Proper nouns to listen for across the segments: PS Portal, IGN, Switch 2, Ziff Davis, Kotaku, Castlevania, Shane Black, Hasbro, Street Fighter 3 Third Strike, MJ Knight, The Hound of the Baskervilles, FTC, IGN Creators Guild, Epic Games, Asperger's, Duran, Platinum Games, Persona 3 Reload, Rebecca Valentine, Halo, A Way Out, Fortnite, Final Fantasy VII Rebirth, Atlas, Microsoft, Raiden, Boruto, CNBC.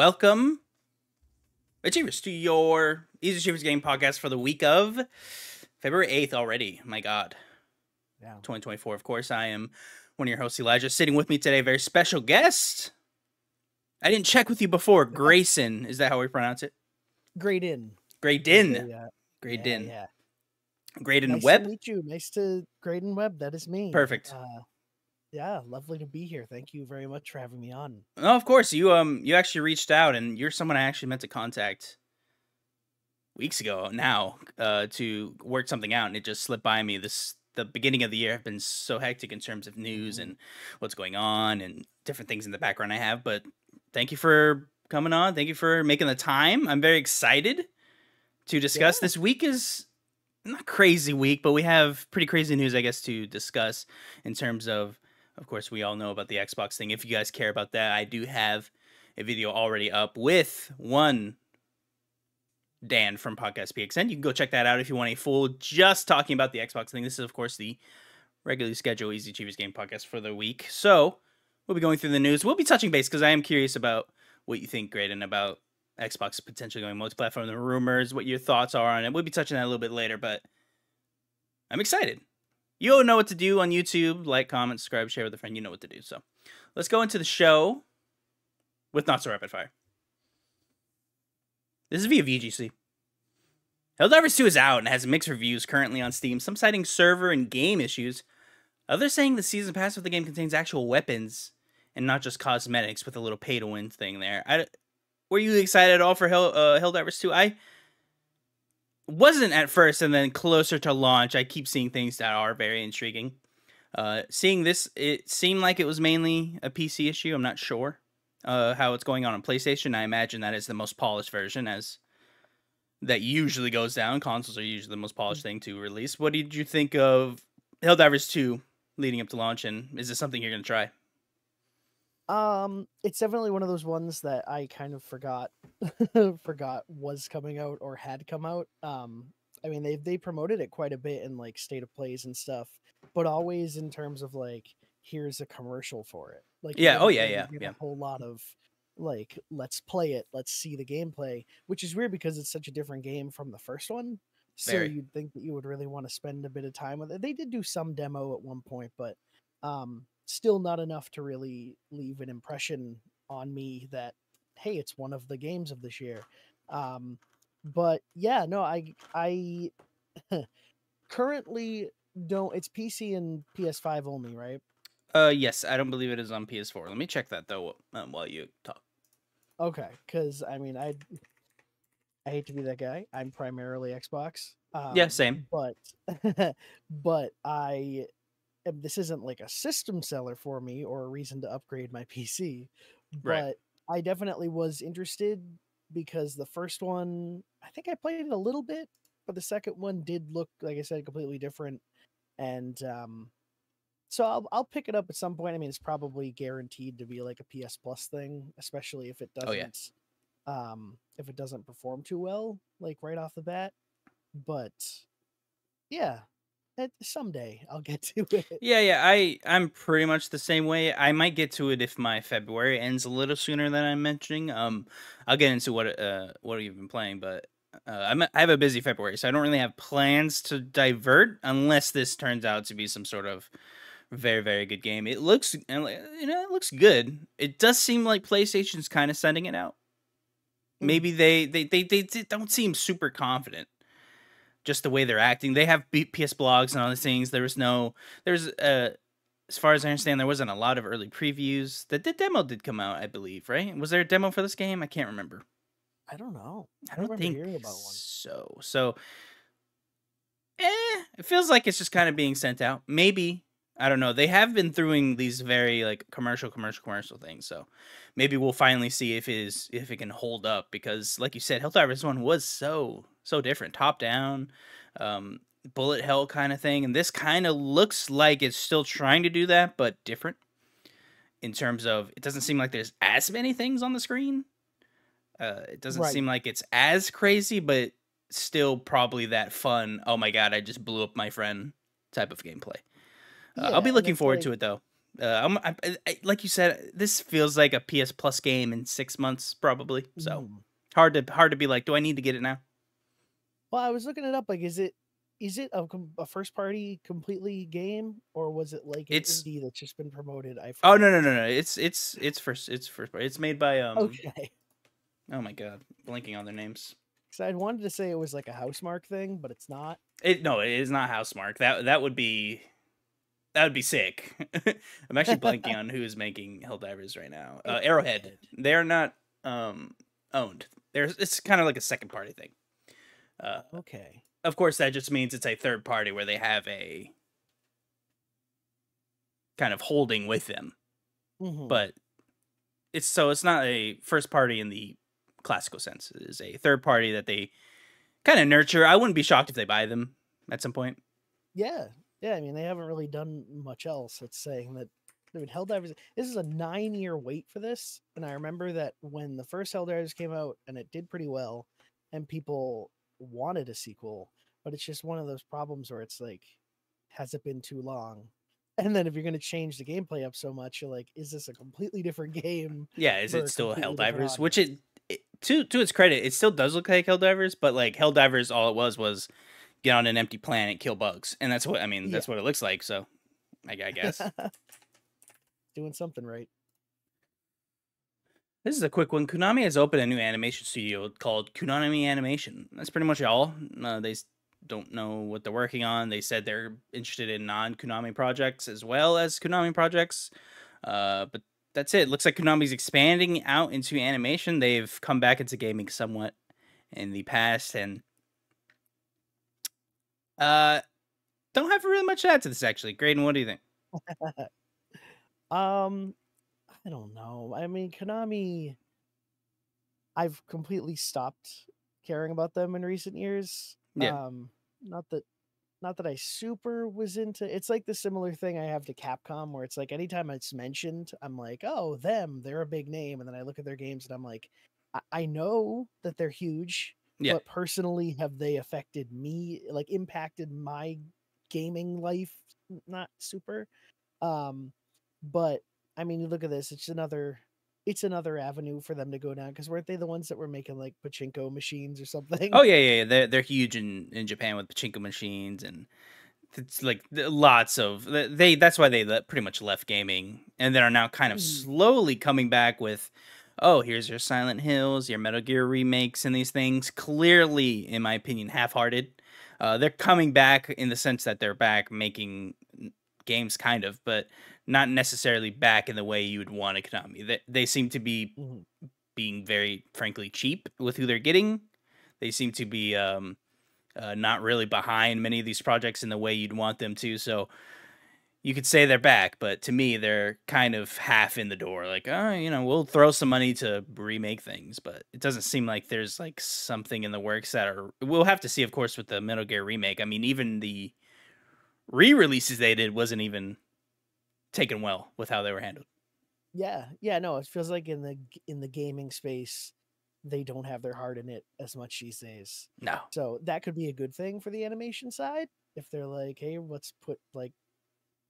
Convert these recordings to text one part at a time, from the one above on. Welcome, Achievers, to your Easy Achievers Game Podcast for the week of February 8th already. My God. Yeah. 2024, of course. I am one of your hosts, Elijah. Sitting with me today, a very special guest. I didn't check with you before. Grayson. Is that how we pronounce it? Graydon. Graydon. Yeah. Graydon. Yeah. Graydon Webb. Nice to meet you. Nice to Graydon Webb. That is me. Perfect. Yeah, lovely to be here. Thank you very much for having me on. No, of course. You actually reached out, and you're someone I actually meant to contact weeks ago now to work something out, and it just slipped by me. The beginning of the year have been so hectic in terms of news and what's going on and different things in the background I have, but thank you for coming on. Thank you for making the time. I'm very excited to discuss. Yeah. This week is not crazy week, but we have pretty crazy news, I guess, to discuss in terms of... Of course, we all know about the Xbox thing. If you guys care about that, I do have a video already up with one Dan from Podcast PXN. You can go check that out if you want a full just talking about the Xbox thing. This is, of course, the regularly scheduled Easy Achievers Game Podcast for the week. So we'll be going through the news. We'll be touching base because I am curious about what you think, Graydon, about Xbox potentially going multi-platform, the rumors, what your thoughts are on it. We'll be touching that a little bit later, but I'm excited. You all know what to do on YouTube. Like, comment, subscribe, share with a friend. You know what to do. So let's go into the show with Not So Rapid Fire. This is via VGC. Helldivers 2 is out and has mixed reviews currently on Steam, some citing server and game issues. Others saying the season pass of the game contains actual weapons and not just cosmetics with a little pay-to-win thing there. Were you excited at all for Helldivers 2? I wasn't at first, and then closer to launch, I keep seeing things that are very intriguing. Seeing this, it seemed like it was mainly a PC issue. I'm not sure how it's going on PlayStation. I imagine that is the most polished version, as that usually goes down. Consoles are usually the most polished thing to release. What did you think of Helldivers 2 leading up to launch, and is this something you're going to try? It's definitely one of those ones that I kind of forgot was coming out or had come out. I mean, they promoted it quite a bit in like state of plays and stuff, but always in terms of like, here's a commercial for it. Like, yeah. Oh yeah. Yeah. Yeah. A whole lot of like, let's play it. Let's see the gameplay, which is weird because it's such a different game from the first one. So you'd think that you would really want to spend a bit of time with it. They did do some demo at one point, but, still not enough to really leave an impression on me that, hey, it's one of the games of this year. But yeah, no, I currently don't. It's PC and PS5 only, right? Yes, I don't believe it is on PS4. Let me check that though while you talk. Okay, because I mean, I hate to be that guy. I'm primarily Xbox. Yeah, same. But this isn't like a system seller for me or a reason to upgrade my PC, right. But I definitely was interested because the first one, I think I played it a little bit, but the second one did look, like I said, completely different. And, so I'll pick it up at some point. I mean, it's probably guaranteed to be like a PS Plus thing, especially if it doesn't, if it doesn't perform too well, like right off the bat, but yeah. Someday I'll get to it. Yeah. I'm pretty much the same way. I might get to it if my February ends a little sooner than I'm mentioning. I'll get into what you've been playing, but I have a busy February, so I don't really have plans to divert unless this turns out to be some sort of very, very good game. It looks, you know, it looks good. It does seem like PlayStation's kind of sending it out. Maybe they don't seem super confident. Just the way they're acting. They have PS blogs and all these things. As far as I understand, there wasn't a lot of early previews. The demo did come out, I believe, right? Was there a demo for this game? I can't remember. I don't know. I don't think about one. So, it feels like it's just kind of being sent out. Maybe, I don't know. They have been throwing these very like commercial things. So maybe we'll finally see if it can hold up, because like you said, Helldivers 1 was so different, top down, bullet hell kind of thing. And this kind of looks like it's still trying to do that, but different in terms of, it doesn't seem like there's as many things on the screen. It doesn't seem like it's as crazy, but still probably that fun. Oh my God, I just blew up my friend type of gameplay. Yeah, I'll be looking forward to it though. Like you said, this feels like a PS Plus game in 6 months, probably. So hard to be like, do I need to get it now? Well, I was looking it up. Like, is it a first party completely game, or was it like an indie that's just been promoted? I forgot. Oh no. It's first party. It's made by okay. Oh my god, blinking on their names. Because I wanted to say it was like a Housemarque thing, but it's not. No, it is not Housemarque. That would be sick. I'm actually blanking on who is making Helldivers right now. Arrowhead. They're not owned. It's kind of like a second party thing. Okay. Of course, that just means it's a third party where they have a kind of holding with them. Mm-hmm. But it's not a first party in the classical sense. It is a third party that they kind of nurture. I wouldn't be shocked if they buy them at some point. Yeah. Yeah, I mean, they haven't really done much else. It's saying that, I mean, Helldivers, this is a 9-year wait for this. And I remember that when the first Helldivers came out, and it did pretty well, and people wanted a sequel, but it's just one of those problems where it's like, has it been too long? And then if you're going to change the gameplay up so much, you're like, is this a completely different game? Yeah, is it still Helldivers? Which it to its credit, it still does look like Helldivers, but like Helldivers, all it was get on an empty planet, kill bugs. And that's what, I mean, that's what it looks like. So I guess doing something right. This is a quick one. Konami has opened a new animation studio called Konami Animation. That's pretty much all. They don't know what they're working on. They said they're interested in non-Konami projects as well as Konami projects. But that's it. Looks like Konami's expanding out into animation. They've come back into gaming somewhat in the past, and don't have really much to add to this, actually. Graydon, what do you think? I don't know. I mean, Konami, I've completely stopped caring about them in recent years. Yeah. Not that I super was into. It's like the similar thing I have to Capcom, where it's like anytime it's mentioned, I'm like, oh, they're a big name, and then I look at their games and I'm like, I know that they're huge. Yeah. But personally, have they affected me, like impacted my gaming life? Not super. But I mean, you look at this, it's another avenue for them to go down. Cause weren't they the ones that were making like pachinko machines or something? Oh yeah. They're huge in Japan with pachinko machines, and it's like lots of, that's why they pretty much left gaming, and they are now kind of slowly coming back with, oh, here's your Silent Hills, your Metal Gear remakes, and these things. Clearly, in my opinion, half-hearted. They're coming back in the sense that they're back making games, kind of, but not necessarily back in the way you would want a Konami. They seem to be being very, frankly, cheap with who they're getting. They seem to be not really behind many of these projects in the way you'd want them to, so you could say they're back, but to me, they're kind of half in the door. Like, oh, you know, we'll throw some money to remake things, but it doesn't seem like there's like something in the works that are. We'll have to see, of course, with the Metal Gear remake. I mean, even the re-releases they did wasn't even taken well with how they were handled. Yeah, no, it feels like in the gaming space, they don't have their heart in it as much these days. No, so that could be a good thing for the animation side if they're like, hey, let's put like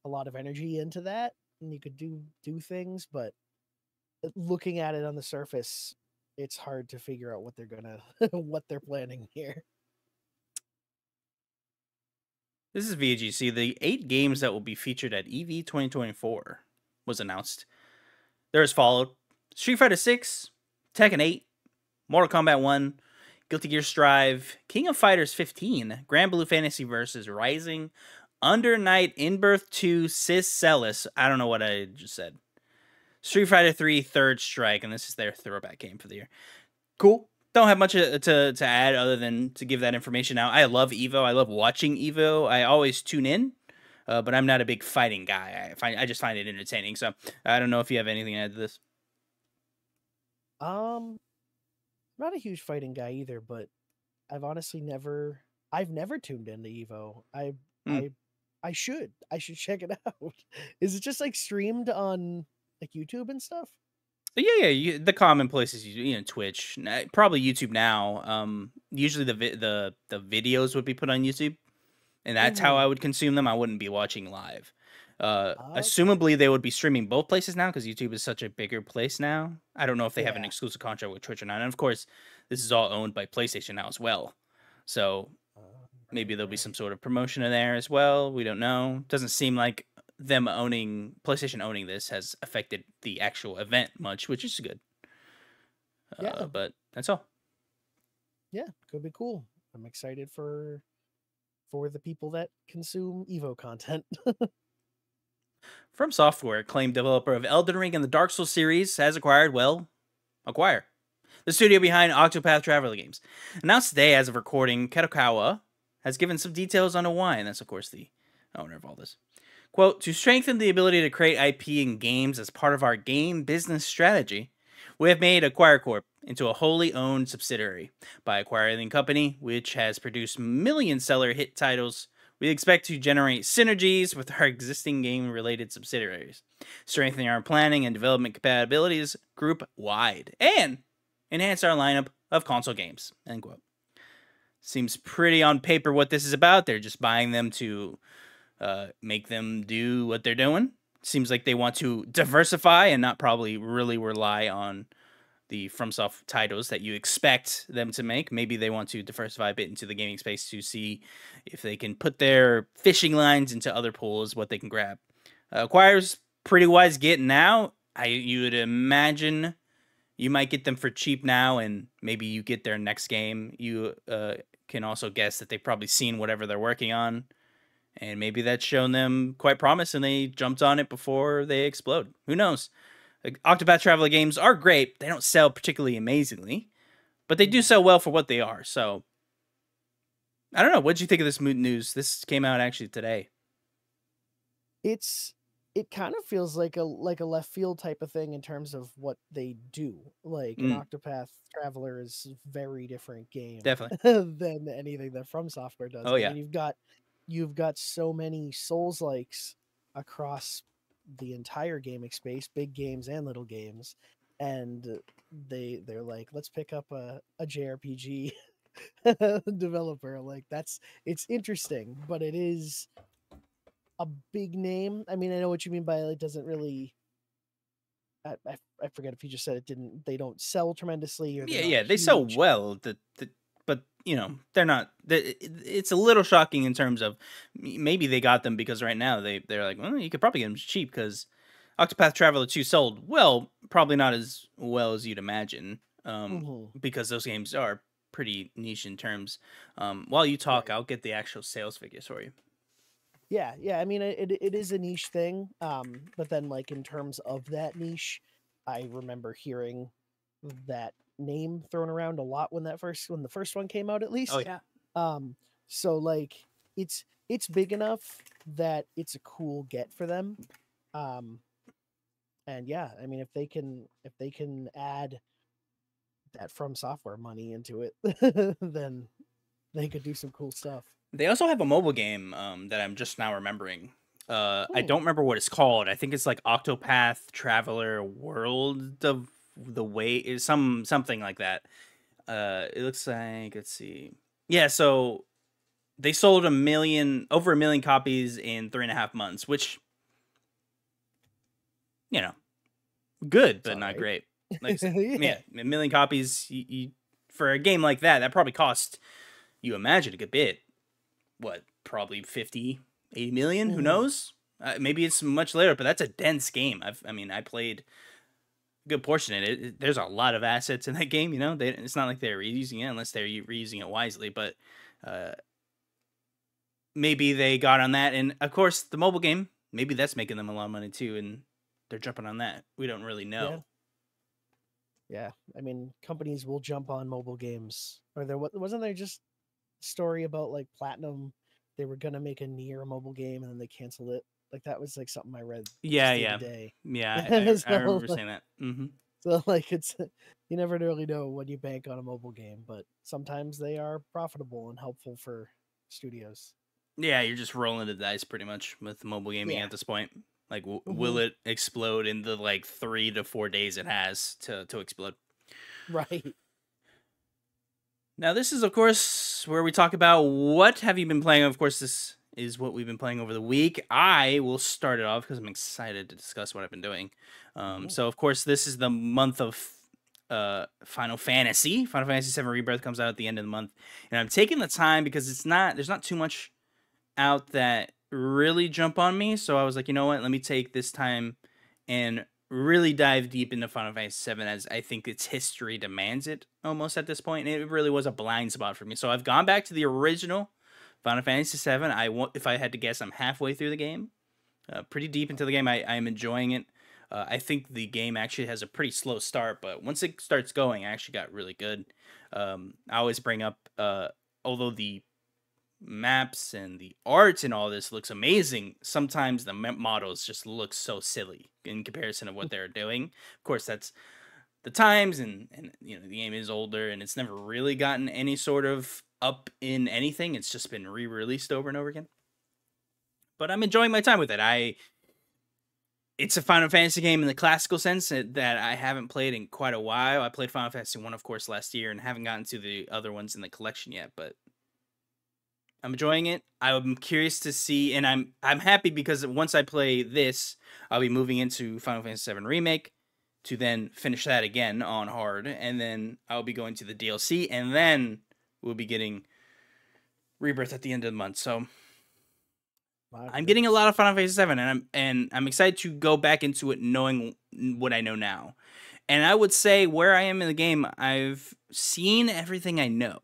a lot of energy into that, and you could do things, but looking at it on the surface, it's hard to figure out what they're planning here. This is VGC. The 8 games that will be featured at EV 2024 was announced. There is followed Street Fighter 6, Tekken 8, Mortal Kombat 1, Guilty Gear Strive, King of Fighters 15, Grand Blue Fantasy vs. Rising, Under Night, In-Birth 2, Sis Celis. I don't know what I just said. Street Fighter 3, Third Strike, and this is their throwback game for the year. Cool. Don't have much to add other than to give that information out. I love EVO. I love watching EVO. I always tune in, but I'm not a big fighting guy. I just find it entertaining. So I don't know if you have anything to add to this. Not a huge fighting guy either, but I've honestly never tuned into EVO. I should check it out. Is it just like streamed on like YouTube and stuff? Yeah. The common places, you know, Twitch, probably YouTube now. Usually the videos would be put on YouTube, and that's how I would consume them. I wouldn't be watching live. Assumably, they would be streaming both places now because YouTube is such a bigger place now. I don't know if they have an exclusive contract with Twitch or not. And of course, this is all owned by PlayStation now as well. So maybe there'll be some sort of promotion in there as well. We don't know. Doesn't seem like them owning PlayStation owning this has affected the actual event much, which is good. But that's all. Yeah, could be cool. I'm excited for the people that consume Evo content. FromSoftware, acclaimed developer of Elden Ring and the Dark Souls series, has acquired, well, Acquire, the studio behind Octopath Traveler games. Announced today as of recording, Kadokawa has given some details on why, and that's, of course, the owner of all this. Quote, to strengthen the ability to create IP in games as part of our game business strategy, we have made Acquire Corp into a wholly owned subsidiary. By acquiring the company, which has produced million-seller hit titles, we expect to generate synergies with our existing game-related subsidiaries, strengthening our planning and development capabilities group-wide, and enhance our lineup of console games. End quote. Seems pretty on paper what this is about. They're just buying them to make them do what they're doing. Seems like they want to diversify and not probably really rely on the FromSoft titles that you expect them to make. Maybe they want to diversify a bit into the gaming space to see if they can put their fishing lines into other pools, what they can grab. Acquire's pretty wise get now. You would imagine you might get them for cheap now, and maybe you get their next game. You can also guess that they've probably seen whatever they're working on, and maybe that's shown them quite promise, and they jumped on it before they explode. Who knows? Octopath Traveler games are great. They don't sell particularly amazingly, but they do sell well for what they are. So, I don't know. What did you think of this news? This came out actually today. It kind of feels like a left field type of thing in terms of what they do. Like an Octopath Traveler is a very different game, definitely, than anything that FromSoftware does. Oh yeah, I mean, you've got so many Souls-likes across the entire gaming space, big games and little games, and they're like, let's pick up a JRPG developer. Like, it's interesting, but it is a big name. I mean, I know what you mean by it doesn't really, I forget if you just said it didn't, they don't sell tremendously, or they sell well, but you know, they're not, it's a little shocking in terms of maybe they got them because right now they're like, well, you could probably get them cheap because Octopath Traveler 2 sold well, probably not as well as you'd imagine, because those games are pretty niche in terms. While you talk, I'll get the actual sales figures for you. Yeah. I mean, it is a niche thing. But then, like, in terms of that niche, I remember hearing that name thrown around a lot when the first one came out, at least. So, like, it's big enough that it's a cool get for them, and yeah, I mean, if they can add that FromSoftware money into it, then they could do some cool stuff. They also have a mobile game that I'm just now remembering. I don't remember what it's called. I think it's like Octopath Traveler World of the Way, is something like that. It looks like, let's see, so they sold over a million copies in 3.5 months, which, you know, good, but not great. Like, a million copies for a game like that probably cost, you imagine, a good bit. What, probably 50, 80 million? Who knows? Maybe it's much later, but that's a dense game. I played good portion in it. There's a lot of assets in that game, you know. It's not like they're reusing it unless they're reusing it wisely, but maybe they got on that, and of course the mobile game, maybe that's making them a lot of money too, and they're jumping on that. We don't really know. I mean, companies will jump on mobile games. Or wasn't there just a story about, like, Platinum, they were gonna make a Nier mobile game and then they canceled it? Like, that was, like, something I read. Yeah. I remember saying that. So, like, it's, you never really know when you bank on a mobile game, but sometimes they are profitable and helpful for studios. Yeah, you're just rolling the dice pretty much with mobile gaming at this point. Like, will it explode in the, like, 3 to 4 days it has to explode? Right. Now, this is, of course, where we talk about what have you been playing. Of course, this is what we've been playing over the week. I will start it off because I'm excited to discuss what I've been doing. So, of course, this is the month of Final Fantasy. Final Fantasy VII Rebirth comes out at the end of the month. And I'm taking the time because it's not, there's not too much out that really jump on me. So I was like, you know what? Let me take this time and really dive deep into Final Fantasy VII, as I think its history demands it almost at this point. And it really was a blind spot for me. So I've gone back to the original Final Fantasy VII. If I had to guess, I'm halfway through the game, pretty deep into the game. I'm enjoying it. I think the game actually has a pretty slow start, but once it starts going, I actually got really good. I always bring up, although the maps and the art and all this looks amazing, sometimes the models just look so silly in comparison of what they're doing. Of course, that's the times, and you know, the game is older, and it's never really gotten any sort of up in anything. It's just been re-released over and over again. But I'm enjoying my time with it. It's a Final Fantasy game in the classical sense that I haven't played in quite a while. I played Final Fantasy 1, of course, last year, and haven't gotten to the other ones in the collection yet, but I'm enjoying it. I'm curious to see, and I'm happy because once I play this, I'll be moving into Final Fantasy VII Remake to then finish that again on hard, and then I'll be going to the DLC, and then we'll be getting Rebirth at the end of the month. So I'm getting a lot of Final Fantasy VII, and I'm excited to go back into it knowing what I know now. And I would say where I am in the game, I've seen everything I know.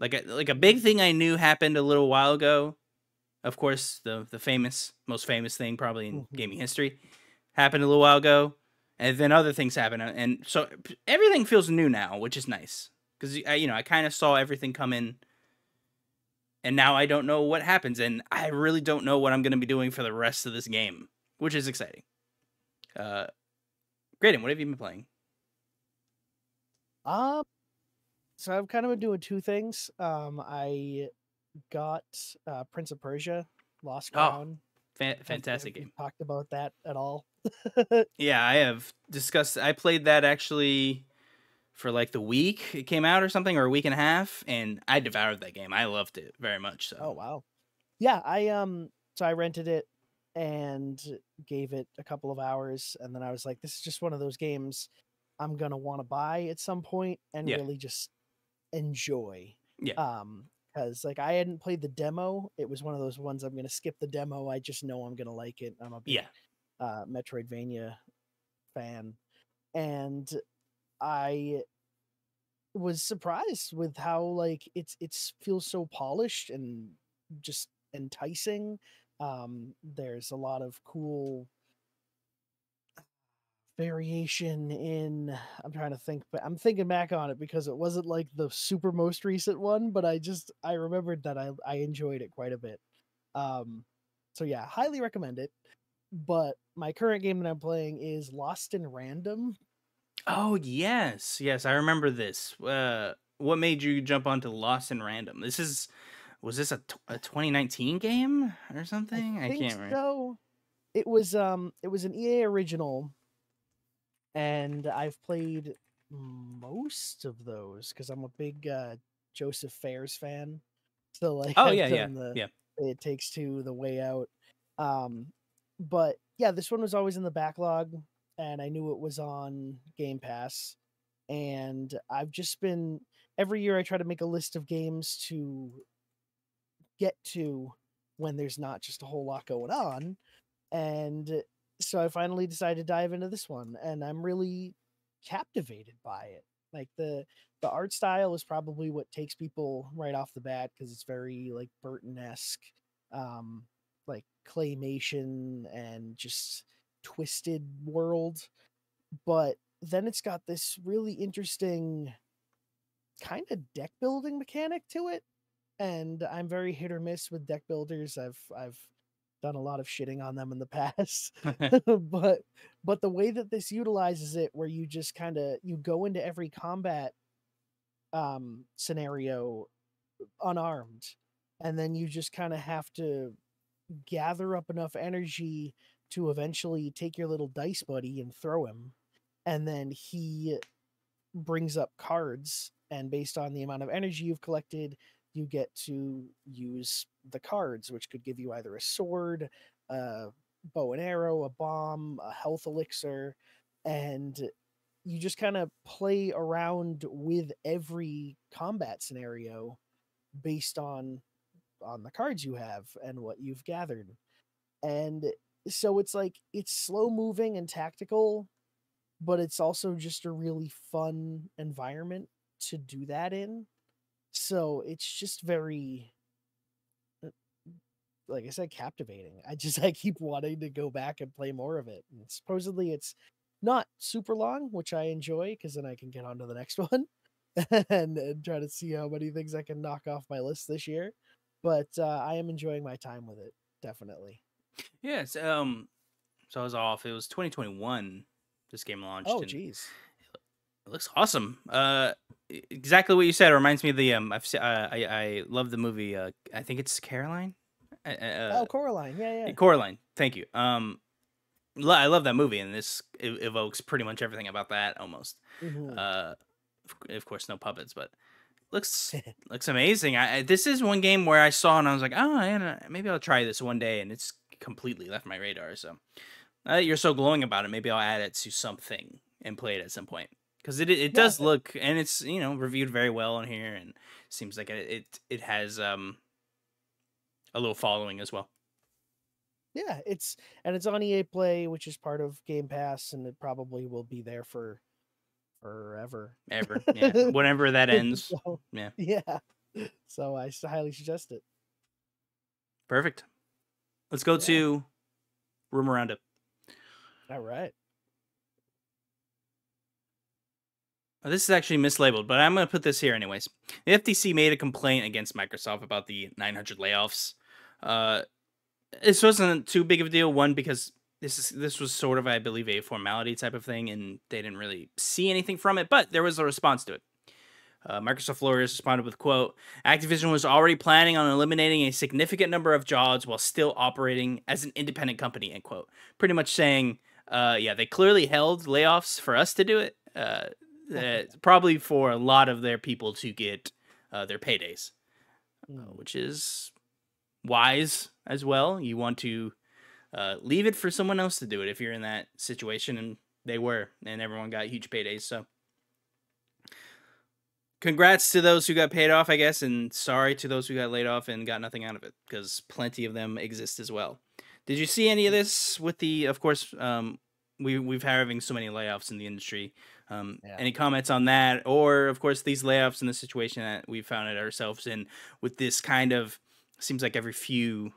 Like a big thing I knew happened a little while ago. Of course, the most famous thing probably in gaming history happened a little while ago, and then other things happened, and so everything feels new now, which is nice. Because, you know, I kind of saw everything come in, and now I don't know what happens, and I really don't know what I'm going to be doing for the rest of this game, which is exciting. Graydon, what have you been playing? So I've kind of been doing two things. I got Prince of Persia, Lost Crown. Fantastic game. Talked about that at all? Yeah, I have discussed. I played that actually for like the week it came out or something, or a week and a half, and I devoured that game. I loved it very much. So. Oh wow, yeah. I rented it and gave it a couple of hours, and then I was like, this is just one of those games I'm gonna want to buy at some point and really just enjoy. Yeah. Because like I hadn't played the demo. It was one of those ones I'm gonna skip the demo. I just know I'm gonna like it. I'm a big Metroidvania fan, and I was surprised with how like it's feels so polished and just enticing. There's a lot of cool variation in, I'm trying to think, but I'm thinking back on it because it wasn't like the super most recent one, but I remembered that I enjoyed it quite a bit. So yeah, highly recommend it. But my current game that I'm playing is Lost in Random. Oh, yes, I remember this. What made you jump onto Lost in Random? Was this a 2019 game or something? I can't remember. So it was an EA original, and I've played most of those because I'm a big Joseph Fares fan. So like, It Takes Two, The Way Out, but yeah, this one was always in the backlog. And I knew it was on Game Pass, and I've just been, every year I try to make a list of games to get to when there's not just a whole lot going on. And so I finally decided to dive into this one, and I'm really captivated by it. Like the art style is probably what takes people right off the bat, because it's very like Burton-esque, like claymation and just twisted world. But then it's got this really interesting kind of deck building mechanic to it, and I'm very hit or miss with deck builders. I've done a lot of shitting on them in the past. but the way that this utilizes it, where you just kind of, you go into every combat scenario unarmed, and then you just kind of have to gather up enough energy to eventually take your little dice buddy and throw him, and then he brings up cards, and based on the amount of energy you've collected, you get to use the cards, which could give you either a sword, a bow and arrow, a bomb, a health elixir, and you just kind of play around with every combat scenario based on the cards you have and what you've gathered. And so it's like, it's slow moving and tactical, but it's also just a really fun environment to do that in. So it's just very, like I said, captivating. I keep wanting to go back and play more of it. And supposedly it's not super long, which I enjoy, because then I can get on to the next one and try to see how many things I can knock off my list this year. But I am enjoying my time with it, definitely. Yes. So I was off. It was 2021 this game launched. Oh, jeez. It looks awesome. Exactly what you said. It reminds me of the I love the movie. I think it's Caroline. Coraline. Yeah. Coraline. Thank you. I love that movie, and this evokes pretty much everything about that almost. Mm-hmm. Of course, no puppets, but looks amazing. This is one game where I saw and I was like, oh, yeah, maybe I'll try this one day, and it's completely left my radar. So you're so glowing about it. Maybe I'll add it to something and play it at some point, because it does look, and it's reviewed very well on here, and seems like it has a little following as well. Yeah, it's on EA Play, which is part of Game Pass, and it probably will be there for forever. Ever, yeah. Whenever that ends. So, yeah. So I highly suggest it. Perfect. Let's go to Rumor Roundup. All right. This is actually mislabeled, but I'm going to put this here anyways. The FTC made a complaint against Microsoft about the 900 layoffs. This wasn't too big of a deal. One, because this was sort of, I believe, a formality type of thing, and they didn't really see anything from it, but there was a response to it. Microsoft lawyers responded with, quote, Activision was already planning on eliminating a significant number of jobs while still operating as an independent company, end quote. Pretty much saying, they clearly held layoffs for us to do it, probably for a lot of their people to get their paydays, which is wise as well. You want to leave it for someone else to do it if you're in that situation, and they were, and everyone got huge paydays. So congrats to those who got paid off, I guess, and sorry to those who got laid off and got nothing out of it, because plenty of them exist as well. Did you see any of this with the, of course, we've having so many layoffs in the industry? Any comments on that? Or, of course, these layoffs and the situation that we found ourselves in with this kind of, seems like every few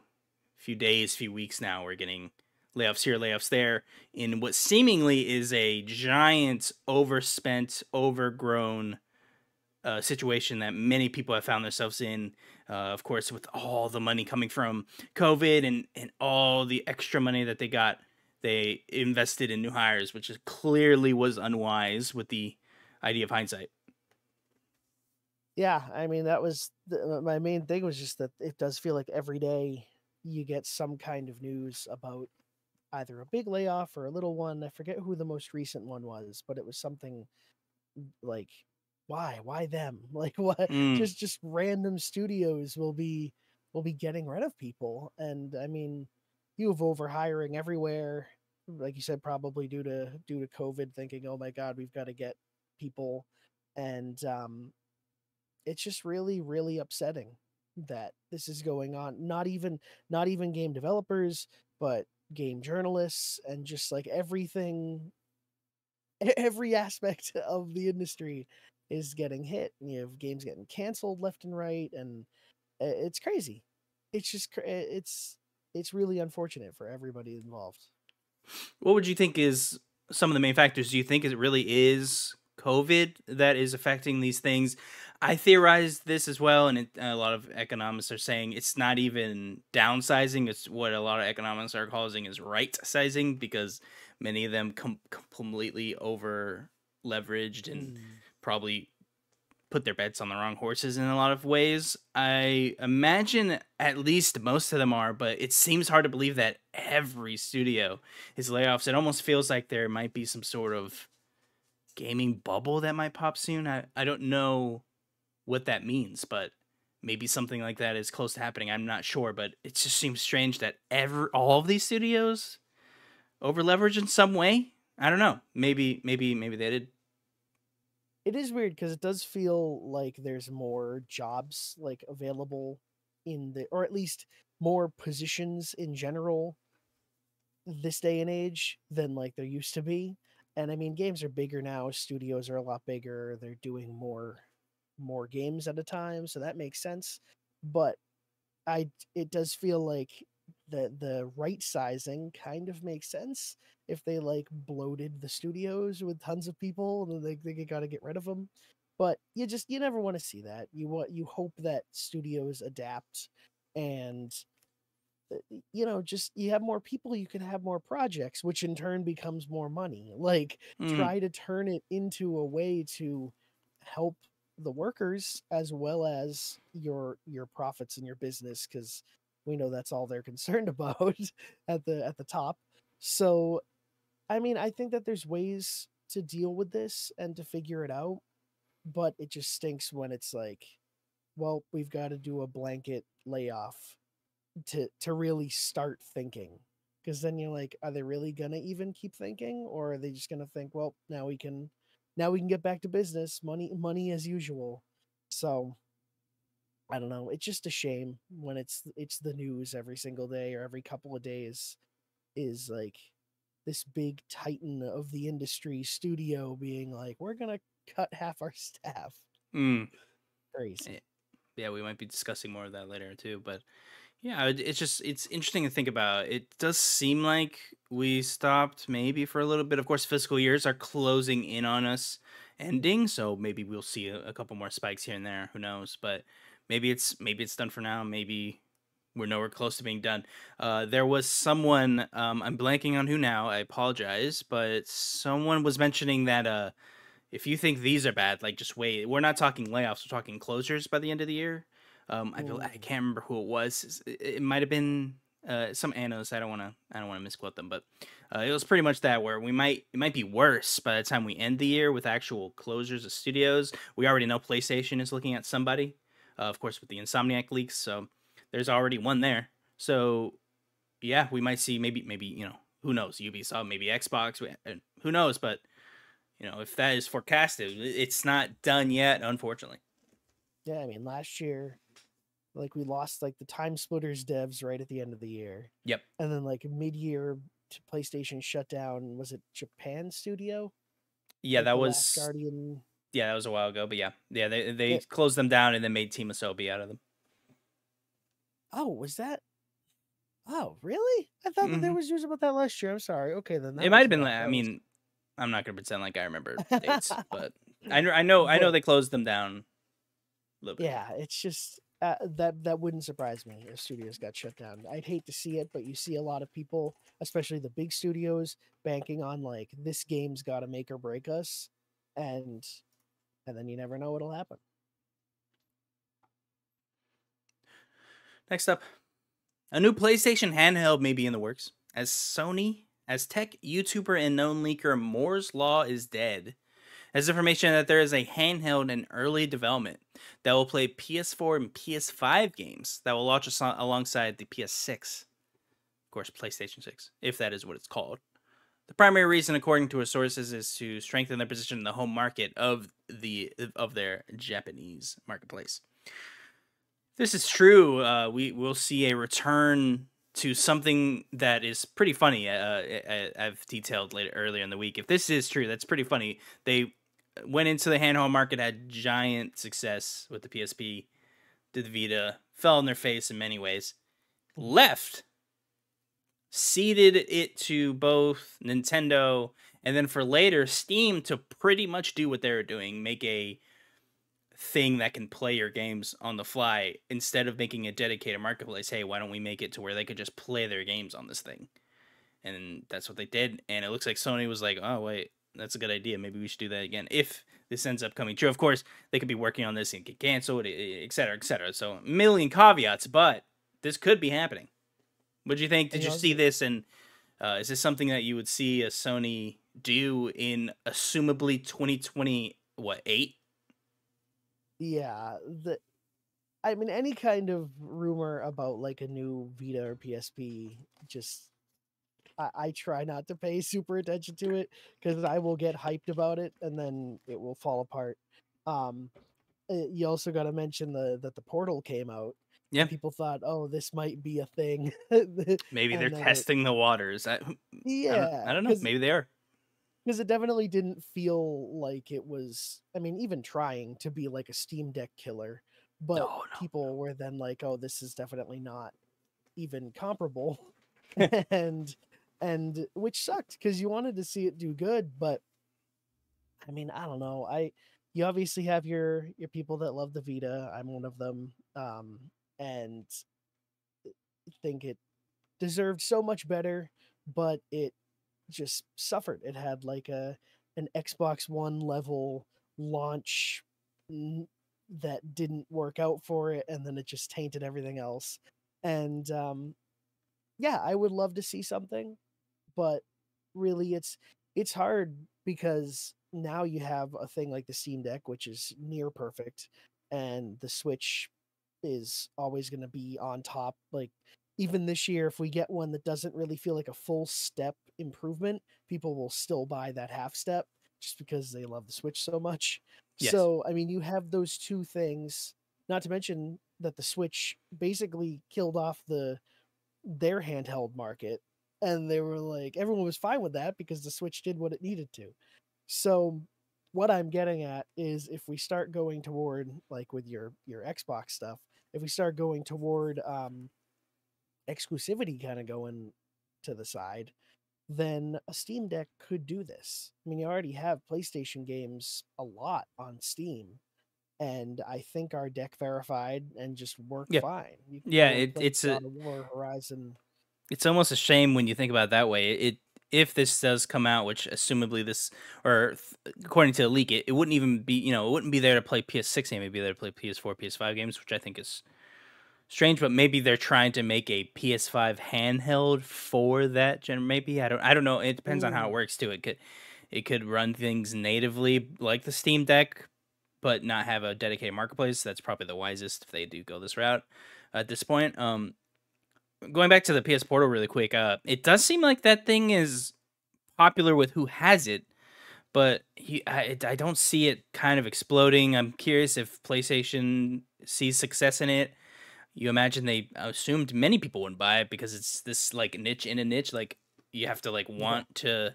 days, few weeks now, we're getting layoffs here, layoffs there, in what seemingly is a giant, overspent, overgrown situation that many people have found themselves in. Of course, with all the money coming from COVID and all the extra money that they got, they invested in new hires, which is clearly was unwise with the idea of hindsight. Yeah, I mean, that was my main thing, was just that it does feel like every day you get some kind of news about either a big layoff or a little one. I forget who the most recent one was, but it was something like, why them? Like, what? Just random studios will be getting rid of people. And I mean, you have overhiring everywhere, like you said, probably due to COVID, thinking, oh my God, we've got to get people. And it's just really, really upsetting that this is going on. Not even game developers, but game journalists, and just like everything, every aspect of the industry is getting hit. And you have games getting canceled left and right, and it's crazy. It's really unfortunate for everybody involved. What would you think is some of the main factors? Do you think it really is COVID that is affecting these things? I theorized this as well, and a lot of economists are saying it's not even downsizing. It's what a lot of economists are calling is right sizing, because many of them completely over leveraged and probably put their bets on the wrong horses in a lot of ways. I imagine at least most of them are, but it seems hard to believe that every studio is layoffs. It almost feels like there might be some sort of gaming bubble that might pop soon. I don't know what that means, but Maybe something like that is close to happening. I'm not sure, but it just seems strange that all of these studios over-leverage in some way. I don't know. Maybe they did. It is weird because it does feel like there's more jobs like available in the, or at least more positions in general this day and age than like there used to be. And I mean, games are bigger now. Studios are a lot bigger. They're doing more games at a time, so that makes sense. But it does feel like the right sizing kind of makes sense if they like bloated the studios with tons of people and they got to get rid of them. But you never want to see that. You hope that studios adapt, and you have more people, you can have more projects, which in turn becomes more money. Like try to turn it into a way to help the workers as well as your profits and your business, because we know that's all they're concerned about at the top. So I mean, I think that there's ways to deal with this and to figure it out, but it just stinks when it's like, well, we've got to do a blanket layoff to really start thinking, because then you're like, are they really gonna even keep thinking, or are they just gonna think, well, now we can get back to business, money as usual. So I don't know. It's just a shame when it's the news every single day or every couple of days is like this big titan of the industry studio being like, we're going to cut half our staff. Crazy. Yeah, we might be discussing more of that later too, but yeah, it's interesting to think about. It does seem like we stopped maybe for a little bit. Of course, fiscal years are closing in on us ending, so maybe we'll see a couple more spikes here and there. Who knows? But maybe it's done for now. Maybe we're nowhere close to being done. There was someone, I'm blanking on who now, I apologize, but someone was mentioning that if you think these are bad, like just wait. We're not talking layoffs, we're talking closures by the end of the year. I can't remember who it was. It might have been some analysts. I don't want to misquote them, but it was pretty much that, where it might be worse by the time we end the year with actual closures of studios. We already know PlayStation is looking at somebody, of course, with the Insomniac leaks. So there's already one there. So yeah, we might see maybe who knows, Ubisoft, maybe Xbox, who knows? But if that is forecasted, it's not done yet, unfortunately. Yeah, I mean, last year, like, we lost, like, the Time Splitters devs right at the end of the year. Yep. And then, like, mid-year, PlayStation shut down, was it Japan Studio? Yeah, like that was... Guardian. Yeah, that was a while ago, but yeah. Yeah, they closed them down and then made Team Asobi out of them. Oh, was that... Oh, really? I thought that there was news about that last year. I'm sorry. Okay, then. It might have been... I mean, I'm not going to pretend like I remember dates, but I know they closed them down a little bit. Yeah, it's just... that wouldn't surprise me if studios got shut down. I'd hate to see it, but you see a lot of people, especially the big studios, banking on like, this game's got to make or break us, and then you never know what'll happen. Next up, a new PlayStation handheld may be in the works, as tech YouTuber and known leaker Moore's Law is dead. As information that there is a handheld in early development that will play PS4 and PS5 games that will launch alongside the PS6, of course PlayStation 6, if that is what it's called. The primary reason, according to our sources, is to strengthen their position in the home market of their Japanese marketplace. This is true. We will see a return to something that is pretty funny. I've detailed earlier in the week. If this is true, that's pretty funny. They went into the handheld market, had giant success with the PSP, did the Vita, fell on their face in many ways, left, ceded it to both Nintendo, and then for later, Steam, to pretty much do what they were doing, make a thing that can play your games on the fly instead of making a dedicated marketplace. Hey, why don't we make it to where they could just play their games on this thing? And that's what they did. And it looks like Sony was like, oh, wait, that's a good idea. Maybe we should do that again. If this ends up coming true, of course, they could be working on this and get canceled, et cetera, et cetera. So a million caveats, but this could be happening. What do you think? Did you see this? And is this something that you would see a Sony do in assumably 2020, what, 8? Yeah, I mean, any kind of rumor about like a new Vita or PSP, just I try not to pay super attention to it because I will get hyped about it and then it will fall apart. You also got to mention that the Portal came out. Yeah, people thought, oh, this might be a thing. Maybe they're testing the waters. I don't know. Maybe they are. Because it definitely didn't feel like it was, I mean, even trying to be like a Steam Deck killer, but people were then like, oh, this is definitely not even comparable. and which sucked because you wanted to see it do good. But I mean, I don't know. You obviously have your people that love the Vita. I'm one of them. And think it deserved so much better, but it just suffered. It had like an Xbox One level launch that didn't work out for it, and then it just tainted everything else. And yeah, I would love to see something, but really it's hard because now you have a thing like the Steam Deck, which is near perfect, and the Switch is always going to be on top. Like, even this year, if we get one that doesn't really feel like a full step improvement, people will still buy that half step just because they love the Switch so much. Yes. So, I mean, you have those two things, not to mention that the Switch basically killed off their handheld market. And they were like, everyone was fine with that because the Switch did what it needed to. So what I'm getting at is, if we start going toward, like with your Xbox stuff, if we start going toward exclusivity kind of going to the side, then a Steam Deck could do this. I mean, you already have PlayStation games a lot on Steam, and I think our deck verified and just work fine. You can it's a War Horizon. It's almost a shame when you think about it that way. If this does come out, which assumably according to the leak, it wouldn't even be, it wouldn't be there to play PS6 games. It would be there to play PS4, PS5 games, which I think is strange, but maybe they're trying to make a PS5 handheld for that gen. Maybe I don't know. It depends on how it works too. It could run things natively like the Steam Deck, but not have a dedicated marketplace. That's probably the wisest if they do go this route at this point. Going back to the PS Portal really quick, it does seem like that thing is popular with who has it, but I don't see it kind of exploding. I'm curious if PlayStation sees success in it. You imagine they assumed many people wouldn't buy it because it's this like niche in a niche. Like, you have to like want to,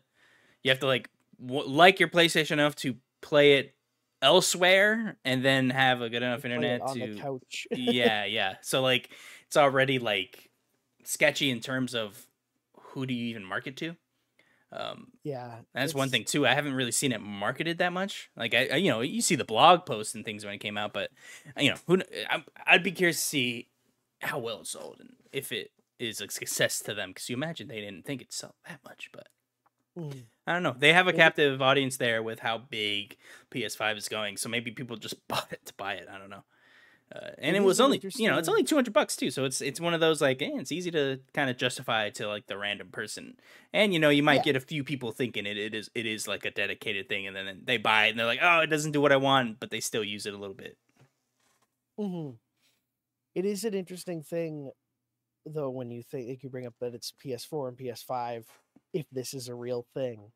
you have to like your PlayStation enough to play it elsewhere, and then have a good enough internet on the couch. yeah. So like, it's already like sketchy in terms of who do you even market to. That's one thing too. I haven't really seen it marketed that much. Like I you see the blog posts and things when it came out, but I'd be curious to see how well it sold and if it is a success to them, because you imagine they didn't think it sold that much, but I don't know. They have a captive audience there with how big PS5 is going, so maybe people just bought it to buy it. I don't know. And it was only, it's only $200 too. So it's one of those like, it's easy to kind of justify to like the random person. And, you might get a few people thinking it is like a dedicated thing. And then they buy it and they're like, oh, it doesn't do what I want, but they still use it a little bit. It is an interesting thing though, when you think, like you bring up that it's PS4 and PS5, if this is a real thing,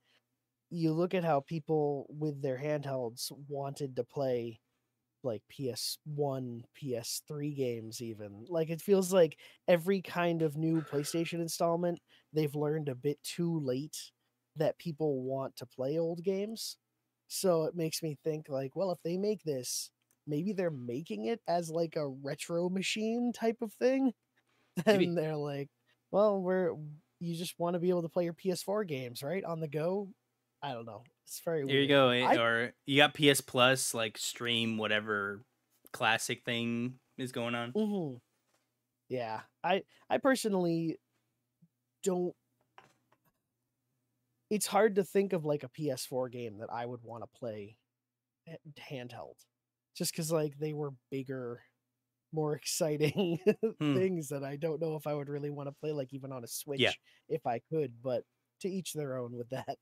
you look at how people with their handhelds wanted to play like PS1, PS3 games even. Like, it feels like every kind of new PlayStation installment, they've learned a bit too late that people want to play old games. So it makes me think like, well, if they make this, maybe they're making it as like a retro machine type of thing. And they're like, well, you just want to be able to play your PS4 games, right? On the go. I don't know. It's very weird. Here you go. Or you got PS Plus, like stream whatever classic thing is going on. Yeah. I personally don't. It's hard to think of like a PS4 game that I would want to play handheld, just because like they were bigger, more exciting things that I don't know if I would really want to play, like even on a Switch if I could. But to each their own with that.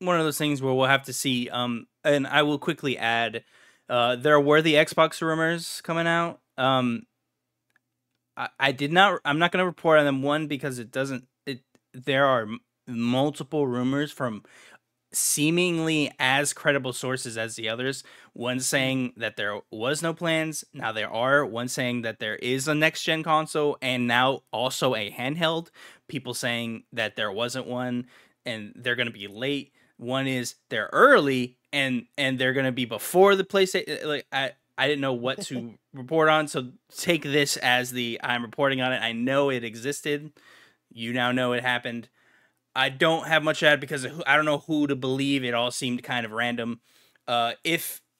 One of those things where we'll have to see. And I will quickly add There were the Xbox rumors coming out. I did not. I'm not going to report on them. One, because it doesn't. There are multiple rumors from seemingly as credible sources as the others. One saying that there was no plans, now there are. One saying that there is a next gen console and now also a handheld. People saying that there wasn't one and they're going to be late. One is they're early and they're going to be before the PlayStation. Like I didn't know what to report on, so take this as the I'm reporting on it. I know it existed. You now know it happened. I don't have much to add because I don't know who to believe. It all seemed kind of random. I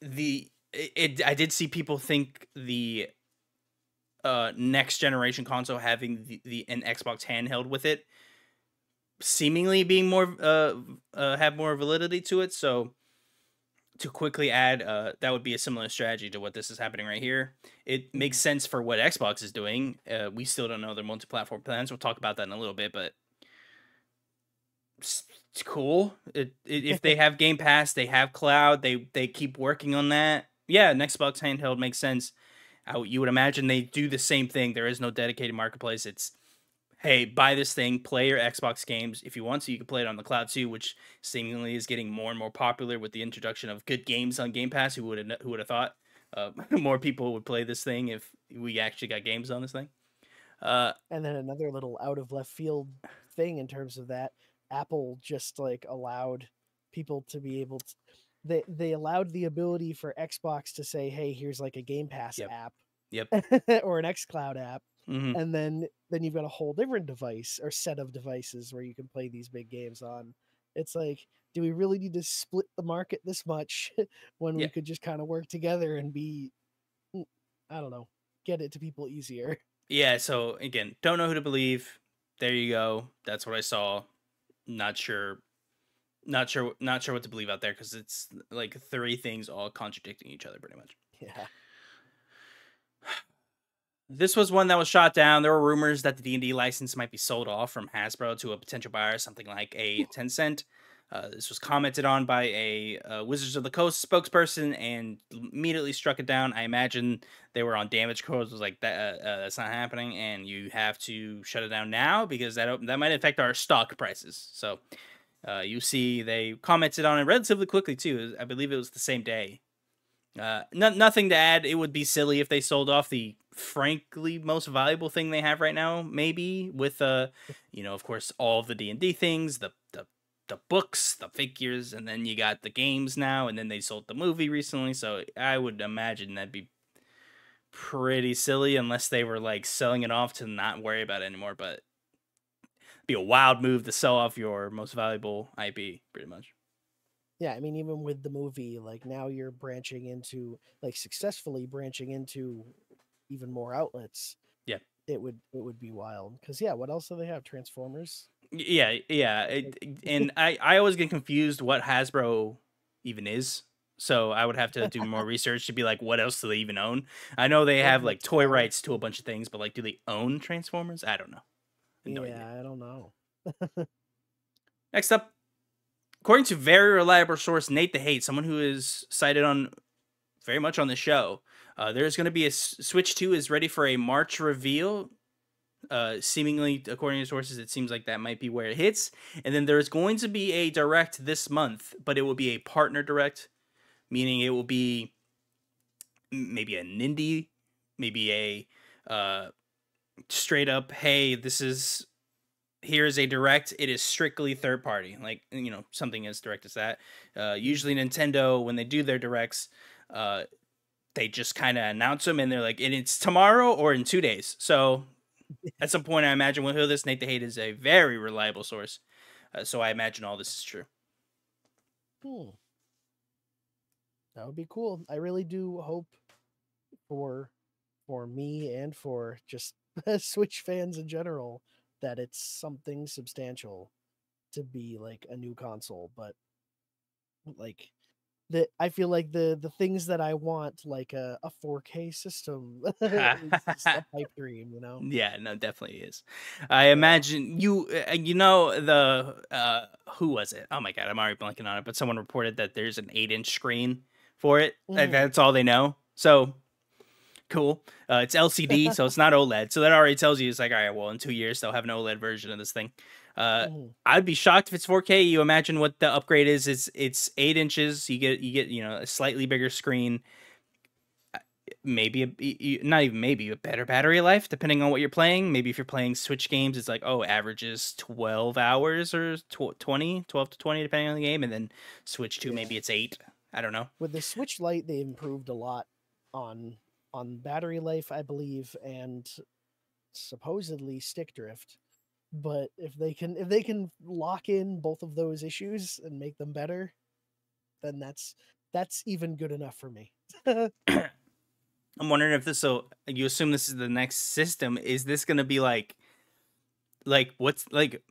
did see people think the next generation console having an Xbox handheld with it seemingly being more have more validity to it. So to quickly add, that would be a similar strategy to what this is happening right here. It makes sense for what Xbox is doing. We still don't know their multi-platform plans. We'll talk about that in a little bit, but it's cool. If they have Game Pass, they have cloud, they keep working on that. Yeah, an Xbox handheld makes sense. You would imagine they do the same thing. There is no dedicated marketplace. It's, hey, buy this thing, play your Xbox games if you want, so you can play it on the cloud too, which seemingly is getting more and more popular with the introduction of good games on Game Pass. Who would have thought more people would play this thing if we actually got games on this thing? And then another little out of left field thing in terms of that, Apple just like allowed people to be able to, they allowed the ability for Xbox to say, hey, here's like a Game Pass app, or an xCloud app, and then you've got a whole different device or set of devices where you can play these big games on. It's like, do we really need to split the market this much when we could just kind of work together and be, I don't know, get it to people easier? Yeah, so again, don't know who to believe. There you go. That's what I saw. Not sure what to believe out there, because it's like three things all contradicting each other pretty much. Yeah. This was one that was shot down. There were rumors that the D&D license might be sold off from Hasbro to a potential buyer, something like a Tencent. This was commented on by a Wizards of the Coast spokesperson and immediately struck it down. I imagine they were on damage codes. Was like, that's not happening, and you have to shut it down now because that might affect our stock prices. So you see they commented on it relatively quickly, too. I believe it was the same day. Nothing to add. It would be silly if they sold off the frankly most valuable thing they have right now, maybe, with, you know, of course, all of the D&D things, the books, the figures, and then you got the games now, and then they sold the movie recently, so I would imagine that'd be pretty silly unless they were like selling it off to not worry about it anymore, but it'd be a wild move to sell off your most valuable IP, pretty much. Yeah, I mean, even with the movie, like now you're branching into, like successfully branching into even more outlets. Yeah. It would be wild. Because, yeah, what else do they have? Transformers? Yeah. And I always get confused what Hasbro even is. So I would have to do more research to be like, what else do they even own? I know they have like toy rights to a bunch of things, but like, do they own Transformers? I don't know. I don't know. Next up, according to very reliable source, Nate the Hate, someone who is cited on very much on the show, there's going to be a Switch 2 is ready for a March reveal. Seemingly, according to sources, it seems like that might be where it hits. And then there's going to be a direct this month, but it will be a partner direct, meaning it will be maybe an indie, maybe a straight up, hey, here's a direct. It is strictly third party, like, you know, something as direct as that. Usually Nintendo, when they do their directs, they just kind of announce them and they're like, and it's tomorrow or in 2 days. So at some point, I imagine we'll hear this. Nate the Hate is a very reliable source, so I imagine all this is true. Cool. That would be cool. I really do hope for me and for just Switch fans in general that it's something substantial to be like a new console. But like that, I feel like the things that I want, like a 4K system, it's a pipe dream, you know? Yeah, no, definitely is. I imagine you know, who was it? Oh my God, I'm already blanking on it, but someone reported that there's an 8-inch screen for it. And that's all they know. So cool. It's LCD, so it's not OLED. So that already tells you, it's like, all right, well, in 2 years, they'll have an OLED version of this thing. I'd be shocked if it's 4K. You imagine what the upgrade is. It's 8 inches. You get, you know, a slightly bigger screen. Maybe, not even maybe, a better battery life, depending on what you're playing. Maybe if you're playing Switch games, it's like, oh, averages 12 hours or 12 to 20, depending on the game. And then Switch 2, maybe it's 8. I don't know. With the Switch Lite, they improved a lot on battery life, I believe, and supposedly stick drift. But if they can lock in both of those issues and make them better, then that's even good enough for me. I'm wondering if this, so you assume this is the next system. Is this going to be like what's, like,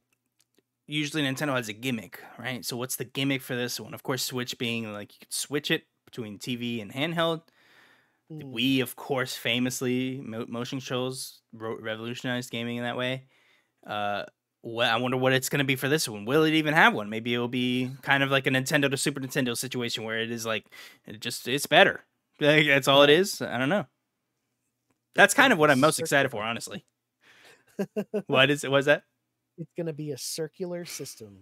usually Nintendo has a gimmick, right? So what's the gimmick for this one? Of course, Switch being like you could switch it between TV and handheld. Wii, of course, famously motion controls revolutionized gaming in that way. I wonder what it's going to be for this one. Will it even have one? Maybe it'll be kind of like a Nintendo to Super Nintendo situation where it is like, it's better. Like, that's all it is. I don't know. That's kind of what I'm most excited for, honestly. What's that? It's going to be a circular system.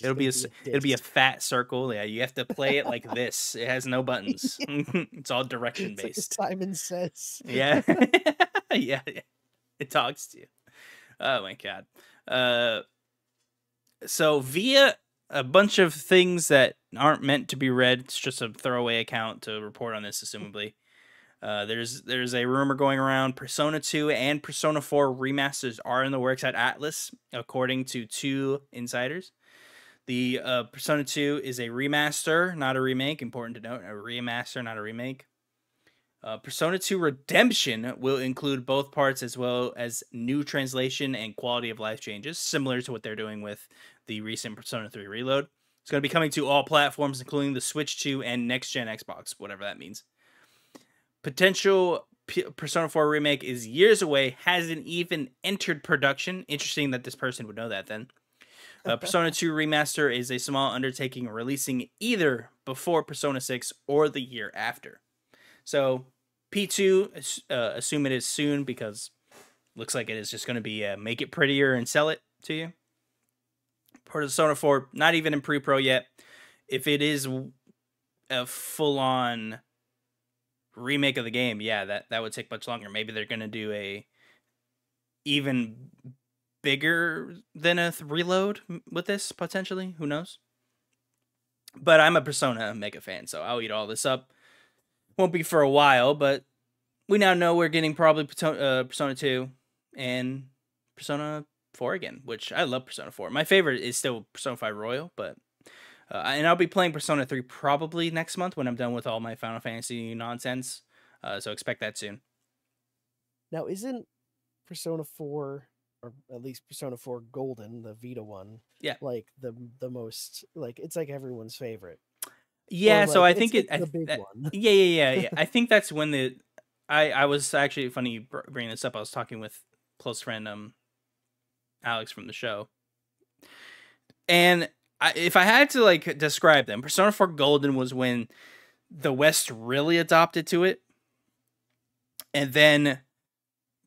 It'll be a fat circle. Yeah, you have to play it like this. It has no buttons. It's all direction based. It's like Simon Says. Yeah. Yeah. It talks to you. Oh my God. So via a bunch of things that aren't meant to be read, it's just a throwaway account to report on this, assumably. There's a rumor going around Persona 2 and Persona 4 remasters are in the works at Atlas, according to two insiders. The Persona 2 is a remaster, not a remake. Important to note, a remaster, not a remake. Persona 2 Redemption will include both parts, as well as new translation and quality of life changes, similar to what they're doing with the recent Persona 3 Reload. It's going to be coming to all platforms, including the Switch 2 and next-gen Xbox, whatever that means. Potential Persona 4 Remake is years away, hasn't even entered production. Interesting that this person would know that then. Persona 2 Remaster is a small undertaking, releasing either before Persona 6 or the year after. So P2, assume it is soon, because looks like it is just going to be make it prettier and sell it to you. Persona 4, not even in pre-pro yet. If it is a full-on remake of the game, yeah, that would take much longer. Maybe they're going to do a even bigger than a reload with this, potentially. Who knows? But I'm a Persona mega fan, so I'll eat all this up. Won't be for a while, but we now know we're getting probably Persona 2 and Persona 4 again, which I love Persona 4. My favorite is still Persona 5 Royal, but and I'll be playing Persona 3 probably next month when I'm done with all my Final Fantasy nonsense, so expect that soon. Now, isn't Persona 4, or at least Persona 4 Golden, the Vita one, yeah, like the most, like, it's like everyone's favorite? Yeah, like, so I think it's the big one. Yeah. I think that's when I was actually, funny you bring this up. I was talking with close friend Alex from the show, and if I had to like describe them, Persona 4 Golden was when the West really adopted to it, and then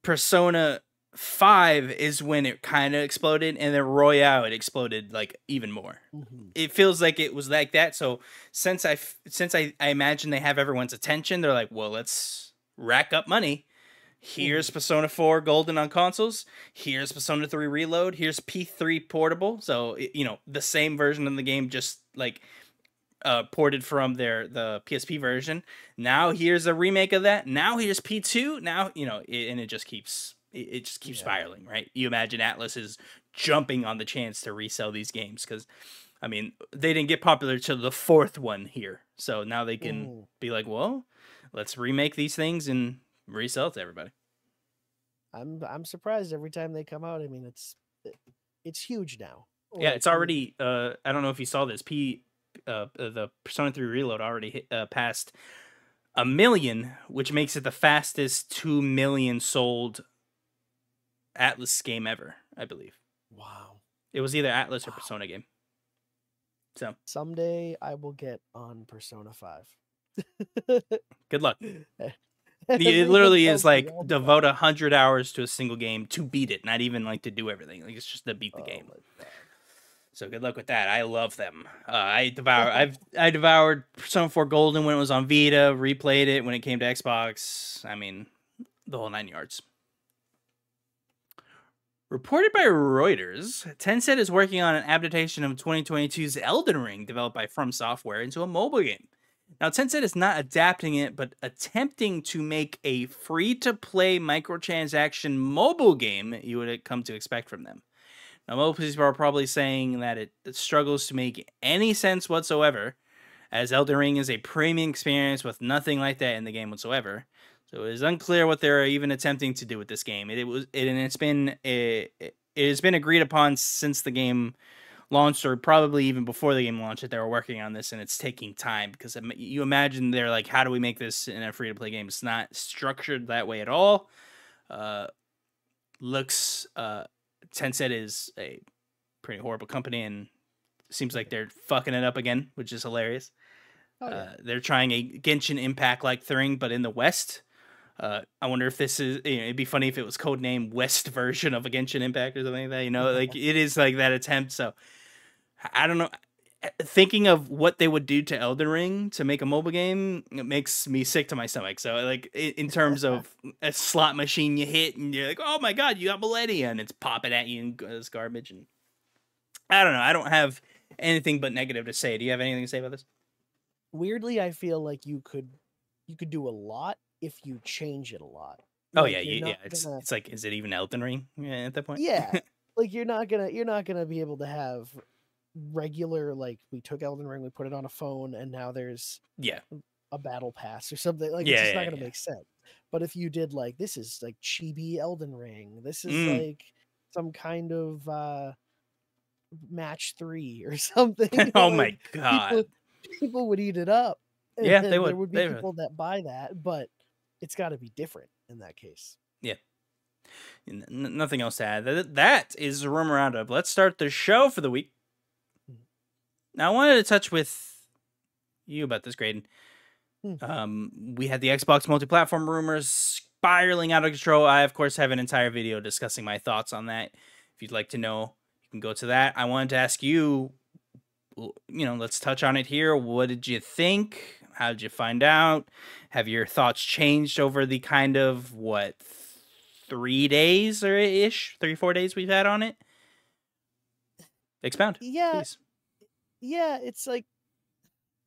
Persona 5 is when it kind of exploded, and then Royale it exploded like even more. It feels like it was like that. So since I imagine they have everyone's attention, they're like, well, let's rack up money. Here's Persona 4 Golden on consoles, here's Persona 3 Reload, here's P3 Portable. So, you know, the same version of the game, just like ported from the PSP version. Now here's a remake of that. Now here's P2. Now, you know, and it just keeps spiraling, right? You imagine Atlas is jumping on the chance to resell these games, because, I mean, they didn't get popular till the fourth one here. So now they can be like, well, let's remake these things and resell to everybody. I'm surprised every time they come out. I mean, it's huge now. Yeah, it's already, I don't know if you saw this, the Persona 3 Reload already hit, passed 1 million, which makes it the fastest 2 million sold Atlas game ever, I believe. Wow. It was either Atlas or Persona game. So someday I will get on Persona 5. Good luck. It literally is like devote 100 hours to a single game to beat it, not even like to do everything. Like it's just to beat the game. So good luck with that. I love them. I devoured Persona 4 Golden when it was on Vita, replayed it when it came to Xbox. I mean, the whole 9 yards. Reported by Reuters, Tencent is working on an adaptation of 2022's Elden Ring, developed by FromSoftware, into a mobile game. Now, Tencent is not adapting it, but attempting to make a free-to-play microtransaction mobile game you would come to expect from them. Now, mobile people are probably saying that it struggles to make any sense whatsoever, as Elden Ring is a premium experience with nothing like that in the game whatsoever. So it is unclear what they're even attempting to do with this game. It has been agreed upon since the game launched, or probably even before the game launched, that they were working on this, and it's taking time because you imagine they're like, how do we make this in a free-to-play game? It's not structured that way at all. Tencent is a pretty horrible company, and seems like they're fucking it up again, which is hilarious. Oh, yeah. They're trying a Genshin Impact like thing, but in the West. I wonder if this is, you know, it'd be funny if it was codename West version of a Genshin Impact or something like that, you know, like it is like that attempt. So I don't know. Thinking of what they would do to Elden Ring to make a mobile game, it makes me sick to my stomach. So like in terms of a slot machine you hit and you're like, oh my God, you got Millennia, and it's popping at you and it's garbage. And I don't know. I don't have anything but negative to say. Do you have anything to say about this? Weirdly, I feel like you could do a lot if you change it a lot. Like, oh yeah. Yeah. It's like, is it even Elden Ring at that point? Yeah. Like you're not going to be able to have regular, like, we took Elden Ring, we put it on a phone, and now there's a battle pass or something. Like it's just not gonna make sense. But if you did like, this is like chibi Elden Ring, this is like some kind of match 3 or something. Oh like, my God. People would eat it up. And yeah, they would. There would be people that buy that, but it's got to be different in that case. Yeah. Nothing else to add. That is the rumor roundup. Let's start the show for the week. Now, I wanted to touch with you about this, Graydon. We had the Xbox multi-platform rumors spiraling out of control. I, of course, have an entire video discussing my thoughts on that. If you'd like to know, you can go to that. I wanted to ask you, you know, let's touch on it here. What did you think? How did you find out? Have your thoughts changed over the kind of, what, 3 days or ish? 3-4 days we've had on it? Expound. Yeah. Please. Yeah, it's like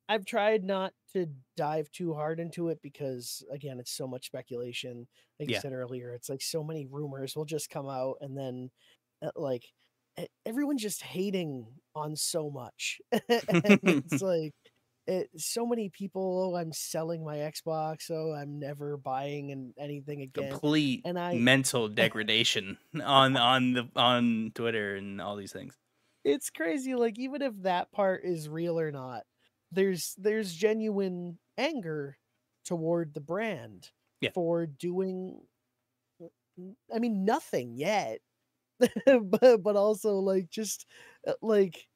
I've tried not to dive too hard into it because, again, it's so much speculation. Like you said earlier, it's like so many rumors will just come out, and then like everyone's just hating on so much. And it's like so many people, oh, I'm selling my Xbox, oh, I'm never buying anything again. Complete and mental degradation on Twitter and all these things. It's crazy. Like, even if that part is real or not, there's genuine anger toward the brand for doing, I mean, nothing yet, but also like, just like,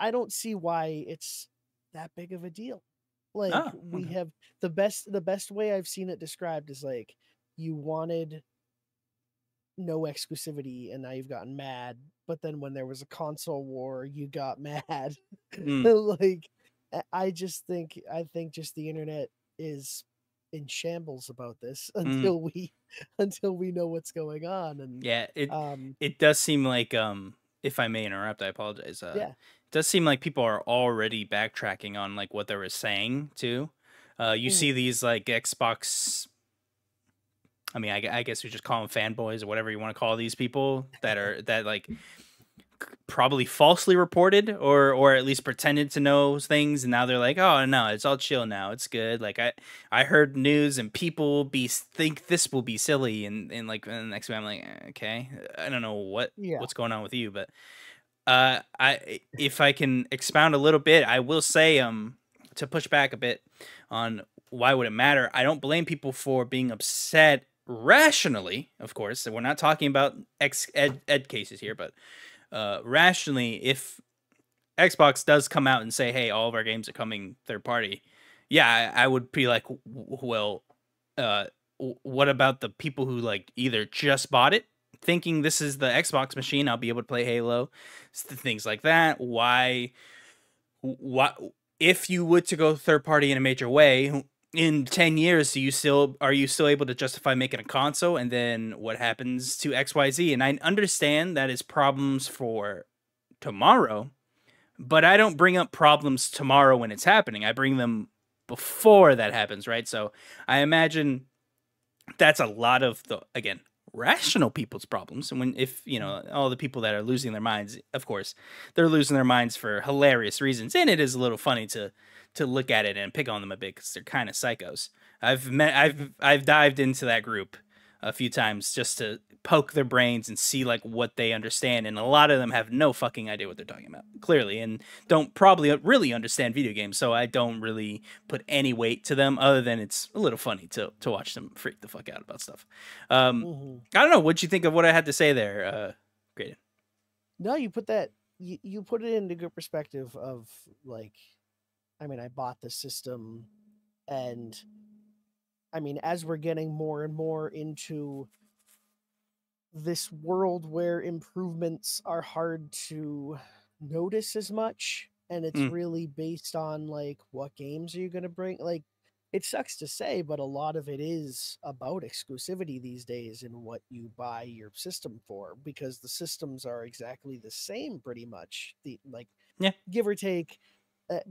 I don't see why it's that big of a deal. Like we have the best way I've seen it described is like, you wanted no exclusivity and now you've gotten mad, but then when there was a console war you got mad. Like I think just the internet is in shambles about this until we know what's going on. And it does seem like, if I may interrupt, I apologize, it does seem like people are already backtracking on like what they were saying too. You see these like Xbox, I mean, I guess we just call them fanboys or whatever you want to call these people that like probably falsely reported or at least pretended to know things. And now they're like, oh no, it's all chill now. It's good. Like I heard news and people think this will be silly. And like, and the next day I'm like, okay, I don't know what's going on with you, but if I can expound a little bit, I will say, to push back a bit on why would it matter? I don't blame people for being upset rationally, of course. And we're not talking about ed cases here, but rationally, if Xbox does come out and say, hey, all of our games are coming third party, yeah, I would be like, well, what about the people who like either just bought it thinking this is the Xbox machine, I'll be able to play Halo, things like that? Why if you were to go third party in a major way in 10 years, are you still able to justify making a console? And then what happens to XYZ? And I understand that is problems for tomorrow, but I don't bring up problems tomorrow when it's happening. I bring them before that happens, right? So I imagine that's a lot of the, again, rational people's problems. And when, if you know, all the people that are losing their minds, of course they're losing their minds for hilarious reasons, and it is a little funny to look at it and pick on them a bit because they're kind of psychos. I've dived into that group a few times just to poke their brains and see like what they understand, and a lot of them have no fucking idea what they're talking about, clearly, and don't probably really understand video games, so I don't really put any weight to them other than it's a little funny to watch them freak the fuck out about stuff. I don't know, what'd you think of what I had to say there, Graydon? No, you put that, you put it into good perspective of like, I mean, I bought the system, and I mean, as we're getting more and more into this world where improvements are hard to notice as much, and it's really based on like what games are you going to bring, like it sucks to say, but a lot of it is about exclusivity these days and what you buy your system for, because the systems are exactly the same pretty much, the like, yeah, give or take.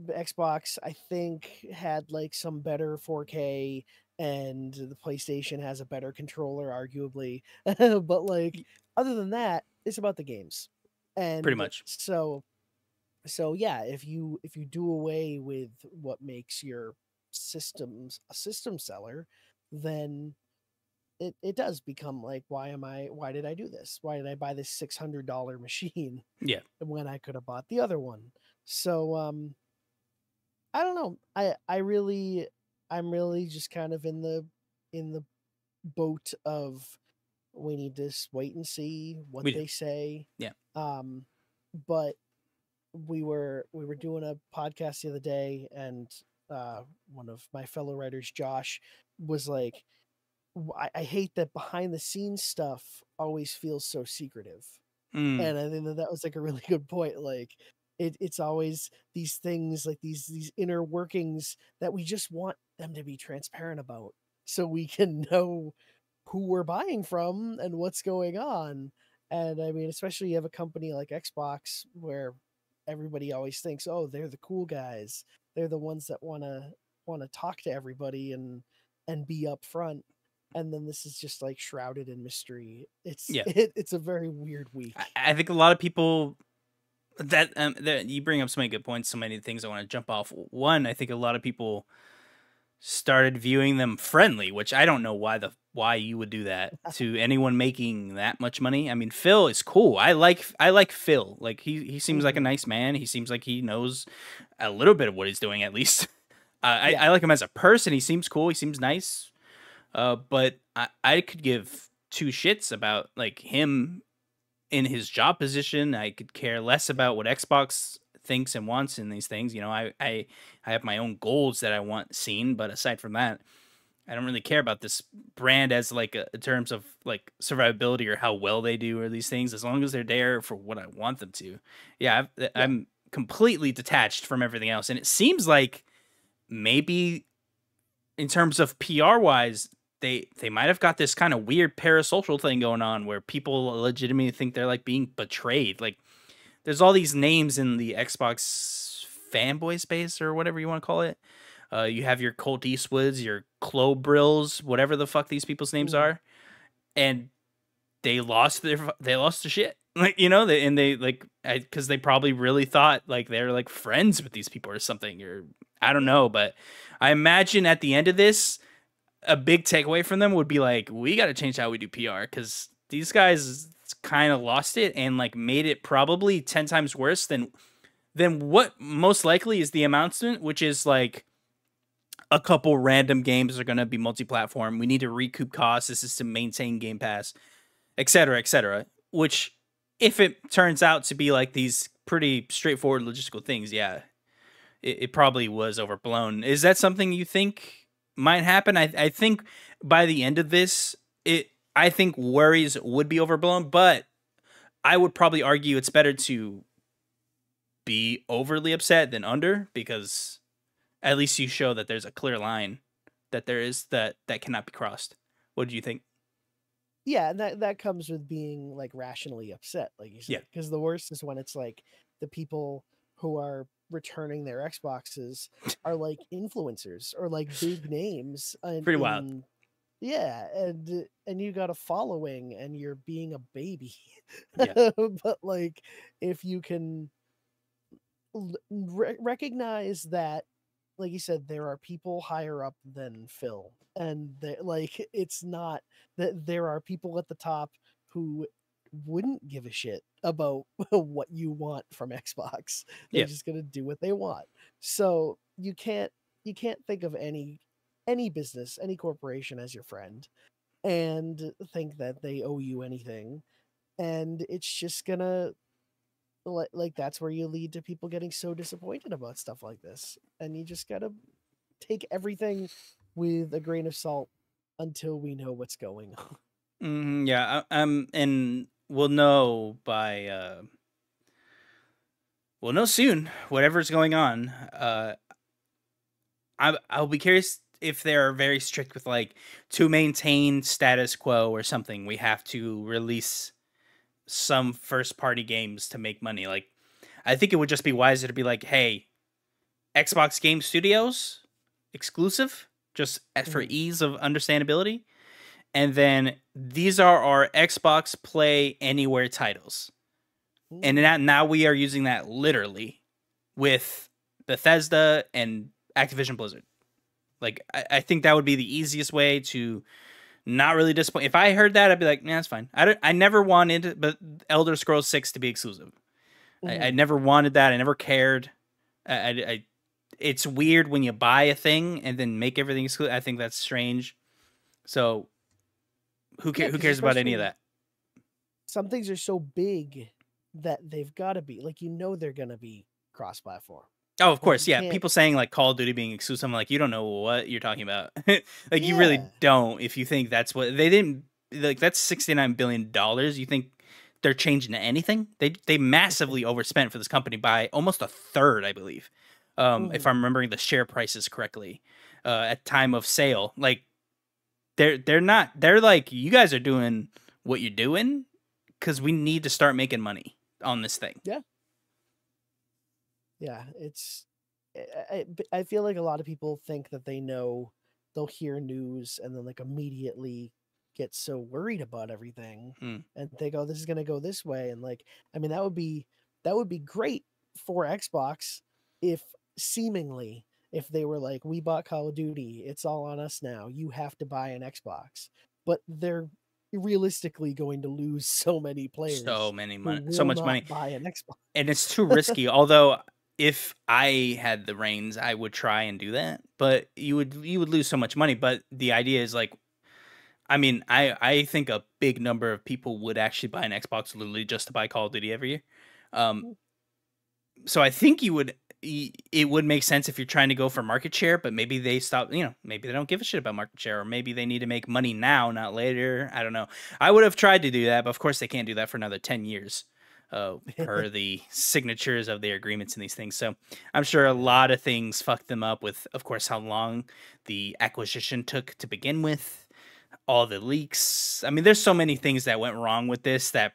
Xbox I think had like some better 4K, and the PlayStation has a better controller, arguably. But like, other than that, it's about the games, and pretty much. So yeah, if you do away with what makes your systems a system seller, then it does become like, why did I do this? Why did I buy this $600 machine? Yeah, when I could have bought the other one. So I don't know. I'm really just kind of in the boat of, we need to wait and see what they say. Yeah. But we were doing a podcast the other day, and one of my fellow writers, Josh, was like, I hate that behind the scenes stuff always feels so secretive. And I think that was like a really good point. Like, it's always these things, like these inner workings that we just want them to be transparent about, so we can know who we're buying from and what's going on. And I mean, especially you have a company like Xbox where everybody always thinks, oh, they're the cool guys, they're the ones that want to talk to everybody and be upfront. And then this is just like shrouded in mystery. It's a very weird week. I think a lot of people. That you bring up so many good points, so many things I want to jump off. One, I think a lot of people started viewing them friendly, which I don't know why you would do that to anyone making that much money. I mean, Phil is cool. I like Phil. Like he seems like a nice man. He seems like he knows a little bit of what he's doing, at least. I like him as a person. He seems cool. He seems nice. But I could give two shits about like him in his job position. I could care less about what Xbox thinks and wants in these things. You know, I have my own goals that I want seen, but aside from that, I don't really care about this brand as like in terms of like survivability or how well they do or these things, as long as they're there for what I want them to. Yeah, I'm completely detached from everything else. And it seems like maybe in terms of PR wise, they might have got this kind of weird parasocial thing going on where people legitimately think they're like being betrayed. Like there's all these names in the Xbox fanboy space or whatever you want to call it. You have your Colt Eastwoods, your Clobrills, whatever the fuck these people's names are, and they lost their shit. Like, you know, they like, because they probably really thought like they're like friends with these people or something, or I don't know. But I imagine at the end of this, a big takeaway from them would be like, we got to change how we do PR, because these guys kind of lost it and like made it probably 10 times worse than what most likely is the announcement, which is like a couple random games are going to be multi-platform. We need to recoup costs. This is to maintain Game Pass, et cetera, et cetera. Which if it turns out to be like these pretty straightforward logistical things, yeah, it probably was overblown. Is that something you think might happen? I think by the end of this, I think worries would be overblown, but I would probably argue it's better to be overly upset than under, because at least you show that there's a clear line that there is that cannot be crossed. What do you think? Yeah, and that comes with being like rationally upset, like you said. Yeah. Because the worst is when it's like the people who are returning their Xboxes are like influencers or like big names. And, pretty wild. And, yeah, and you got a following and you're being a baby. Yeah. But like, if you can recognize that, like you said, there are people higher up than Phil, and like, it's not that there are people at the top who wouldn't give a shit about what you want from Xbox. They're just going to do what they want. So you can't think of any business, any corporation as your friend and think that they owe you anything. And it's just gonna, like, that's where you lead to people getting so disappointed about stuff like this. And you just gotta take everything with a grain of salt until we know what's going on. Yeah, and we'll know by, we'll know soon, whatever's going on. I'll be curious if they're very strict with, like, to maintain status quo or something, we have to release some first party games to make money. Like, I think it would just be wiser to be like, hey, Xbox Game Studios exclusive, just for ease of understandability. And then these are our Xbox Play Anywhere titles. And now we are using that literally with Bethesda and Activision Blizzard. Like, I think that would be the easiest way to not really disappoint. If I heard that, I'd be like, nah, that's fine. I never wanted but Elder Scrolls 6 to be exclusive. I never wanted that. I never cared. It's weird when you buy a thing and then make everything exclusive. I think that's strange. So who cares about any of that? Some things are so big that they've got to be, like, you know, they're going to be cross-platform. Oh, of course, yeah. People saying, like, Call of Duty being exclusive, I'm like, you don't know what you're talking about. Like, yeah. You really don't if you think that's what... They didn't... Like, that's $69 billion. You think they're changing to anything? They massively overspent for this company by almost a third, I believe, if I'm remembering the share prices correctly, at time of sale. Like, they're not... They're like, you guys are doing what you're doing because we need to start making money on this thing. Yeah. Yeah, it's, I feel like a lot of people think that they know, they'll hear news and then like immediately get so worried about everything and think, oh, this is going to go this way. And like, I mean, that would be great for Xbox if seemingly if they were like, we bought Call of Duty, it's all on us now, you have to buy an Xbox. But they're realistically going to lose so many players. So much money. Buy an Xbox. And it's too risky. Although if I had the reins, I would try and do that, but you would lose so much money. But the idea is like, I mean, I think a big number of people would actually buy an Xbox literally just to buy Call of Duty every year. So I think it would make sense if you're trying to go for market share, but maybe they stop, you know, maybe they don't give a shit about market share, or maybe they need to make money now, not later. I don't know. I would have tried to do that, but of course they can't do that for another 10 years. Per the signatures of their agreements and these things. So I'm sure a lot of things fucked them up with, of course, how long the acquisition took to begin with, all the leaks. I mean, there's so many things that went wrong with this that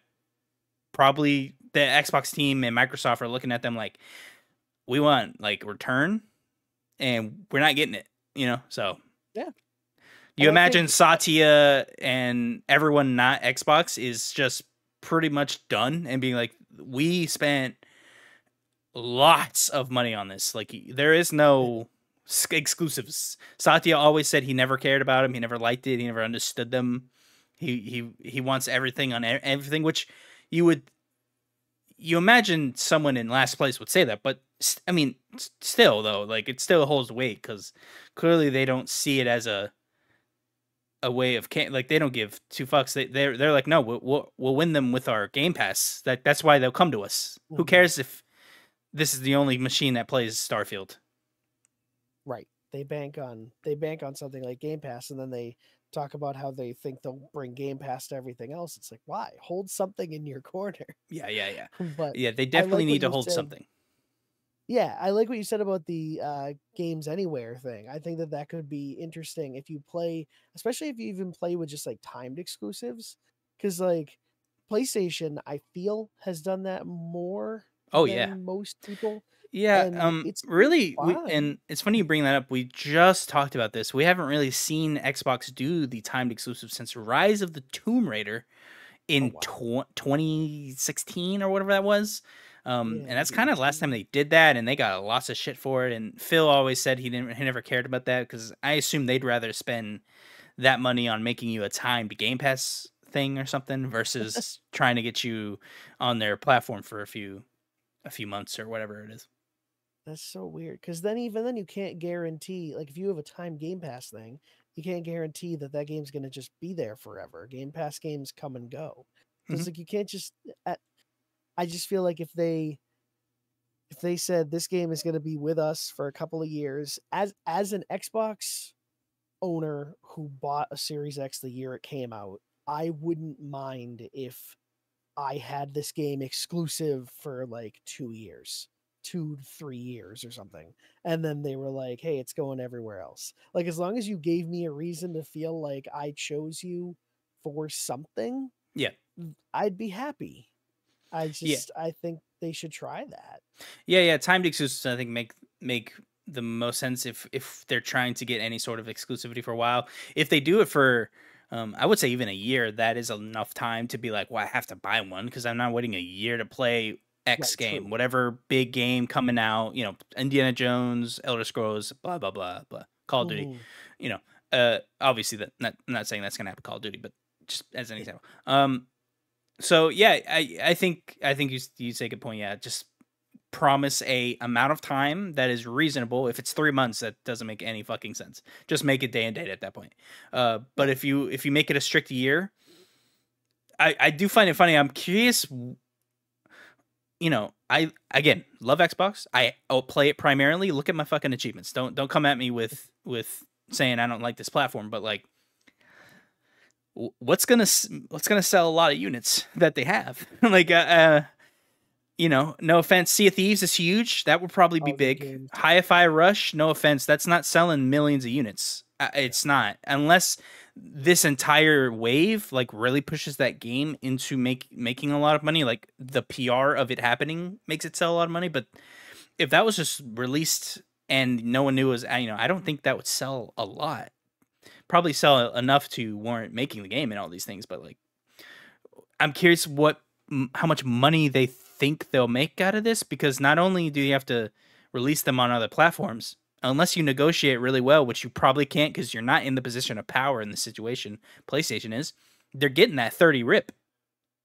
probably the Xbox team and Microsoft are looking at them like, we want like return and we're not getting it, you know? So yeah, you imagine Satya and everyone not Xbox is just pretty much done and being like, we spent lots of money on this. Like, there is no exclusives. Satya always said he never cared about them. He never liked it. He never understood them. He wants everything on everything, which you imagine someone in last place would say that, but I mean, still though, like, it still holds weight because clearly they don't see it as a way of, like, they don't give two fucks. They're like, no, we'll win them with our Game Pass. That's why they'll come to us. Who cares if this is the only machine that plays Starfield. Right. They bank on something like Game Pass, and then they talk about how they think they'll bring Game Pass to everything else. It's like, why? Hold something in your corner. Yeah. But yeah, they definitely need to hold something. Yeah, I like what you said about the games anywhere thing. I think that could be interesting if you play, especially if you even play with just like timed exclusives, because like PlayStation, I feel, has done that more. Oh yeah, most people. Yeah, and it's really, and it's funny you bring that up. We just talked about this. We haven't really seen Xbox do the timed exclusive since Rise of the Tomb Raider in 2016 or whatever that was. And that's kind of the last time they did that, and they got lots of shit for it. And Phil always said he never cared about that, because I assume they'd rather spend that money on making you a timed Game Pass thing or something versus trying to get you on their platform for a few months or whatever it is. That's so weird, because then even then you can't guarantee, like if you have a timed Game Pass thing, you can't guarantee that game's going to just be there forever. Game Pass games come and go. So it's like you can't just. I just feel like if they said this game is going to be with us for a couple of years, as an Xbox owner who bought a Series X the year it came out, I wouldn't mind if I had this game exclusive for like 2 years. 2 to 3 years or something, and then they were like, hey, it's going everywhere else. Like, as long as you gave me a reason to feel like I chose you for something, yeah, I'd be happy. I think they should try that. Yeah, timed exclusives I think make the most sense if they're trying to get any sort of exclusivity for a while. If they do it for I would say even a year, that is enough time to be like, well, I have to buy one, because I'm not waiting a year to play X game, true. Whatever big game coming out, you know, Indiana Jones, Elder Scrolls, blah, blah, blah, blah, Call of Duty, you know, obviously I'm not saying that's going to happen Call of Duty, but just as an example. So yeah, I think you say good point. Yeah. Just promise a amount of time that is reasonable. If it's 3 months, that doesn't make any fucking sense. Just make it day and date at that point. But if you make it a strict year, I do find it funny. I'm curious. You know, I again love Xbox. I'll play it primarily. Look at my fucking achievements. Don't come at me with saying I don't like this platform. But like, what's gonna sell a lot of units that they have? Like, you know, no offense, Sea of Thieves is huge. That would probably be big. Hi-Fi Rush, no offense, that's not selling millions of units. It's not, unless this entire wave like really pushes that game into making a lot of money. Like the PR of it happening makes it sell a lot of money. But if that was just released and no one knew it was, you know, I don't think that would sell a lot. Probably sell enough to warrant making the game and all these things. But like, I'm curious how much money they think they'll make out of this, because not only do you have to release them on other platforms, unless you negotiate really well, which you probably can't because you're not in the position of power in the situation PlayStation is, they're getting that 30 rip.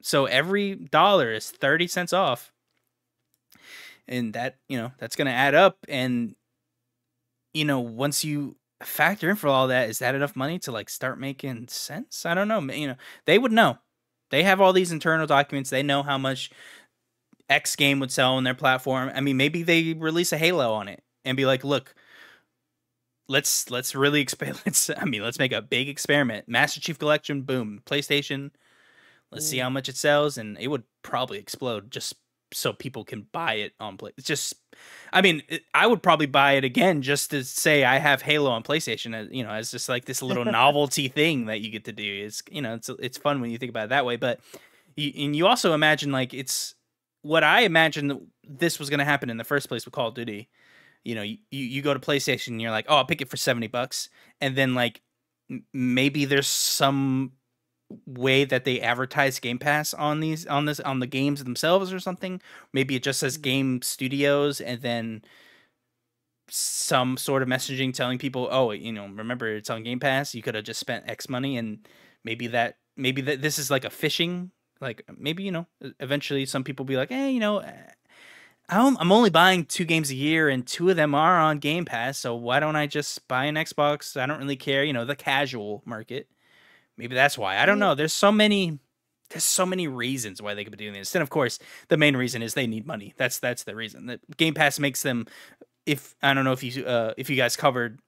So every dollar is 30 cents off. And that, you know, that's going to add up. And, you know, once you factor in for all that, is that enough money to like start making sense? I don't know. You know, they would know. They have all these internal documents. They know how much X game would sell on their platform. I mean, maybe they release a Halo on it and be like, look, let's really expand. Let's make a big experiment. Master Chief Collection, boom, PlayStation. Let's see how much it sells, and it would probably explode just so people can buy it on PlayStation. Just, I mean, I would probably buy it again just to say I have Halo on PlayStation. As, you know, as just like this little novelty thing that you get to do. It's, you know, it's fun when you think about it that way. But you also imagine, like, it's what I imagined this was going to happen in the first place with Call of Duty. You know, you go to PlayStation and you're like, oh, I'll pick it for $70. And then like, maybe there's some way that they advertise Game Pass on the games themselves or something. Maybe it just says Game Studios and then some sort of messaging telling people, oh, you know, remember it's on Game Pass. You could have just spent X money. And maybe that this is like a phishing, like maybe, you know, eventually some people be like, hey, you know, I'm only buying 2 games a year and 2 of them are on Game Pass. So why don't I just buy an Xbox? I don't really care. You know, the casual market. Maybe that's why. I don't know. There's so many there's so many reasons why they could be doing this. And of course, the main reason is they need money. That's the reason. The Game Pass makes them, if I don't know if you guys covered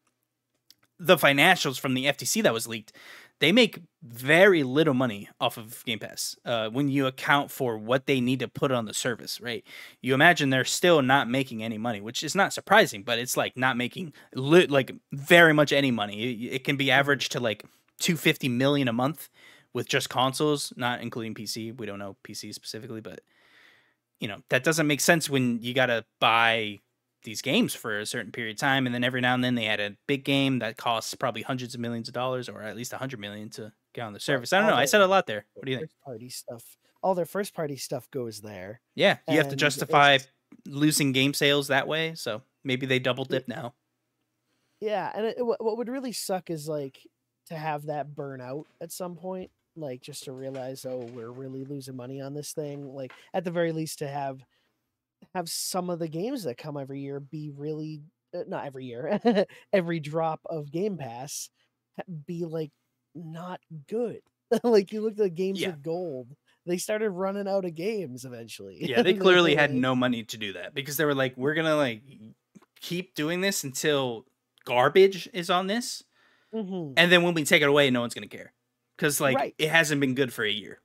the financials from the FTC that was leaked, they make very little money off of Game Pass when you account for what they need to put on the service, right? You imagine they're still not making any money, which is not surprising, but it's like not making like very much any money. It can be averaged to like $250 million a month with just consoles, not including PC. We don't know PC specifically, but you know, that doesn't make sense when you got to buy these games for a certain period of time, and then every now and then they had a big game that costs probably hundreds of millions of dollars, or at least $100 million to get on the service. I don't know. I said a lot there. What do you think? Party stuff. All their first party stuff goes there. Yeah, you have to justify losing game sales that way. So maybe they double dip now. Yeah, and what would really suck is like to have that burn out at some point. Like just to realize, oh, we're really losing money on this thing. Like at the very least to have some of the games that come every year be really not every year every drop of Game Pass be like not good. Like you look at the games with gold, they started running out of games eventually. Yeah, they clearly had no money to do that, because they were like, we're gonna like keep doing this until garbage is on this, and then when we take it away, no one's gonna care, because like it hasn't been good for a year.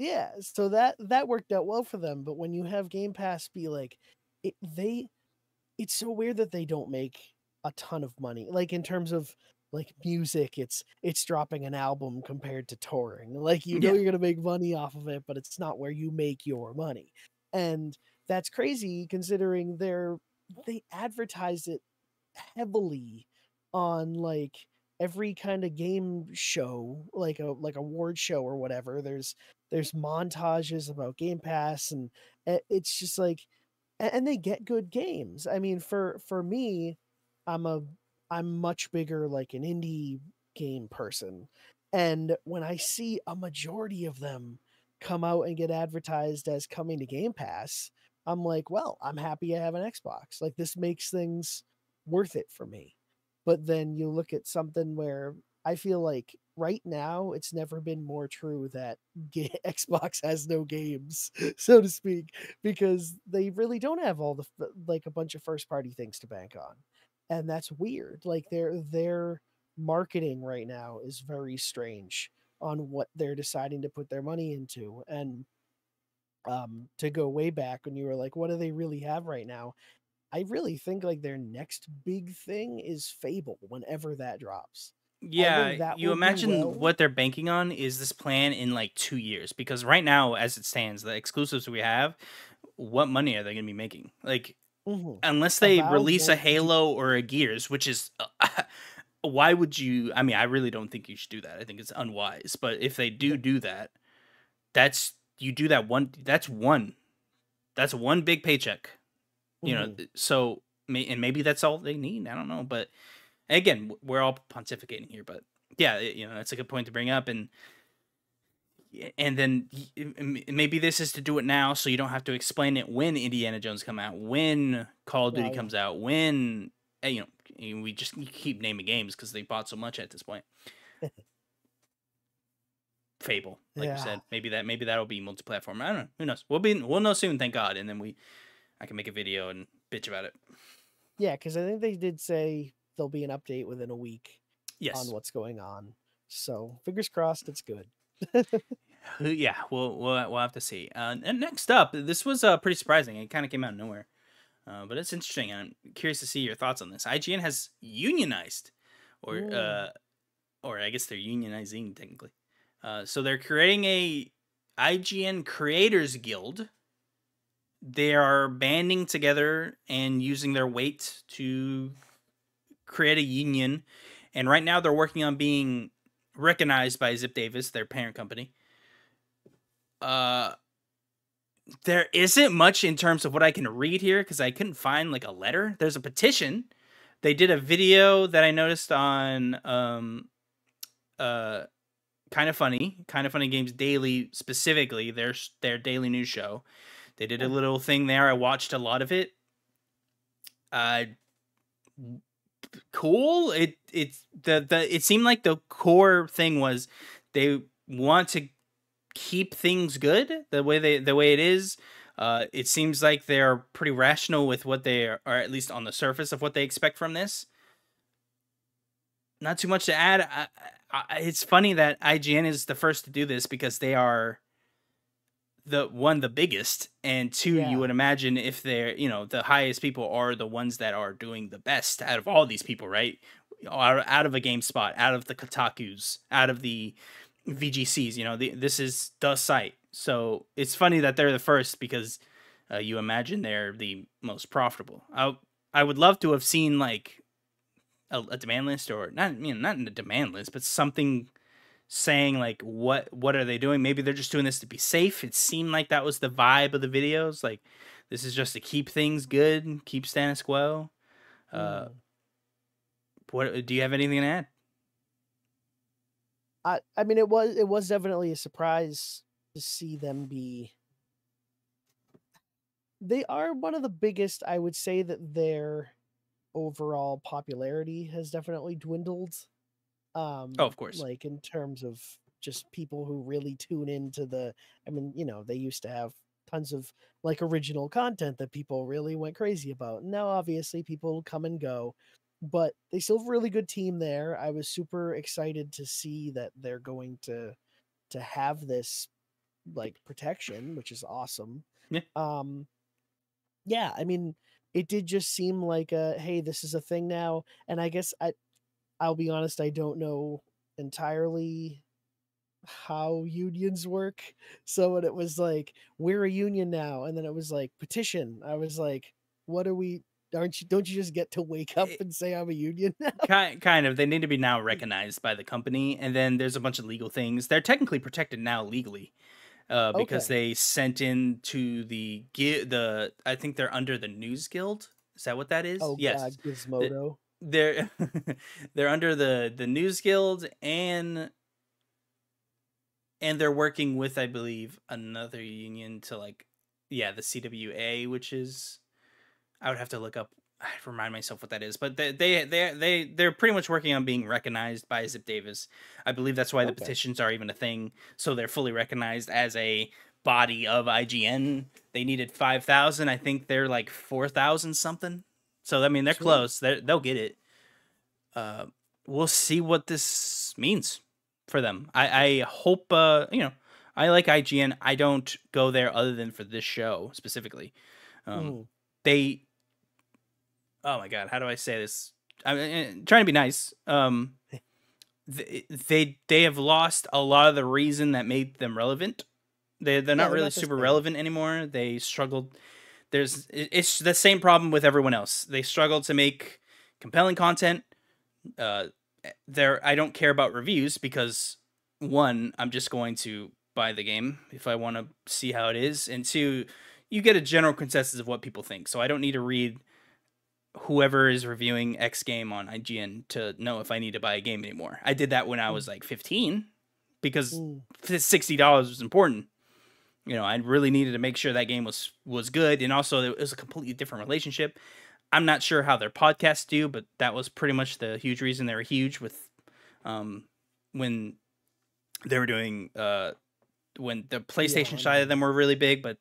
Yeah, so that worked out well for them. But when you have Game Pass be like, it's so weird that they don't make a ton of money. Like in terms of like music, it's dropping an album compared to touring. Like you know you're gonna make money off of it, but it's not where you make your money. And that's crazy considering they advertise it heavily on like every kind of game show, like a award show or whatever. There's montages about Game Pass, and it's just like, and they get good games. I mean, for me, I'm much bigger like an indie game person, and when I see a majority of them come out and get advertised as coming to Game Pass, I'm like, well, I'm happy I have an Xbox. Like this makes things worth it for me. But then you look at something where I feel like right now it's never been more true that Xbox has no games, so to speak, because they really don't have all the like a bunch of first party things to bank on. And that's weird. Like their marketing right now is very strange on what they're deciding to put their money into. And to go way back when you were like, what do they really have right now? I really think like their next big thing is Fable whenever that drops. Yeah, you imagine what they're banking on is this plan in like 2 years, because right now as it stands, the exclusives we have, what money are they going to be making? Like unless they release a Halo or a Gears, which is why would you? I mean, I really don't think you should do that. I think it's unwise. But if they do that, that's one big paycheck. You know, so, and maybe that's all they need. I don't know. But again, we're all pontificating here, but yeah, you know, that's a good point to bring up. And then maybe this is to do it now, so you don't have to explain it when Indiana Jones come out, when Call of Duty comes out, when, you know, we just keep naming games because they bought so much at this point. Fable, like you said, maybe that'll be multi-platform. I don't know. Who knows? We'll know soon. Thank God. And then I can make a video and bitch about it. Yeah, because I think they did say there'll be an update within a week on what's going on. So fingers crossed, it's good. Yeah, we'll have to see. And next up, this was pretty surprising. It kind of came out of nowhere, but it's interesting. I'm curious to see your thoughts on this. IGN has unionized, or I guess they're unionizing technically. So they're creating a IGN Creators Guild. They are banding together and using their weight to create a union. And right now they're working on being recognized by Ziff Davis, their parent company. There isn't much in terms of what I can read here, because I couldn't find like a letter. There's a petition. They did a video that I noticed on Kind of Funny Games Daily, specifically their daily news show. They did a little thing there. I watched a lot of it. Cool. It seemed like the core thing was they want to keep things good the way they it is. It seems like they're pretty rational with what they are, or at least on the surface of what they expect from this. Not too much to add. It's funny that IGN is the first to do this because they are the biggest, and two, you would imagine if they're, you know, the highest people are the ones that are doing the best out of all these people, right? Out of a GameSpot, out of the Kotakus, out of the VGCs, you know, this is the site. So it's funny that they're the first because you imagine they're the most profitable. I would love to have seen like a demand list, or not, you know, not in the demand list, but something saying like what are they doing? Maybe they're just doing this to be safe. It seemed like that was the vibe of the videos. Like this is just to keep things good and keep status quo. What do you have anything to add? I mean, it was definitely a surprise to see them be. They are one of the biggest. I would say that their overall popularity has definitely dwindled. Oh, of course. Like in terms of just people who really tune into the. I mean, you know, they used to have tons of like original content that people really went crazy about. Now, obviously, people come and go. But they still have a really good team there. I was super excited to see that they're going to have this like protection, which is awesome. Yeah. Yeah, I mean, it did just seem like hey, this is a thing now. And I guess I'll be honest, I don't know entirely how unions work. So when it was like, we're a union now, and then it was like petition, I was like, what are we? Don't you just get to wake up and say I'm a union now? Kind of. They need to be now recognized by the company, and then there's a bunch of legal things. They're technically protected now legally because they sent in to the I think they're under the News Guild. Is that what that is? Oh, yes. God, Gizmodo. They're they're under the News Guild, and they're working with, I believe, another union to like, yeah, the CWA, which is. I would have to look up, remind myself what that is, but they're pretty much working on being recognized by Ziff Davis. I believe that's why the petitions are even a thing. So they're fully recognized as a body of IGN. They needed 5,000. I think they're like 4,000 something. So I mean, they're close. They'll get it. We'll see what this means for them. I hope you know, I like IGN. I don't go there other than for this show specifically. They. Oh my God, how do I say this? I'm trying to be nice. They have lost a lot of the reason that made them relevant. They're not really super relevant anymore. They struggled. It's the same problem with everyone else. They struggled to make compelling content. I don't care about reviews because one, I'm just going to buy the game if I want to see how it is, and two, you get a general consensus of what people think. So I don't need to read whoever is reviewing X game on IGN to know if I need to buy a game anymore. I did that when I was like 15 because $60 was important. You know, I really needed to make sure that game was good. And also it was a completely different relationship. I'm not sure how their podcasts do, but that was pretty much the huge reason they were huge with, when they were doing, when the PlayStation side of them were really big, but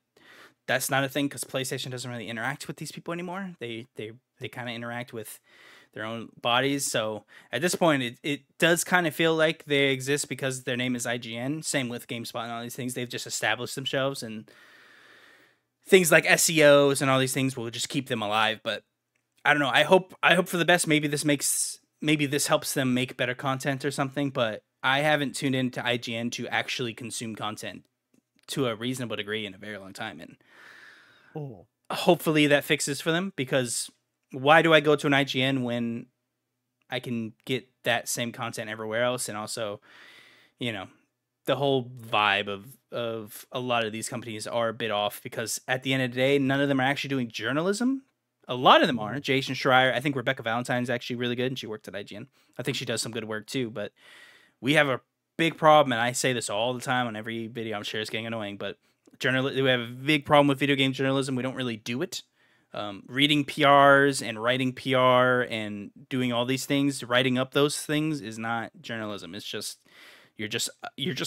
that's not a thing because PlayStation doesn't really interact with these people anymore. They kind of interact with their own bodies. So at this point, it does kind of feel like they exist because their name is IGN. Same with GameSpot and all these things. They've just established themselves, and things like SEOs and all these things will just keep them alive. But I don't know. I hope for the best. Maybe this helps them make better content or something. But I haven't tuned into IGN to actually consume content to a reasonable degree in a very long time. And hopefully that fixes for them, because why do I go to an IGN when I can get that same content everywhere else? And also, you know, the whole vibe of a lot of these companies are a bit off, because at the end of the day, none of them are actually doing journalism. A lot of them are. Jason Schreier, I think Rebecca Valentine's actually really good, and she worked at IGN. I think she does some good work too, but we have a big problem, and I say this all the time on every video. I'm sure it's getting annoying, but we have a big problem with video game journalism. We don't really do it. Reading PRs and writing PR and doing all these things, writing up those things is not journalism. It's just You're just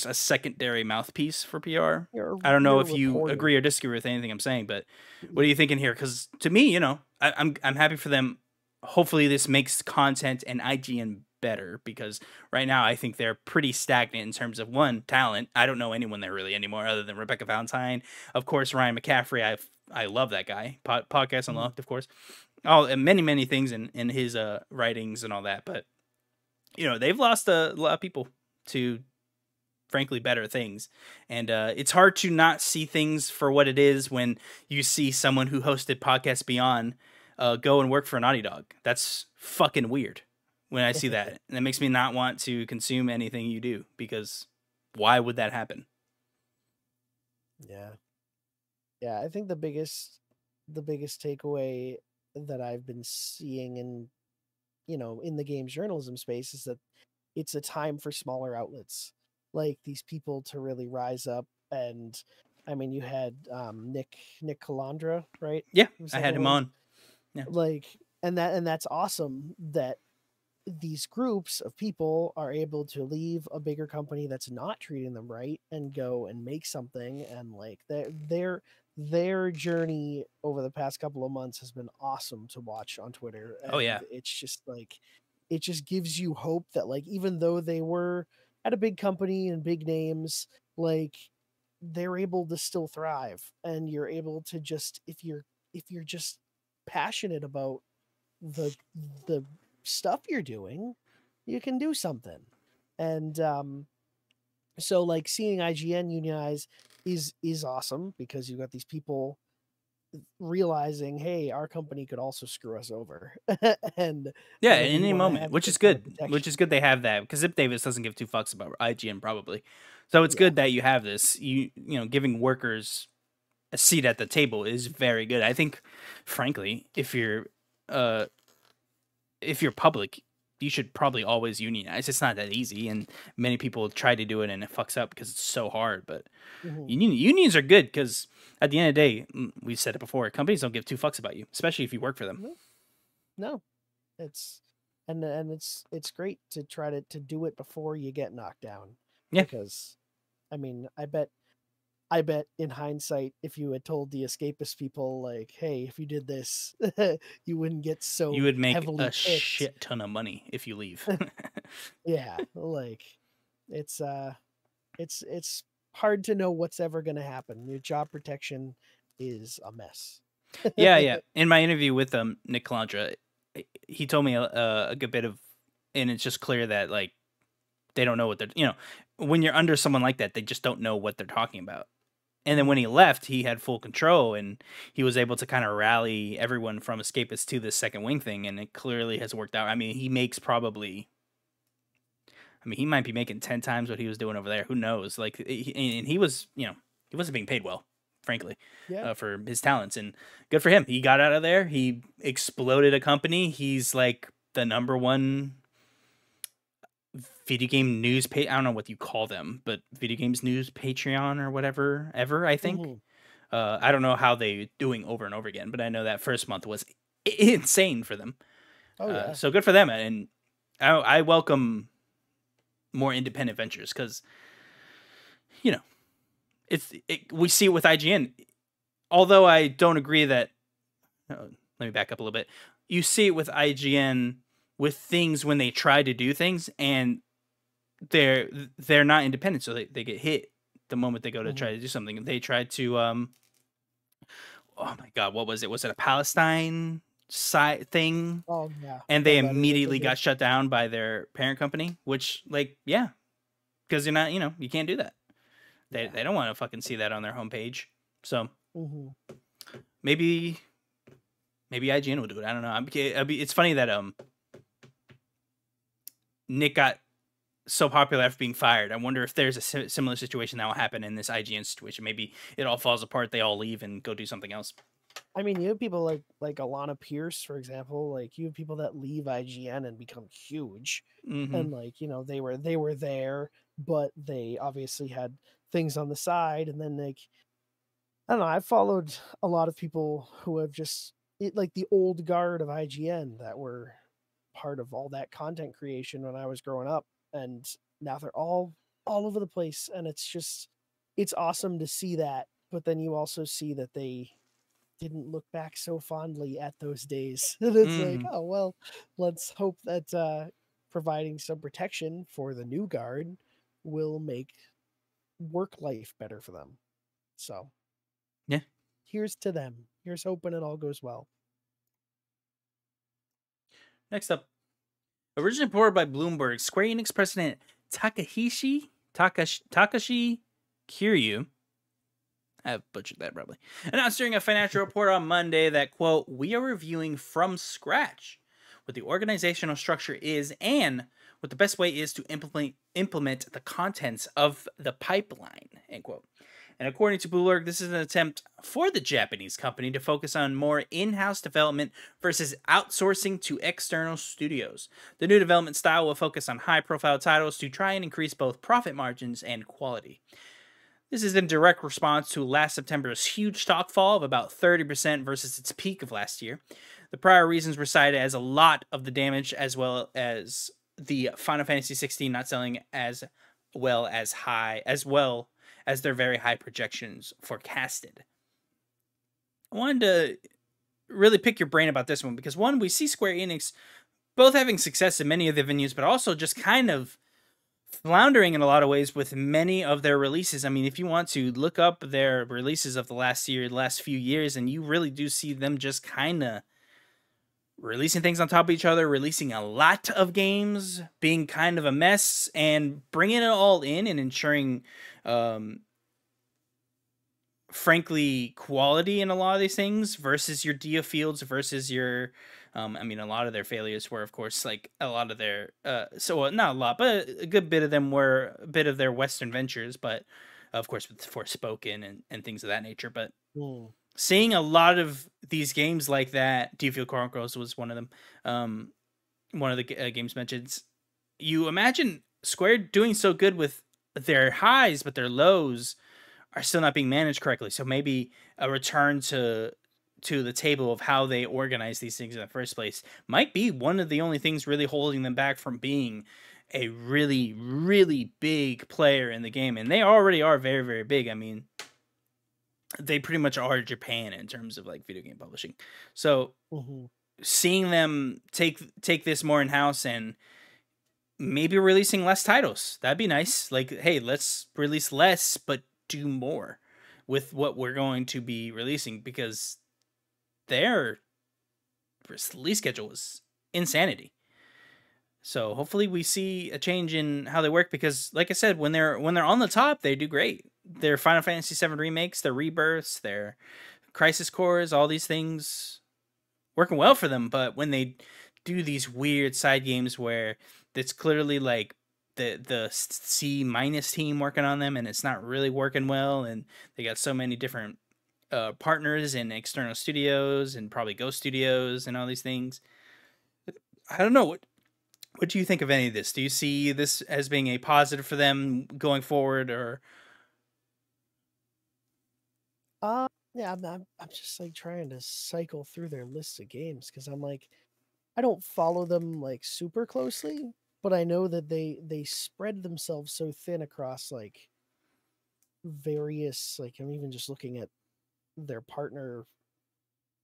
a secondary mouthpiece for PR. I don't know if you agree or disagree with anything I'm saying, but what are you thinking here? Because to me, you know, I'm happy for them. Hopefully this makes content and IGN better, because right now I think they're pretty stagnant in terms of one, talent. I don't know anyone there really anymore other than Rebecca Valentine. Of course, Ryan McCaffrey. I love that guy. Podcast Unlocked, of course. And many things in his writings and all that. But, you know, they've lost a lot of people to, frankly, better things. And it's hard to not see things for what it is when you see someone who hosted Podcast Beyond go and work for Naughty Dog. That's fucking weird when I see that. And it makes me not want to consume anything you do, because why would that happen? Yeah. Yeah, I think the biggest takeaway that I've been seeing in, you know, in the games journalism space is that it's a time for smaller outlets like these people to really rise up. And I mean, you had Nick Calandra, right? Yeah, I had him on. Yeah. Like, and that's awesome that these groups of people are able to leave a bigger company that's not treating them right and go and make something. And like their journey over the past couple of months has been awesome to watch on Twitter. And oh yeah. It's just like, it just gives you hope that, like, even though they were at a big company and big names, like, they're able to still thrive. And you're able to just, if you're just passionate about the stuff you're doing, you can do something. And so, like, seeing IGN unionize is awesome, because you've got these people realizing, hey, our company could also screw us over. And yeah, in any moment, which is good. Which is good they have that, because Ziff Davis doesn't give two fucks about IGN probably. So it's good that you have this. You know, giving workers a seat at the table is very good. I think, frankly, if you're public, you should probably always unionize. It's not that easy, and many people try to do it and it fucks up because it's so hard. But unions are good, because at the end of the day, we said it before, companies don't give two fucks about you, especially if you work for them. No, it's great to try to do it before you get knocked down. Yeah, because I mean, I bet in hindsight, if you had told the escapist people, like, hey, if you did this, you wouldn't get so you would make heavily a shit ton of money if you leave. Yeah, like, it's hard to know what's ever going to happen. Your job protection is a mess. Yeah. In my interview with Nick Calandra, he told me a good bit of, and it's just clear that, like, they don't know what they're, you know, when you're under someone like that, they just don't know what they're talking about. And then when he left, he had full control, and he was able to kind of rally everyone from escapists to this second wing thing. And it clearly has worked out. I mean, he makes probably, I mean, he might be making 10 times what he was doing over there. Who knows? Like, and he was, you know, he wasn't being paid well, frankly, for his talents, and good for him. He got out of there. He exploded a company. He's like the #1 video game news page. I don't know what you call them, but video games news Patreon or whatever ever, I think. I don't know how they're doing over and over again, but I know that first month was insane for them. So good for them. And I welcome more independent ventures, because, you know, we see it with IGN. Although I don't agree that, let me back up a little bit. You see it with IGN with things when they try to do things and they're not independent, so they get hit the moment they go to try to do something. They tried to oh my god, what was it? Was it a Palestine side thing? Oh yeah. And they immediately got shut down by their parent company, which, like, yeah, because you're not, you know, you can't do that. They don't want to fucking see that on their homepage. So maybe IGN will do it. I don't know. It's funny that Nick got so popular after being fired. I wonder if there's a similar situation that will happen in this IGN situation. Maybe it all falls apart. They all leave and go do something else. I mean, you have people like Alana Pierce, for example. Like, you have people that leave IGN and become huge. And, like, you know, they were there, but they obviously had things on the side. And then, like, I don't know. I've followed a lot of people who have just, like, the old guard of IGN that were part of all that content creation when I was growing up, and now they're all all over the place, and it's just, it's awesome to see that. But then you also see that they didn't look back so fondly at those days. It's like, oh, well, let's hope that providing some protection for the new guard will make work life better for them. So yeah, here's to them. Here's hoping it all goes well. Next up, originally reported by Bloomberg, Square Enix president Takashi Kiryu, I've butchered that probably, announced during a financial report on Monday that, quote, we are reviewing from scratch what the organizational structure is and what the best way is to implement the contents of the pipeline, end quote. And according to Bloomberg, this is an attempt for the Japanese company to focus on more in-house development versus outsourcing to external studios. The new development style will focus on high-profile titles to try and increase both profit margins and quality. This is in direct response to last September's huge stock fall of about 30% versus its peak of last year. The prior reasons were cited as a lot of the damage, as well as the Final Fantasy XVI not selling as well as their very high projections forecasted. I wanted to really pick your brain about this one because, one, we see Square Enix both having success in many of the venues, but also just kind of floundering in a lot of ways with many of their releases. I mean, if you want to look up their releases of the last few years, and you really do see them just kind of releasing things on top of each other, releasing a lot of games, being kind of a mess, and bringing it all in and ensuring, frankly, quality in a lot of these things versus your Dia Fields versus your, I mean, a lot of their failures were, of course, like a lot of their, not a lot, but a good bit of them were a bit of their Western ventures, but of course with Forspoken and things of that nature, but... Ooh. Seeing a lot of these games like that, Dia Field Chronicles was one of them, one of the games mentioned. You imagine Square doing so good with their highs, but their lows are still not being managed correctly. So maybe a return to the table of how they organize these things in the first place might be one of the only things really holding them back from being a really, really big player in the game. And they already are very, very big. I mean... they pretty much are Japan in terms of like video game publishing. So seeing them take this more in house and maybe releasing less titles, that'd be nice. Like, hey, let's release less, but do more with what we're going to be releasing, because their release schedule was insanity. So hopefully we see a change in how they work, because like I said, when they're on the top, they do great. Their Final Fantasy VII remakes, their rebirths, their Crisis Cores, all these things working well for them. But when they do these weird side games where it's clearly like the C- team working on them and it's not really working well, and they got so many different partners and external studios and probably ghost studios and all these things, I don't know. What do you think of any of this? Do you see this as being a positive for them going forward, or... Yeah, I'm just like trying to cycle through their list of games, because I'm like, I don't follow them like super closely, but I know that they spread themselves so thin across like various, like, I'm even just looking at their partner,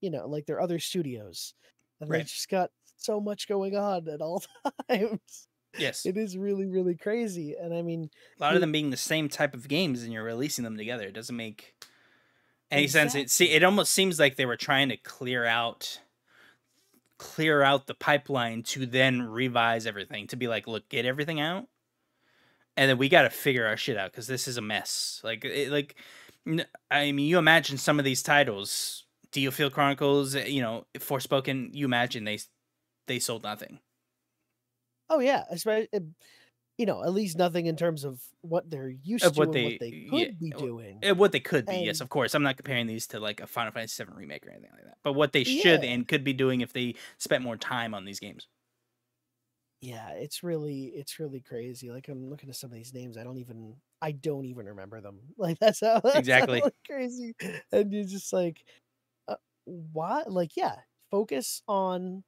you know, like their other studios, and right. They just got so much going on at all times. Yes, it is really, really crazy. And I mean, a lot of them being the same type of games, and you're releasing them together, it doesn't make any sense. It almost seems like they were trying to clear out the pipeline to then revise everything, to be like, look, get everything out, and then we got to figure our shit out, because this is a mess. I mean, you imagine some of these titles, Dia Field Chronicles, you know, Forspoken, you imagine they sold nothing. Oh yeah, you know, at least nothing in terms of what they're used to, what they could be doing. What they could be, yes, of course. I'm not comparing these to like a Final Fantasy VII Remake or anything like that, but what they should and could be doing if they spent more time on these games. Yeah, it's really crazy. Like, I'm looking at some of these names, I don't even remember them. Like, that's exactly how crazy. And you're just like, what? Like, yeah, focus on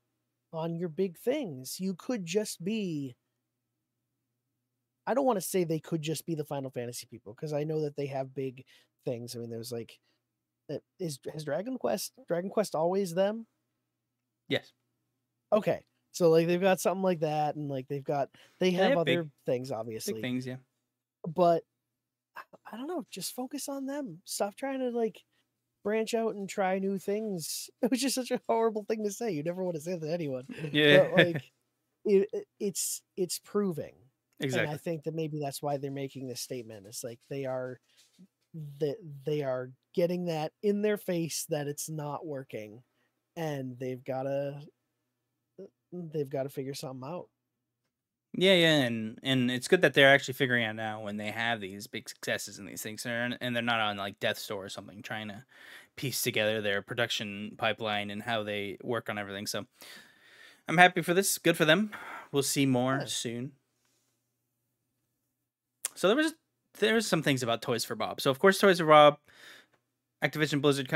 your big things. You could just be I don't want to say they could just be the Final Fantasy people, because I know that they have big things. I mean, there's like, has Dragon Quest always them? Yes. Okay. So like they've got something like that, and like they have other things, obviously. Big things, yeah. But I don't know, just focus on them. Stop trying to like branch out and try new things. It was just such a horrible thing to say. You never want to say that to anyone. Yeah. But like it's proving. Exactly. And I think that maybe that's why they're making this statement. It's like they are getting that in their face that it's not working, and they've got to figure something out. Yeah, and it's good that they're actually figuring out now when they have these big successes and these things, and they're not on like Death's Door or something trying to piece together their production pipeline and how they work on everything. So I'm happy for this. Good for them. We'll see more soon. So there's some things about Toys for Bob. So of course, Toys for Bob, Activision Blizzard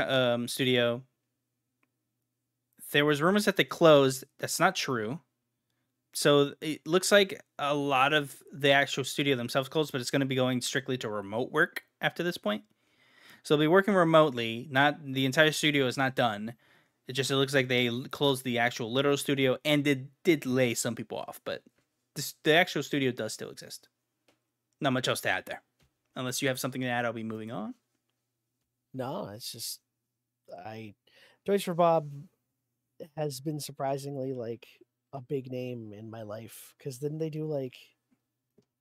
studio. There was rumors that they closed. That's not true. So it looks like a lot of the actual studio themselves closed, but it's going to be going strictly to remote work after this point. So they'll be working remotely. Not the entire studio is not done. It looks like they closed the actual literal studio, and it did lay some people off, but the actual studio does still exist. Not much else to add there. Unless you have something to add, I'll be moving on. No, it's just Toys for Bob has been surprisingly like a big name in my life, because then they did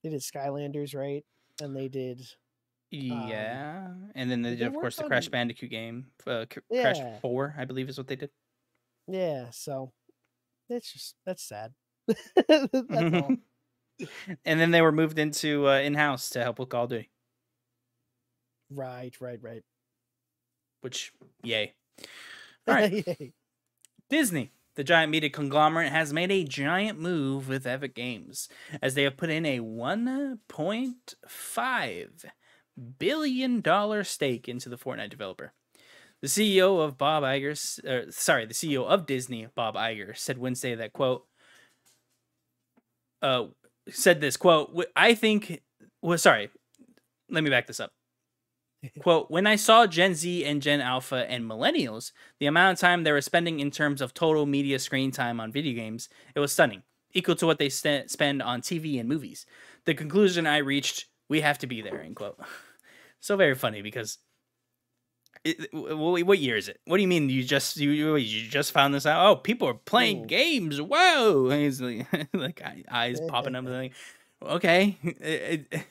Skylanders, right? And they did and then they did of course the Crash Bandicoot game, Crash 4 I believe is what they did. Yeah, so that's sad. That's all. And then they were moved into in-house to help with Call of Duty. Right. Which, yay. All right. Yay. Disney, the giant media conglomerate, has made a giant move with Epic Games, as they have put in a $1.5 billion stake into the Fortnite developer. The CEO of Disney, Bob Iger, said Wednesday that, quote, "When I saw Gen Z and Gen Alpha and millennials, the amount of time they were spending in terms of total media screen time on video games, it was stunning, equal to what they spend on TV and movies. The conclusion I reached, we have to be there," end quote. So very funny, because what year is it? What do you mean you just found this out? Oh, people are playing games. Whoa. It's like eyes popping up. Like, okay.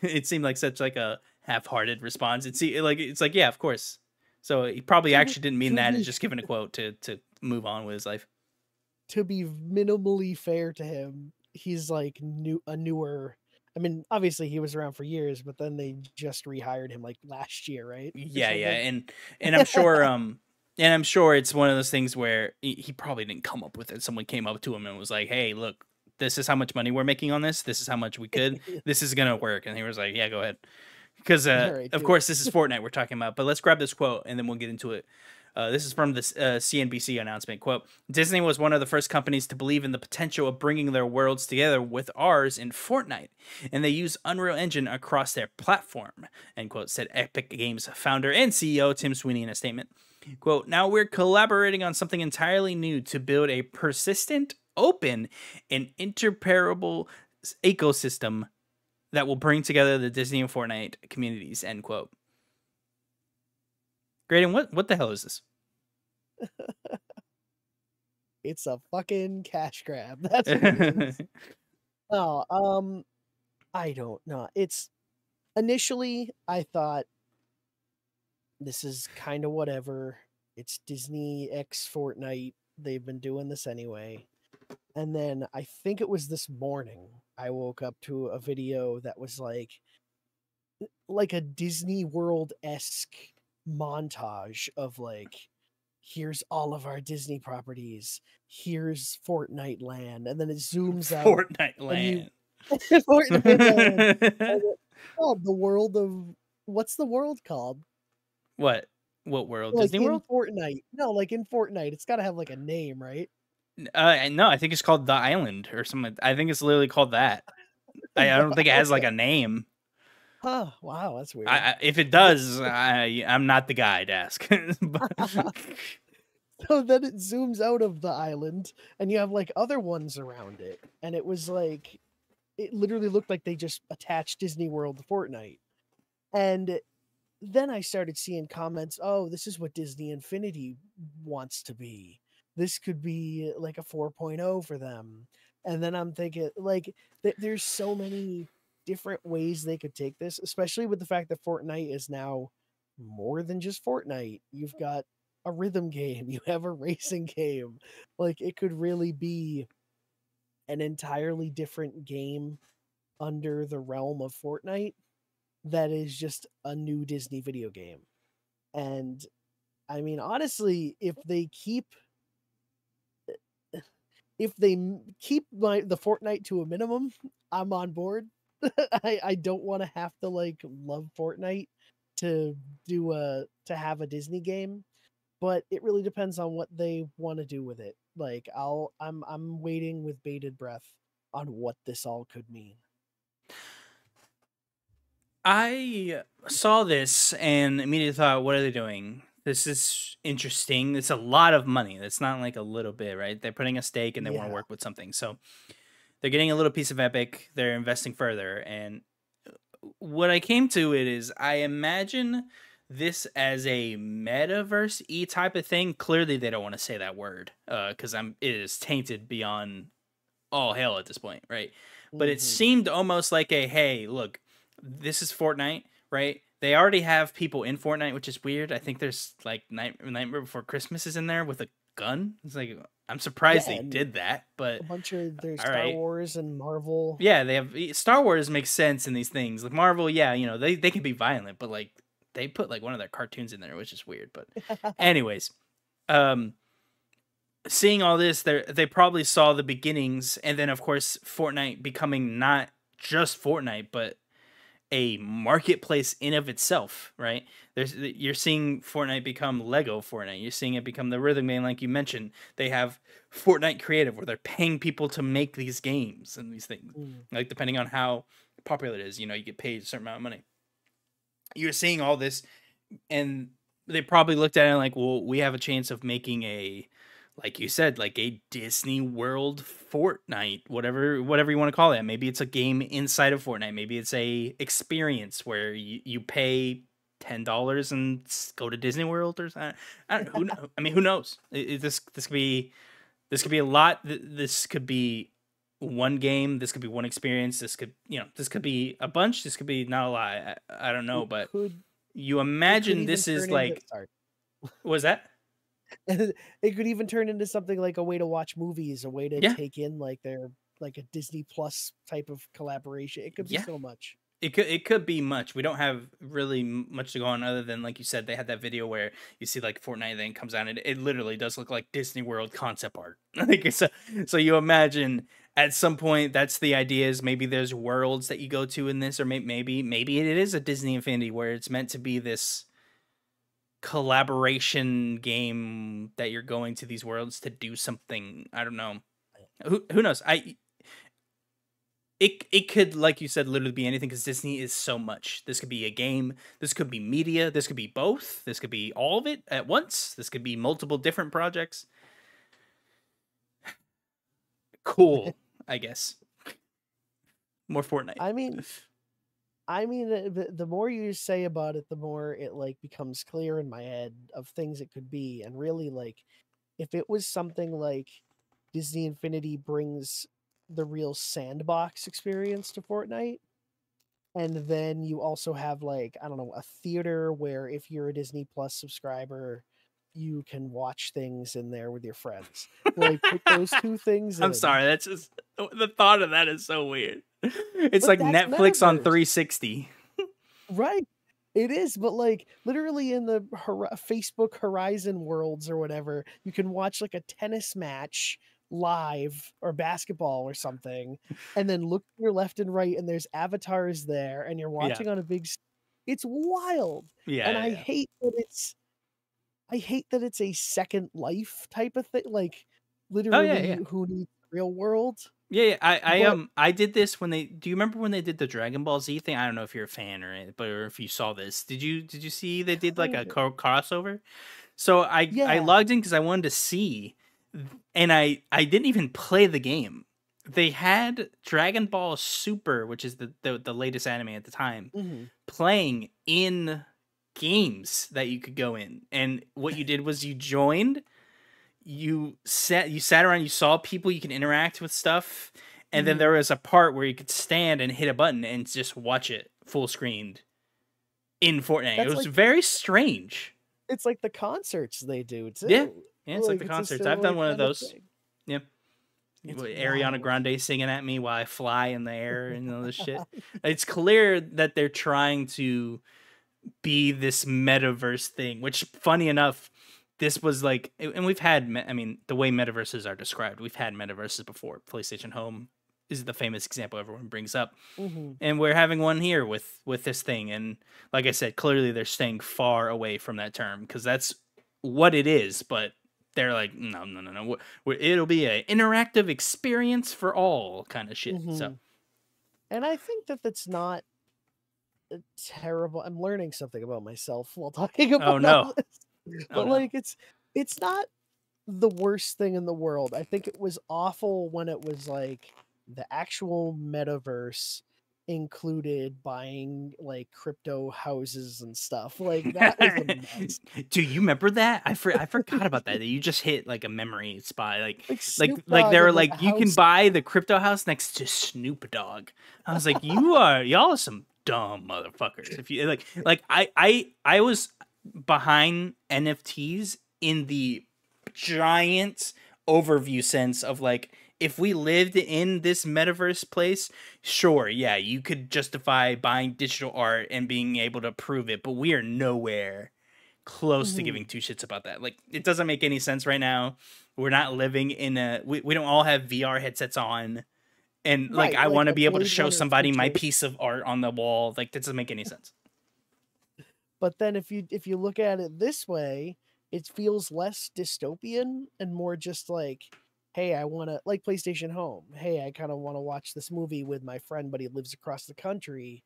It seemed like such like a half-hearted response. It's like, yeah, of course. So he probably actually didn't mean that. It's just giving a quote to move on with his life. To be minimally fair to him, he's like a newer. I mean, obviously he was around for years, but then they just rehired him like last year, right? Yeah, and I'm sure, it's one of those things where he probably didn't come up with it. Someone came up to him and was like, "Hey, look, this is how much money we're making on this. This is how much we could. This is gonna work." And he was like, "Yeah, go ahead," because of course this is Fortnite we're talking about. But let's grab this quote and then we'll get into it. This is from the CNBC announcement, quote, "Disney was one of the first companies to believe in the potential of bringing their worlds together with ours in Fortnite, and they use Unreal Engine across their platform," end quote, said Epic Games founder and CEO Tim Sweeney in a statement. Quote, "Now we're collaborating on something entirely new to build a persistent, open, and interoperable ecosystem that will bring together the Disney and Fortnite communities," end quote. Graydon, what the hell is this? It's a fucking cash grab. That's what it is. No, I don't know. It's initially I thought this is kind of whatever. It's Disney X Fortnite. They've been doing this anyway. And then I think it was this morning I woke up to a video that was like a Disney World-esque montage of like, here's all of our Disney properties, here's Fortnite Land, and then it zooms out Fortnite Land. Fortnite Land. Oh, the world of what's the world called? What world? Like Disney World? Fortnite. No, like in Fortnite, it's got to have like a name, right? No, I think it's called The Island or something. I think it's literally called that. I don't think it has like a name. Oh, wow, that's weird. If it does, I'm not the guy to ask. So then it zooms out of the island and you have like other ones around it. And it was like, it literally looked like they just attached Disney World to Fortnite. And then I started seeing comments, oh, this is what Disney Infinity wants to be. This could be like a 4.0 for them. And then I'm thinking like, there's so many different ways they could take this, especially with the fact that Fortnite is now more than just Fortnite. You've got a rhythm game, you have a racing game. Like, it could really be an entirely different game under the realm of Fortnite that is just a new Disney video game. And I mean, honestly, if they keep the Fortnite to a minimum, I'm on board. I don't want to have to like love Fortnite to have a Disney game, but it really depends on what they want to do with it. Like, I'm waiting with bated breath on what this all could mean. I saw this and immediately thought, what are they doing? This is interesting. It's a lot of money. It's not like a little bit, right? They're putting a stake and they want to work with something. So they're getting a little piece of Epic. They're investing further. And what I came to it is, I imagine this as a metaverse-y type of thing. Clearly, they don't want to say that word because it is tainted beyond all hell at this point, right? Mm-hmm. But it seemed almost like a, hey, look, this is Fortnite, right? They already have people in Fortnite, which is weird. I think there's like Nightmare Before Christmas is in there with a gun. It's like, I'm surprised they did that, but a bunch of Star Wars and Marvel. Yeah, they have Star Wars makes sense in these things. Like Marvel, yeah, you know, they can be violent, but like they put like one of their cartoons in there, which is weird. But anyways, seeing all this, they probably saw the beginnings, and then of course Fortnite becoming not just Fortnite, but a marketplace in of itself, right? You're seeing Fortnite become Lego Fortnite. You're seeing it become the rhythm game, like you mentioned. They have Fortnite Creative, where they're paying people to make these games and these things. Like, depending on how popular it is, you know, you get paid a certain amount of money. You're seeing all this, and they probably looked at it and like, well, we have a chance of making a, like you said, like a Disney World Fortnite, whatever you want to call it. Maybe it's a game inside of Fortnite. Maybe it's a experience where you pay $10 and go to Disney World or something. I don't know. I mean, who knows? This could be a lot. This could be one game. This could be one experience. This could be a bunch. This could be not a lot. I don't know, but you imagine this is like, what was that? It could even turn into something like a way to watch movies, a way to take in like a Disney Plus type of collaboration. It could be so much. It could be much. We don't have really much to go on other than, like you said, they had that video where you see like Fortnite then comes out and it literally does look like Disney World concept art. Like so you imagine at some point that's the idea, is maybe there's worlds that you go to in this, or maybe it is a Disney Infinity where it's meant to be this collaboration game that you're going to these worlds to do something. I don't know. Who knows? It could, like you said, literally be anything, because Disney is so much. This could be a game. This could be media. This could be both. This could be all of it at once. This could be multiple different projects. Cool, I guess. More Fortnite. I mean, the more you say about it, the more it like becomes clear in my head of things it could be. And really, like, if it was something like Disney Infinity brings the real sandbox experience to Fortnite, and then you also have like, I don't know, a theater where if you're a Disney Plus subscriber, you can watch things in there with your friends. Like, put those two things in. I'm sorry, that's just, the thought of that is so weird. It's but like Netflix on 360. Right. It is, but like literally in the Facebook Horizon worlds or whatever, you can watch like a tennis match live or basketball or something, and then look to your left and right and there's avatars there and you're watching on a big, it's wild. Yeah. And I hate that it's a Second Life type of thing. Like literally who needs real world? Yeah, I did this when they. Do you remember when they did the Dragon Ball Z thing? I don't know if you're a fan or it, but or if you saw this. Did you see they did like a crossover? So I logged in because I wanted to see, and I didn't even play the game. They had Dragon Ball Super, which is the latest anime at the time, playing in games that you could go in. And what you did was you joined. You sat around, you saw people, you can interact with stuff, and then there was a part where you could stand and hit a button and just watch it full screened in Fortnite. It was like, very strange. It's like the concerts they do too. Yeah, yeah, it's like the concerts. I've done one of those. Yeah, Ariana Grande singing at me while I fly in the air and all this shit. It's clear that they're trying to be this metaverse thing, which, funny enough. This was like, and we've had, I mean, the way metaverses are described, we've had metaverses before. PlayStation Home is the famous example everyone brings up. And we're having one here with this thing. And like I said, clearly they're staying far away from that term because that's what it is. But they're like, no, no, no, no. It'll be an interactive experience for all kind of shit. So, and I think that that's not terrible. I'm learning something about myself while talking about this. But like it's not the worst thing in the world. I think it was awful when it was like the actual metaverse included buying like crypto houses and stuff like that. Was a do you remember that? I forgot about that. You just hit like a memory spot. Like they were like you can buy the crypto house next to Snoop Dogg. I was like, y'all are some dumb motherfuckers. If you like I was behind NFTs in the giant overview sense of like, if we lived in this metaverse place, sure, yeah, you could justify buying digital art and being able to prove it, but we are nowhere close to giving two shits about that. Like, it doesn't make any sense right now. We're not living in a, we don't all have VR headsets on, and like, I want to be able to show somebody my piece of art on the wall. Like, that doesn't make any sense. But then if you look at it this way, it feels less dystopian and more just like, hey, I want to, like PlayStation Home. Hey, I kind of want to watch this movie with my friend, but he lives across the country.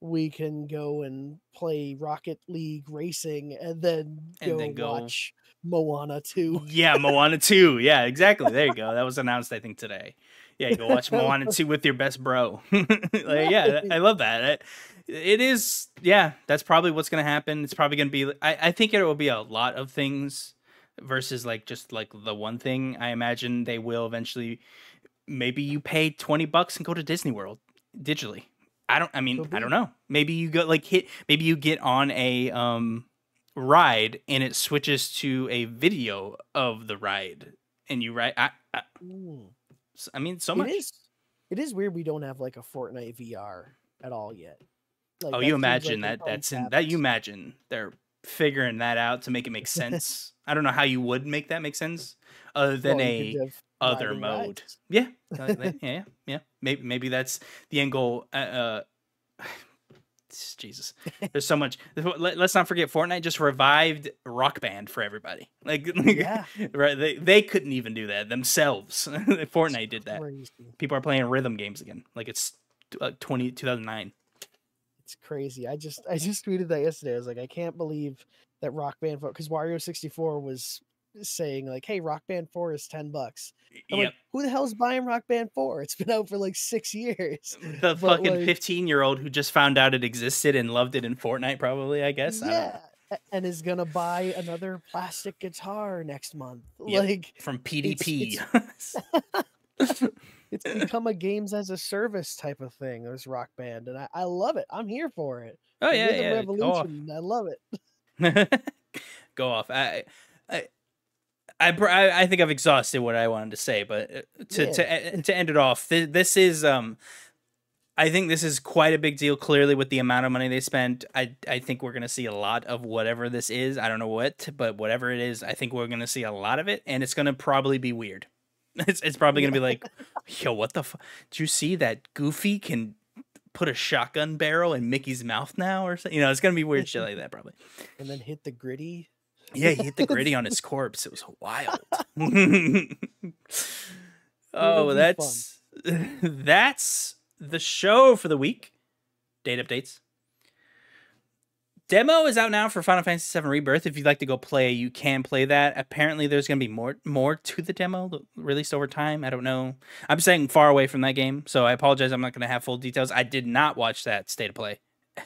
We can go and play Rocket League Racing and then go watch Moana 2. Yeah, Moana 2. Yeah, exactly. There you go. That was announced, I think, today. Yeah, you go watch Moana 2 with your best bro. Like, yeah, I love that. It is, yeah, that's probably what's going to happen. It's probably going to be, I think it will be a lot of things versus like just like the one thing. I imagine they will eventually, maybe you pay $20 and go to Disney World digitally. I don't know. Maybe you go like maybe you get on a ride and it switches to a video of the ride and you ride. I mean, so much. It is weird. We don't have like a Fortnite VR at all yet. Like, oh, you imagine like you imagine they're figuring that out to make it make sense. I don't know how you would make that make sense other than other mode. Yeah. Yeah. Maybe that's the end goal. Jesus. There's so much. Let's not forget Fortnite just revived Rock Band for everybody. Like yeah. Right. They couldn't even do that themselves. Fortnite did that. People are playing rhythm games again. Like it's 2009. It's crazy. I just tweeted that yesterday. I was like, I can't believe that Rock Band 4, because Wario 64 was saying like, hey, Rock Band 4 is $10. I'm like, who the hell's buying Rock Band 4? It's been out for like 6 years. The fucking 15-year-old who just found out it existed and loved it in Fortnite, probably, I guess. Yeah. And is gonna buy another plastic guitar next month. Yep. Like from PDP. It's become a games as a service type of thing. There's Rock Band, and I love it. I'm here for it. Oh yeah, yeah. Revolution. I love it. Go off. I think I've exhausted what I wanted to say, but to end it off, this is I think this is quite a big deal. Clearly, with the amount of money they spent, I think we're gonna see a lot of whatever this is. I don't know what, but whatever it is, I think we're gonna see a lot of it, and it's gonna probably be weird. It's probably going to be like, yo, what the fuck? Did you see that Goofy can put a shotgun barrel in Mickey's mouth now or something? You know, it's going to be weird shit like that probably. And then hit the gritty. Yeah, he hit the gritty on his corpse. It was wild. Oh, that's That's the show for the week. Date updates. Demo is out now for Final Fantasy VII Rebirth. If you'd like to go play, you can play that. Apparently, there's going to be more to the demo released over time. I don't know. I'm staying far away from that game, so I apologize. I'm not going to have full details. I did not watch that State of Play.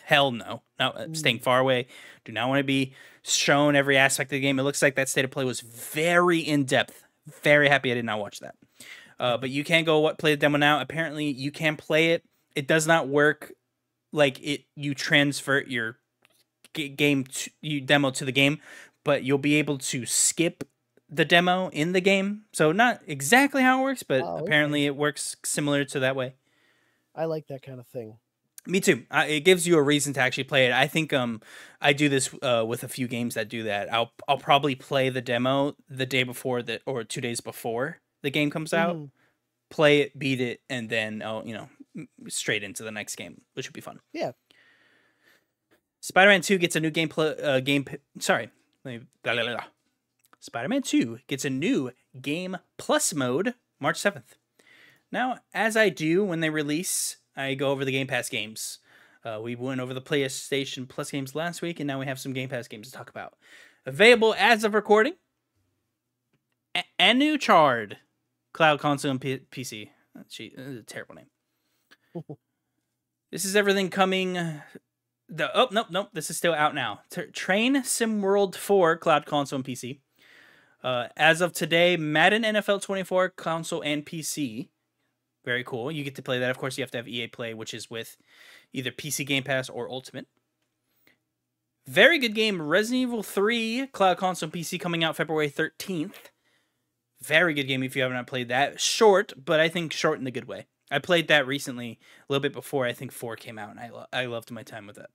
Hell no. No, I'm staying far away. Do not want to be shown every aspect of the game. It looks like that State of Play was very in-depth. Very happy I did not watch that. But you can go play the demo now. Apparently, you can play it. It does not work like it. You transfer your game to, you demo to the game, but you'll be able to skip the demo in the game. So not exactly how it works, but apparently it works similar to that way. I like that kind of thing. Me too. It gives you a reason to actually play it. I think I do this with a few games that do that. I'll probably play the demo the day before that, or 2 days before the game comes out. Play it, beat it, and then you know, straight into the next game, which would be fun. Yeah. Spider-Man 2 gets a new Spider-Man 2 gets a new Game Plus mode March 7th. Now, as I do when they release, I go over the Game Pass games. We went over the PlayStation Plus games last week, and now we have some Game Pass games to talk about. Available as of recording, Anuchard, Cloud Console and PC. Gee, that's a terrible name. This is everything coming... nope. This is still out now. Train Sim World 4 Cloud Console and PC. As of today, Madden NFL 24 Console and PC. Very cool. You get to play that. Of course, you have to have EA Play, which is with either PC Game Pass or Ultimate. Very good game. Resident Evil 3 Cloud Console and PC coming out February 13th. Very good game if you have not played that. Short, but I think short in the good way. I played that recently, a little bit before I think 4 came out, and I loved my time with that.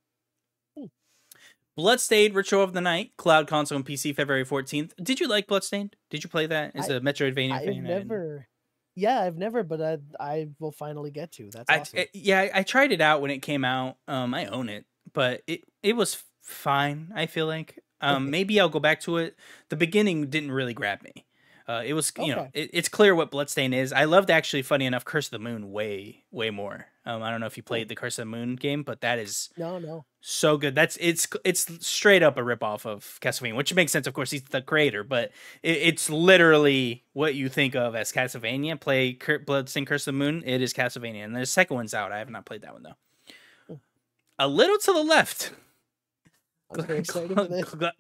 Bloodstained Ritual of the Night, Cloud Console and PC, February 14th. Did you like Bloodstained? Did you play that as a Metroidvania fan? I've never, but I will finally get to. That's awesome. I tried it out when it came out. I own it, but it was fine, I feel like. Maybe I'll go back to it. The beginning didn't really grab me. It was, you know, it's clear what Bloodstained is. I loved, actually, funny enough, Curse of the Moon way more. I don't know if you played the Curse of the Moon game, but that is so good. It's straight up a ripoff of Castlevania, which makes sense. Of course, he's the creator, but it's literally what you think of as Castlevania. Play Bloodstained Curse of the Moon. It is Castlevania, and the second one's out. I have not played that one though. A little to the left.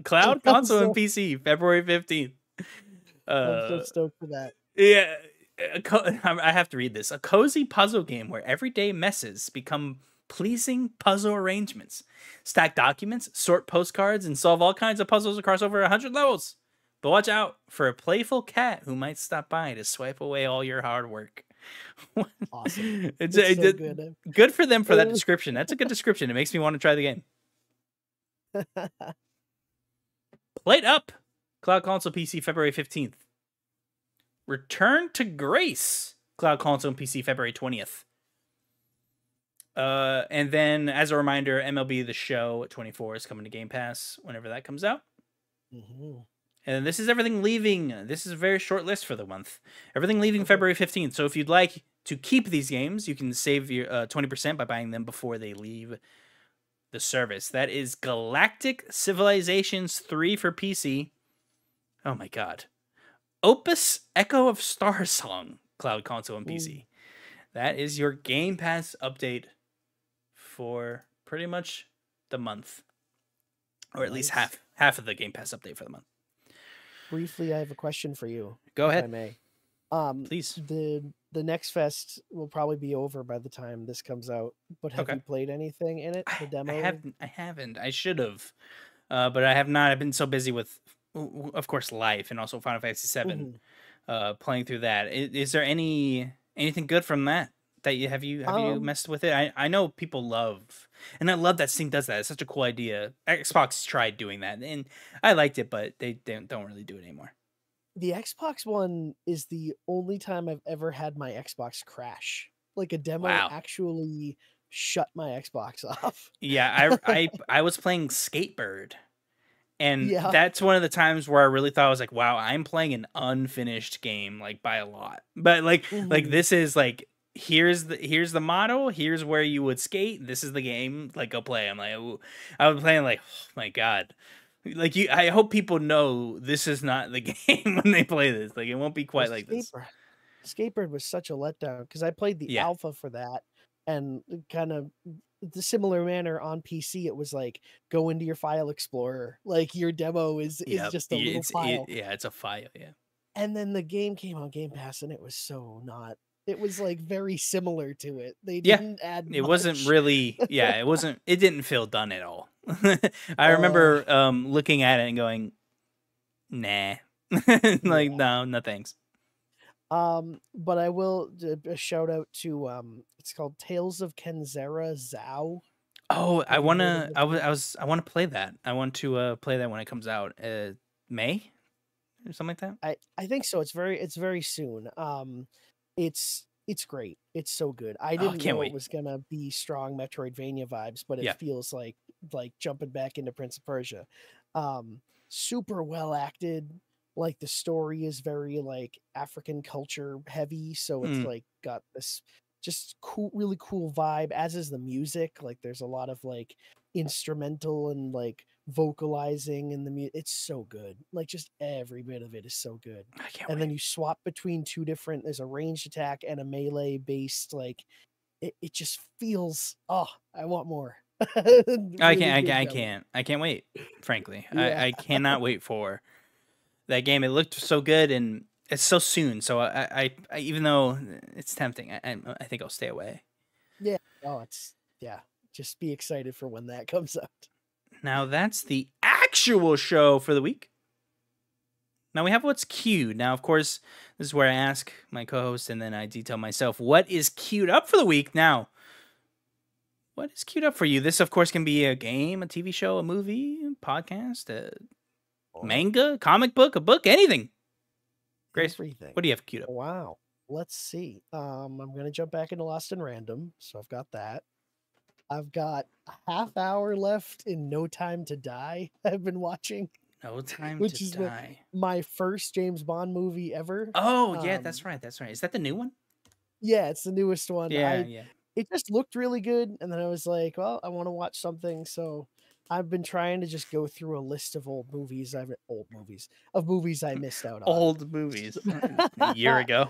Cloud Console and PC, February 15th. I'm so stoked for that. Yeah, I have to read this. A cozy puzzle game where everyday messes become pleasing puzzle arrangements. Stack documents, sort postcards, and solve all kinds of puzzles across over 100 levels. But watch out for a playful cat who might stop by to swipe away all your hard work. Awesome. It's so good. Good for them for that description. That's a good description. It makes me want to try the game. Plate Up. Cloud Console PC, February 15th. Return to Grace. Cloud Console and PC, February 20th. And then, as a reminder, MLB The Show 24 is coming to Game Pass whenever that comes out. And this is everything leaving. This is a very short list for the month. Everything leaving February 15th. So if you'd like to keep these games, you can save your 20% by buying them before they leave the service. That is Galactic Civilizations 3 for PC. Oh my god. Opus Echo of Star Song, Cloud Console and PC. Ooh. That is your Game Pass update for pretty much the month. Or at least half of the Game Pass update for the month. Briefly, I have a question for you. Go ahead. If I may. Please. The Next Fest will probably be over by the time this comes out, but have you played anything in it? The demo? I haven't. I should have. But I have not. I've been so busy with, of course, life, and also Final Fantasy VII, playing through that. Is there anything good from that? That you have you messed with it? I know people love, and I love that Steam does that. It's such a cool idea. Xbox tried doing that, and I liked it, but they don't really do it anymore. The Xbox one is the only time I've ever had my Xbox crash. Like a demo actually shut my Xbox off. Yeah, I was playing Skatebird. And that's one of the times where I really thought, I was like, wow, I'm playing an unfinished game, like, by a lot. But, like, this is, like, here's the model, here's where you would skate, this is the game, like, go play. I'm like, ooh. I was playing like, oh my god. Like, you, I hope people know this is not the game when they play this. Like, it won't be quite like this. Skatebird was such a letdown because I played the alpha for that, and kind of the similar manner on PC. It was like, go into your file explorer. Like, your demo is just a little file. It's a file. Yeah. And then the game came on Game Pass, and it was so not. It was like very similar to it. They didn't add much. It wasn't really. Yeah, it wasn't. It didn't feel done at all. I remember looking at it and going, nah, like, no, thanks. But I will a shout out to it's called Tales of Kenzera Zao. Oh, I want to play that. I want to play that when it comes out, May or something like that. I think so. It's very soon. It's great. It's so good. I didn't know it was gonna be strong Metroidvania vibes, but it feels like jumping back into Prince of Persia. Super well acted. Like, the story is very like African culture heavy, so it's like got this just cool, really cool vibe. As is the music. Like, there's a lot of like instrumental and like vocalizing in the music. It's so good. Like, just every bit of it is so good. I can't wait. Then you swap between two different. There's a ranged attack and a melee based. Like, it just feels. Oh, I want more. Really, I can't wait. Frankly, I cannot wait for that game. It looked so good, and it's so soon. So I even though it's tempting, I think I'll stay away. Yeah. Oh, just be excited for when that comes out. Now that's the actual show for the week. Now we have what's queued. Now, of course, this is where I ask my co-host and then I detail myself what is queued up for the week. Now, what is queued up for you? This, of course, can be a game, a TV show, a movie, a podcast, a manga, comic book, a book, anything. Grace, everything. What do you have queued up? Wow. Let's see. I'm going to jump back into Lost in Random. So I've got that. I've got a half hour left in No Time to Die. I've been watching No Time to Die, my first James Bond movie ever. Oh yeah, that's right. That's right. Is that the new one? Yeah, it's the newest one. Yeah, It just looked really good, and then I was like, well, I want to watch something, so I've been trying to just go through a list of movies I missed out on. Old movies a year ago.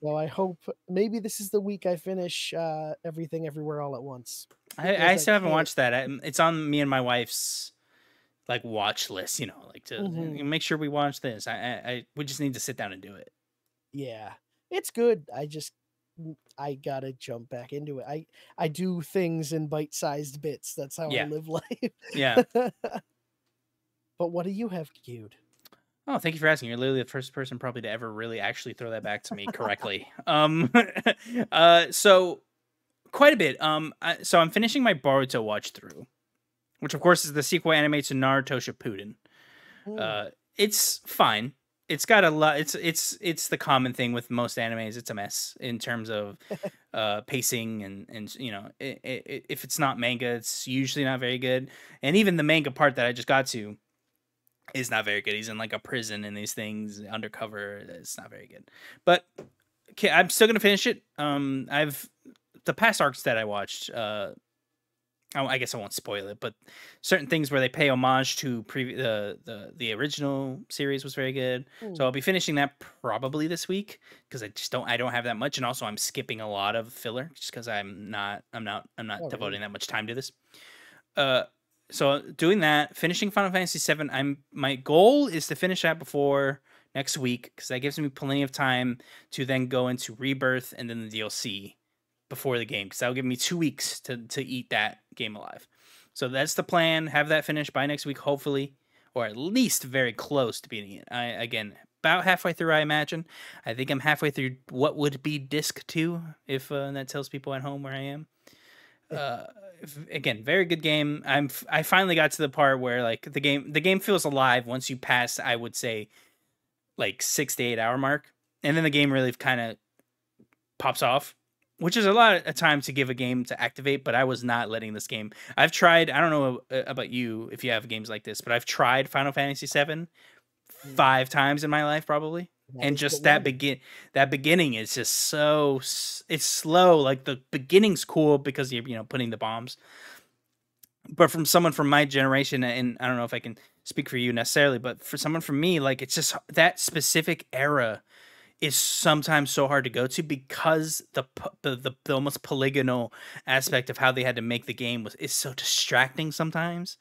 Well, I hope maybe this is the week I finish Everything Everywhere All at Once. I still haven't watched that. It's on me and my wife's like watch list, you know, like to make sure we watch this. We just need to sit down and do it. Yeah, it's good. I gotta jump back into it. I do things in bite-sized bits. That's how I live life. Yeah. But what do you have queued? Oh, thank you for asking. You're literally the first person probably to ever really actually throw that back to me correctly. So quite a bit. So I'm finishing my Boruto watch through, which of course is the sequel anime to Naruto Shippuden. It's fine. It's got a lot. It's the common thing with most animes. It's a mess in terms of pacing and you know, if it's not manga, it's usually not very good. And even the manga part that I just got to is not very good. He's in like a prison and these things undercover. It's not very good, but okay, I'm still going to finish it. The past arcs that I watched, I guess I won't spoil it, but certain things where they pay homage to the original series was very good. Ooh. So I'll be finishing that probably this week, because I don't have that much. And also I'm skipping a lot of filler just because I'm not devoting that much time to this. So doing that, finishing Final Fantasy VII, my goal is to finish that before next week, because that gives me plenty of time to then go into Rebirth and then the DLC before the game, because that'll give me 2 weeks to eat that game alive. So that's the plan. Have that finished by next week, hopefully, or at least very close to beating it. Again, about halfway through, I imagine. I think I'm halfway through what would be disc 2, if that tells people at home where I am. Again, very good game. I finally got to the part where like the game feels alive once you pass, I would say, like 6 to 8 hour mark, and then the game really kind of pops off, which is a lot of time to give a game to activate. But I was not letting this game. I've tried. I don't know about you if you have games like this, but I've tried Final Fantasy VII 5 times in my life probably. and just that beginning is just so, it's slow. Like the beginning's cool because you're, you know, putting the bombs. But from someone from my generation, and I don't know if I can speak for you necessarily, but for someone from me, like it's just that specific era is sometimes so hard to go to because the almost polygonal aspect of how they had to make the game was so distracting sometimes.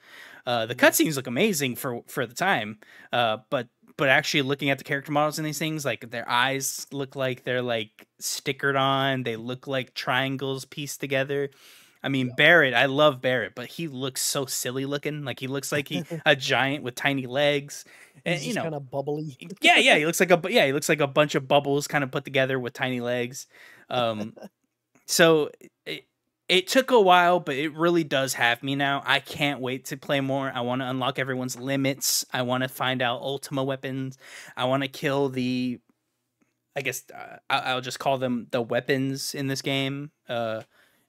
The cutscenes look amazing for the time, but actually looking at the character models and these things, like their eyes look like they're like stickered on. They look like triangles pieced together. I mean, yeah. Barrett, I love Barrett, but he looks so silly looking. Like he looks like he a giant with tiny legs, and he's, you know, kind of bubbly. Yeah, yeah, he looks like he looks like a bunch of bubbles kind of put together with tiny legs. So it took a while, but it really does have me now. I can't wait to play more. I want to unlock everyone's limits. I want to find out Ultima weapons. I want to kill the, I guess I'll just call them the weapons in this game.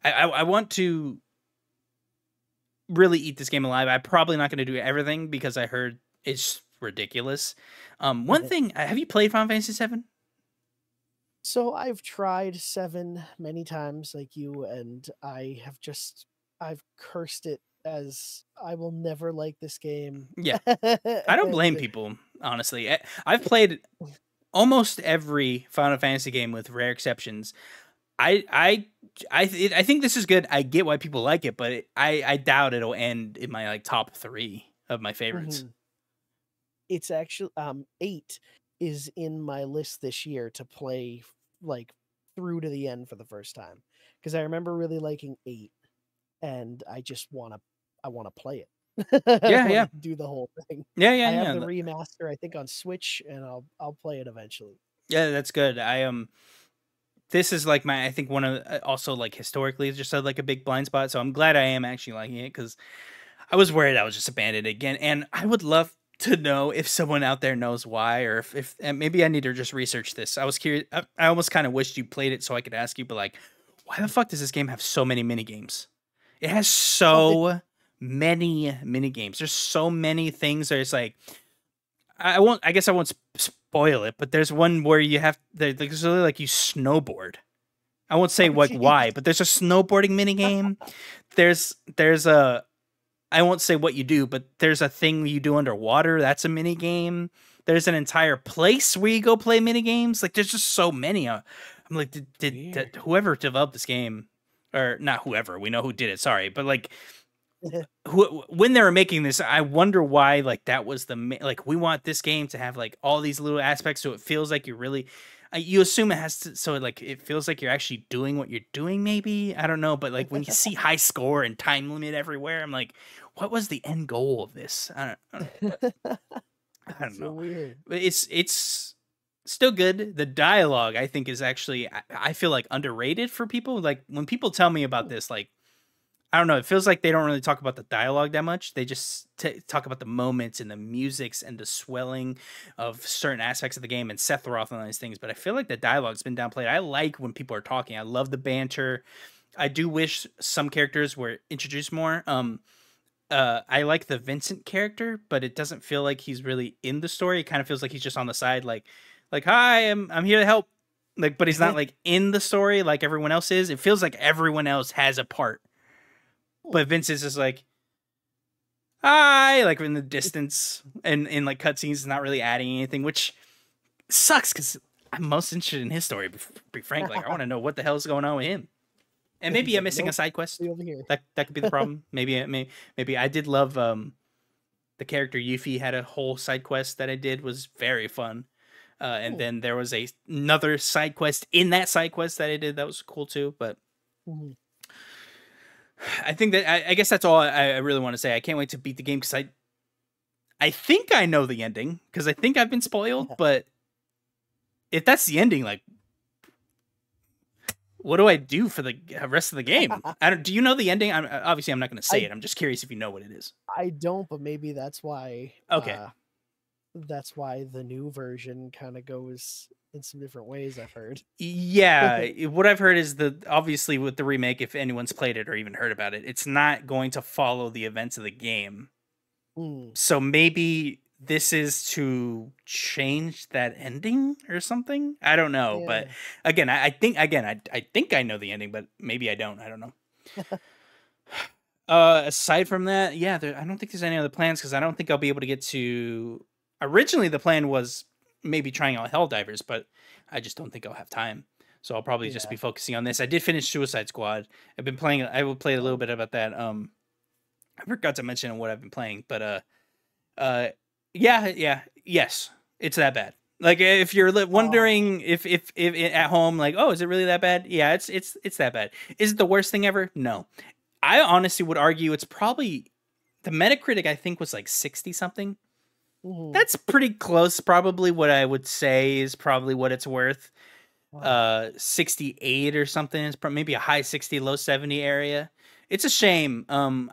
I want to really eat this game alive. I'm probably not going to do everything because I heard it's ridiculous. One thing, have you played Final Fantasy VII? So I've tried 7 many times like you, and I have just, I've cursed it as I will never like this game. Yeah. I don't blame people, honestly. I've played almost every Final Fantasy game with rare exceptions. I think this is good. I get why people like it, but I doubt it'll end in my like top 3 of my favorites. Mm-hmm. It's actually 8 is in my list this year to play like through to the end for the first time, because I remember really liking 8, and I just want to play it. Yeah, yeah. Do the whole thing. Yeah, yeah. I have the remaster, I think, on Switch, and I'll play it eventually. Yeah, that's good. This is like my, I think one of, also like historically just like a big blind spot. So I'm glad I am actually liking it, because I was worried I was just abandoned again. And I would love to know if someone out there knows why, or if and maybe I need to just research this. I was curious. I almost kind of wished you played it so I could ask you, but like, why the fuck does this game have so many mini games? It has so many mini games. There's so many things. There's like, I guess I won't spoil it, but there's one where you have, there's really like you snowboard. I won't say like why, but there's a snowboarding minigame. There's a, I won't say what you do, but there's a thing you do underwater. That's a minigame. There's an entire place where you go play minigames. Like there's just so many. I'm like, did whoever developed this game, or not whoever, we know who did it, sorry, but like, when they were making this, I wonder why like that was the, like, we want this game to have like all these little aspects, so it feels like you're really, you assume it has to, so like it feels like you're actually doing what you're doing, maybe, I don't know. But like when you see high score and time limit everywhere, I'm like, what was the end goal of this? I don't know. So weird. But it's still good. The dialogue, I think, is actually, I feel like underrated for people. Like when people tell me about this, like, I don't know, it feels like they don't really talk about the dialogue that much. They just talk about the moments and the musics and the swelling of certain aspects of the game and Seth Roth and all these things. But I feel like the dialogue's been downplayed. I like when people are talking. I love the banter. I do wish some characters were introduced more. I like the Vincent character, but it doesn't feel like he's really in the story. It kind of feels like he's just on the side, like hi, I'm here to help. Like, but he's not like in the story like everyone else is. It feels like everyone else has a part. But Vince is just like, hi, like in the distance, and in like cutscenes, is not really adding anything, which sucks because I'm most interested in his story. Be frank, like I want to know what the hell's going on with him, and maybe I'm missing a side quest. That could be the problem. Maybe I did love the character Yuffie had a whole side quest that I did was very fun, and then there was another side quest in that side quest that I did that was cool too, but. I think that I guess that's all I really want to say. I can't wait to beat the game because I think I know the ending because I think I've been spoiled. Yeah. But if that's the ending, like, what do I do for the rest of the game? I don't. Do you know the ending? I'm not going to say it. I'm just curious if you know what it is. I don't, but maybe that's why. Okay, that's why the new version kind of goes in some different ways, I've heard. Yeah, what I've heard is that obviously with the remake, if anyone's played it or even heard about it, it's not going to follow the events of the game. So maybe this is to change that ending or something. I don't know. Yeah. But again, I think I know the ending, but maybe I don't. I don't know. Aside from that, yeah, I don't think there's any other plans because I don't think I'll be able to get to... Originally, the plan was maybe trying out Helldivers, but I just don't think I'll have time. So I'll probably just be focusing on this. I did finish Suicide Squad. I've been playing... I will play a little bit about that. I forgot to mention what I've been playing, but... yes, it's that bad. Like, if you're wondering if at home, like, oh, is it really that bad? Yeah, it's that bad. Is it the worst thing ever? No. I honestly would argue it's probably... The Metacritic, I think, was like 60-something. Ooh. That's pretty close. Probably what I would say is probably what it's worth. Wow. 68 or something. It's maybe a high 60, low 70 area. It's a shame. I'm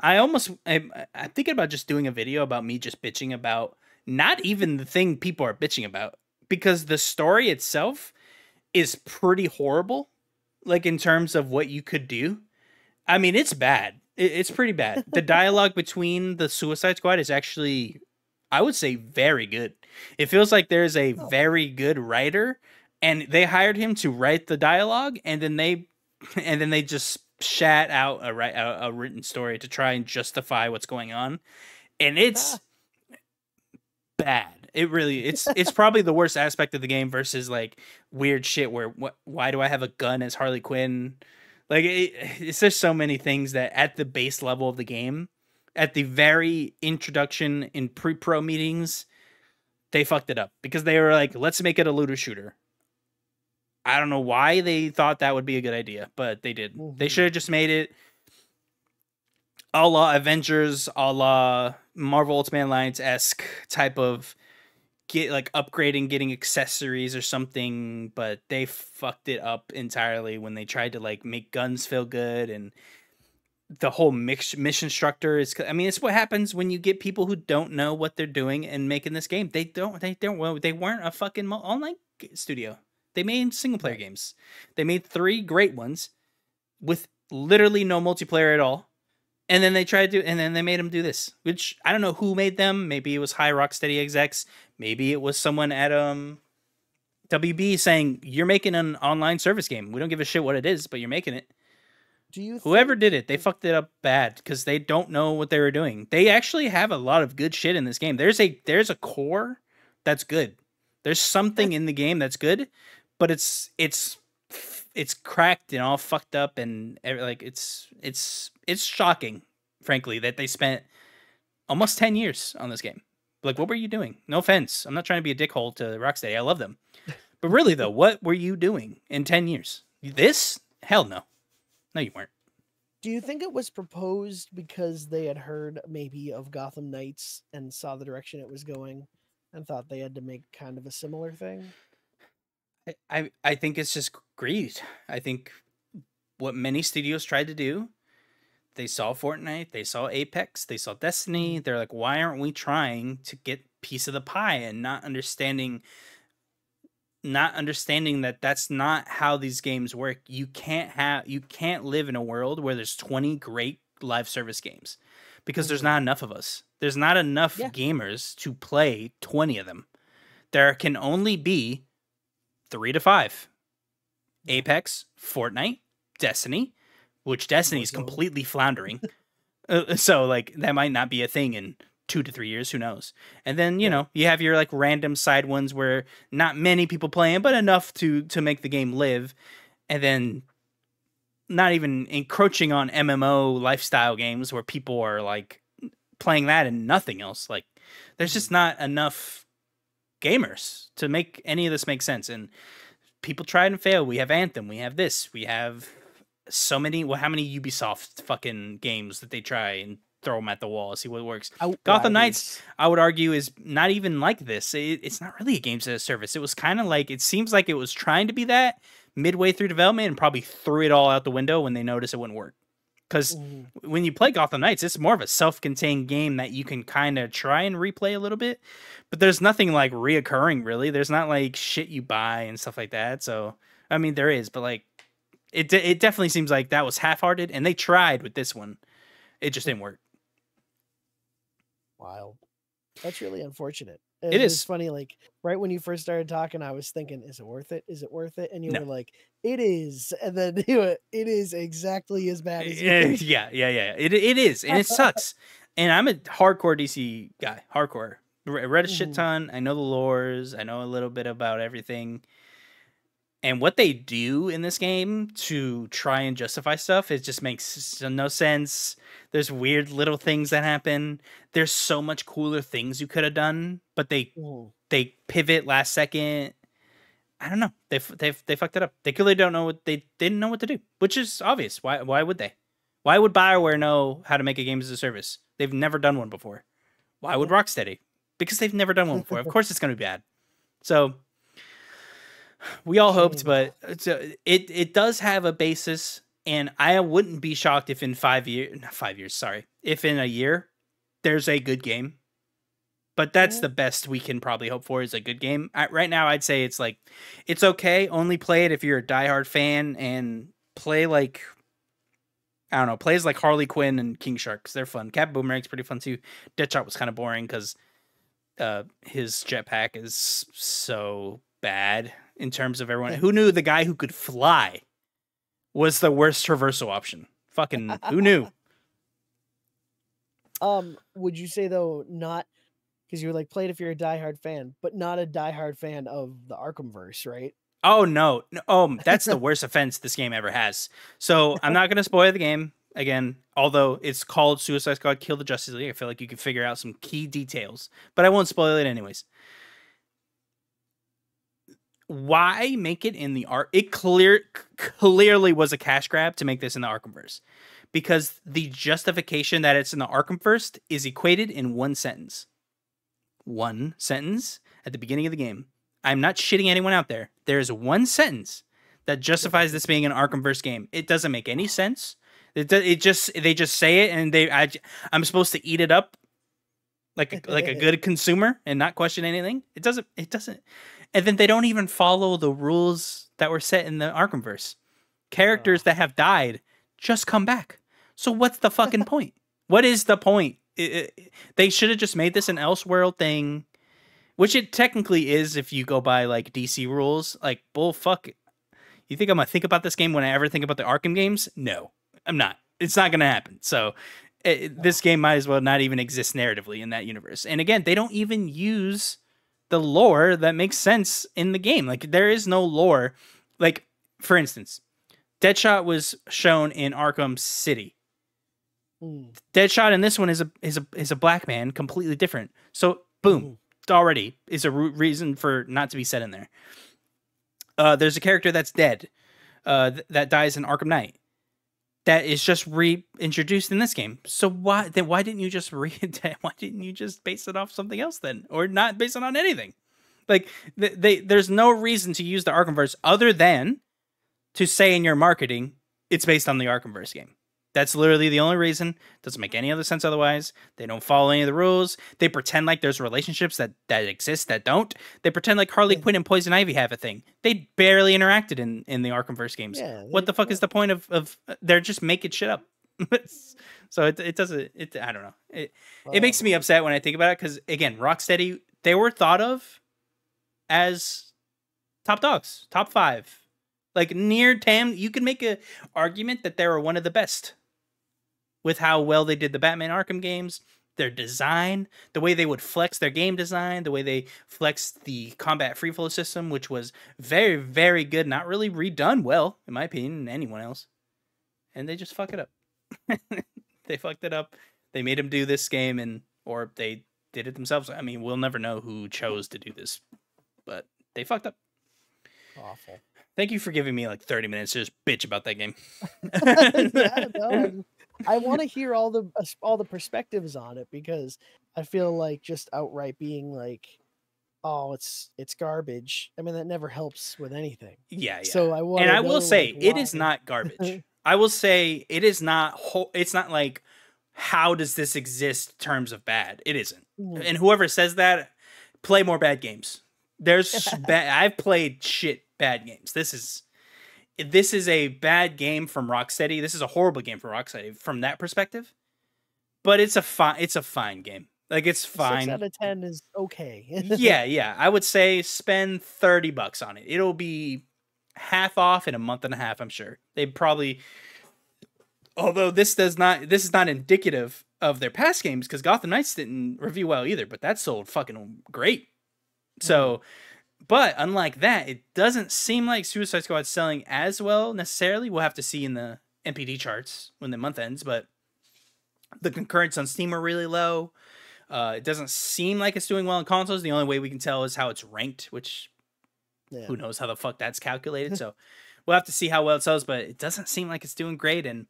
thinking about just doing a video about me just bitching about not even the thing people are bitching about, because the story itself is pretty horrible. Like, in terms of what you could do. I mean, it's bad. It's pretty bad. The dialogue between the Suicide Squad is actually, I would say, very good. It feels like there's a very good writer, and they hired him to write the dialogue, and then they just shat out a written story to try and justify what's going on, and it's bad. It really, it's probably the worst aspect of the game versus like weird shit where why do I have a gun as Harley Quinn? Like, it's just so many things that at the base level of the game, at the very introduction in pre-pro meetings, they fucked it up because they were like, let's make it a looter shooter. I don't know why they thought that would be a good idea, but they did. Mm-hmm. They should have just made it a la Avengers, a la Marvel Ultimate Alliance-esque type of upgrading, getting accessories or something, but they fucked it up entirely when they tried to like make guns feel good. And the whole mission structure is, I mean, it's what happens when you get people who don't know what they're doing and making this game. They weren't a fucking online studio. They made single player games. They made 3 great ones with literally no multiplayer at all. And then they tried to, and then they made them do this, which I don't know who made them. Maybe it was high Rocksteady execs. Maybe it was someone at WB saying, you're making an online service game. We don't give a shit what it is, but you're making it. Whoever did it, they fucked it up bad because they don't know what they were doing. They actually have a lot of good shit in this game. There's a core that's good. There's something in the game that's good, but it's cracked and all fucked up, and like it's shocking, frankly, that they spent almost 10 years on this game. Like, what were you doing? No offense, I'm not trying to be a dickhole to Rocksteady. I love them, but really though, what were you doing in 10 years? This? Hell no, no, you weren't. Do you think it was proposed because they had heard maybe of Gotham Knights and saw the direction it was going and thought they had to make kind of a similar thing? I think it's just greed. I think what many studios tried to do, they saw Fortnite, they saw Apex, they saw Destiny. They're like, why aren't we trying to get piece of the pie? And not understanding that that's not how these games work. You can't live in a world where there's 20 great live service games because there's not enough of us. There's not enough gamers to play 20 of them. There can only be 3 to 5. Apex, Fortnite, Destiny, which Destiny is completely floundering. So like that might not be a thing in 2 to 3 years. Who knows? And then, you know, you have your like random side ones where not many people playing, but enough to make the game live. And then not even encroaching on MMO lifestyle games where people are like playing that and nothing else. Like, there's just not enough gamers to make any of this make sense. And people tried and failed. We have Anthem. We have this. We have so many. Well, how many Ubisoft fucking games that they try and throw them at the wall, see what works. Gotham Knights, I would argue, is not even like this. It's not really a games as a service. It was kind of like, it seems like it was trying to be that midway through development and probably threw it all out the window when they noticed it wouldn't work. Because when you play Gotham Knights, it's more of a self-contained game that you can kind of try and replay a little bit. But there's nothing like reoccurring, really. There's not like shit you buy and stuff like that. So, I mean, there is. But like, it definitely seems like that was half-hearted. And they tried with this one. It just didn't work. Wild. That's really unfortunate. It is funny. Like right when you first started talking, I was thinking, is it worth it? Is it worth it? And you were like, it is. And then it is exactly as bad as it is. Yeah. It is. And it sucks. And I'm a hardcore DC guy. Hardcore. I read a shit ton. I know the lores. I know a little bit about everything. And what they do in this game to try and justify stuff, it just makes no sense. There's weird little things that happen. There's so much cooler things you could have done, but they pivot last second. I don't know. They fucked it up. They clearly don't know what they didn't know what to do, which is obvious. Why would they? Why would BioWare know how to make a game as a service? They've never done one before. Why would Rocksteady? Because they've never done one before. Of course it's going to be bad. So we all hoped, but it does have a basis, and I wouldn't be shocked if in 5 years, not 5 years, sorry, if in a year there's a good game. But that's the best we can probably hope for is a good game. Right now, I'd say it's like, it's okay. Only play it if you're a diehard fan and play like, I don't know, plays like Harley Quinn and King Shark because they're fun. Cap Boomerang's pretty fun too. Deadshot was kind of boring because his jetpack is so bad. In terms of everyone who knew the guy who could fly was the worst traversal option. Fucking who knew? Would you say though, not because you were like played if you're a diehard fan, but not a diehard fan of the Arkhamverse, right? Oh no. That's the worst offense this game ever has. So I'm not gonna spoil the game again, although it's called Suicide Squad Kill the Justice League. I feel like you could figure out some key details, but I won't spoil it anyways. Why make it in the arc? It clearly was a cash grab to make this in the Arkhamverse, because the justification that it's in the Arkhamverse is equated in one sentence. One sentence at the beginning of the game. I'm not shitting anyone out there. There is one sentence that justifies this being an Arkhamverse game. It doesn't make any sense. They just say it, and I'm supposed to eat it up like a good consumer and not question anything. It doesn't. And then they don't even follow the rules that were set in the Arkhamverse. Characters that have died just come back. So what's the fucking point? What is the point? They should have just made this an Elseworld thing, which it technically is if you go by like DC rules. Like, bull fuck. You think I'm going to think about this game when I ever think about the Arkham games? No, I'm not. It's not going to happen. So this game might as well not even exist narratively in that universe. And again, they don't even use the lore that makes sense in the game. Like, there is no lore. Like, for instance, Deadshot was shown in Arkham City. Deadshot in this one is a black man, completely different. So boom, already is a reason for not to be set in there. There's a character that's dead, that dies in Arkham Knight, that is just reintroduced in this game. So why didn't you just base it off something else then, or not base it on anything? Like there's no reason to use the Arkhamverse other than to say in your marketing it's based on the Arkhamverse game. That's literally the only reason. It doesn't make any other sense otherwise. They don't follow any of the rules. They pretend like there's relationships that exist that don't. They pretend like Harley Quinn and Poison Ivy have a thing. They barely interacted in the Arkhamverse games. What the fuck is the point of they're just making shit up? So it doesn't. I don't know. It makes me upset when I think about it because again, Rocksteady, they were thought of as top dogs, top five, like near Tam. You could make an argument that they were one of the best. With how well they did the Batman Arkham games, their design, the way they would flex their game design, the way they flexed the combat free flow system, which was very, very good. Not really redone well, in my opinion, and anyone else. And they just fuck it up. They fucked it up. They made them do this game, or they did it themselves. I mean, we'll never know who chose to do this, but they fucked up. Awful. Thank you for giving me like 30 minutes to just bitch about that game. I want to hear all the perspectives on it, because I feel like just outright being like, oh, it's garbage. I mean, that never helps with anything. Yeah. So I will say it is not garbage. I will say it is not it's not like, how does this exist in terms of bad? It isn't. And whoever says that, play more bad games. There's I've played shit bad games. This is a bad game from Rocksteady. This is a horrible game from Rocksteady from that perspective. But it's a fine game. Like, it's fine. 6 out of 10 is okay. Yeah, yeah. I would say spend $30 on it. It'll be half off in a month and a half, I'm sure. They probably, although this is not indicative of their past games, because Gotham Knights didn't review well either, but that sold fucking great. So, but unlike that, it doesn't seem like Suicide Squad's selling as well necessarily. We'll have to see in the NPD charts when the month ends, but the concurrents on Steam are really low. It doesn't seem like it's doing well in consoles. The only way we can tell is how it's ranked, which who knows how the fuck that's calculated. So we'll have to see how well it sells, but it doesn't seem like it's doing great. And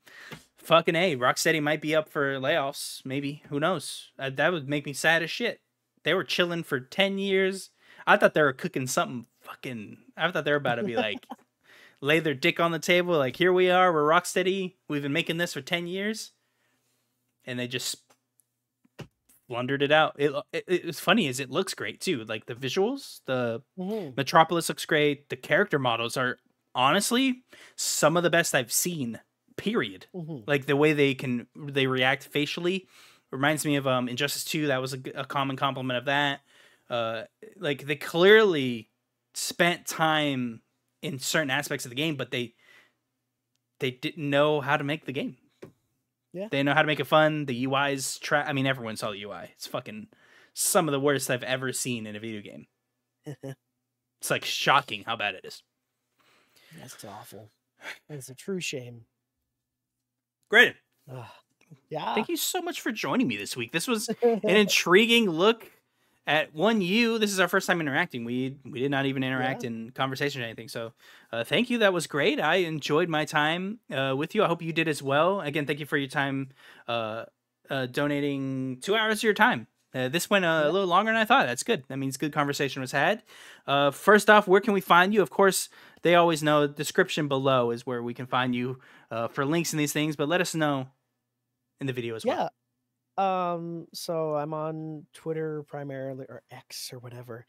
fucking A, Rocksteady might be up for layoffs. Maybe. Who knows? That would make me sad as shit. They were chilling for 10 years. I thought they were cooking something fucking... I thought they were about to be like, lay their dick on the table. Like, here we are. We're Rocksteady. We've been making this for 10 years. And they just... blundered it out. It's funny is it looks great too. Like the visuals, the Metropolis looks great. The character models are honestly some of the best I've seen, period. Like the way they react facially reminds me of Injustice 2. That was a common compliment of that. Like they clearly spent time in certain aspects of the game, but they didn't know how to make the game. Yeah. They know how to make it fun. The UI's trash. I mean, everyone saw the UI. It's fucking some of the worst I've ever seen in a video game. It's like shocking how bad it is. That's awful. It's a true shame. Great. Yeah. Thank you so much for joining me this week. This was an intriguing look at 1U. This is our first time interacting. We did not even interact in conversation or anything. So thank you. That was great. I enjoyed my time with you. I hope you did as well. Again, thank you for your time donating 2 hours of your time. This went a little longer than I thought. That's good. That means good conversation was had. First off, where can we find you? Of course, they always know the description below is where we can find you for links and these things. But let us know in the video as well. Yeah. So I'm on Twitter primarily, or X or whatever.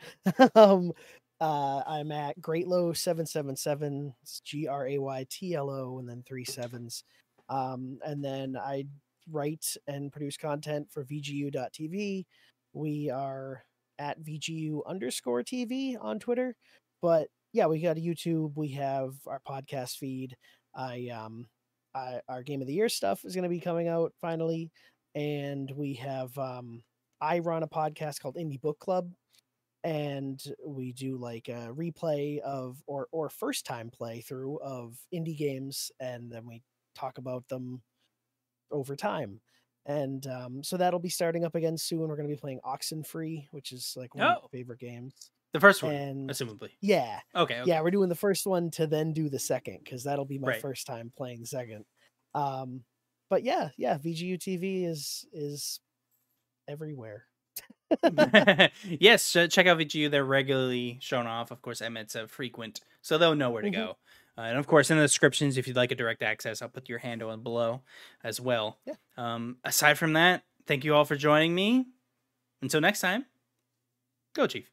I'm at Graytlow777. It's Graytlo and then 3 7s. And then I write and produce content for VGU.tv. We are at VGU_TV on Twitter. But yeah, we got a YouTube. We have our podcast feed. Our Game of the Year stuff is going to be coming out finally. And we have, I run a podcast called Indie Book Club, and we do like a replay of, or first time playthrough of indie games. And then we talk about them over time. And, so that'll be starting up again soon. We're going to be playing Oxenfree, which is like one of my favorite games. The first one, and, assumably. Yeah. Okay. Yeah. We're doing the first one to then do the second, 'cause that'll be my first time playing the second. But yeah, VGU TV is everywhere. Yes, check out VGU. They're regularly shown off. Of course, Emmett's a frequent, so they'll know where to go. And of course, in the descriptions, if you'd like a direct access, I'll put your handle in below as well. Yeah. Aside from that, thank you all for joining me. Until next time, go Chief.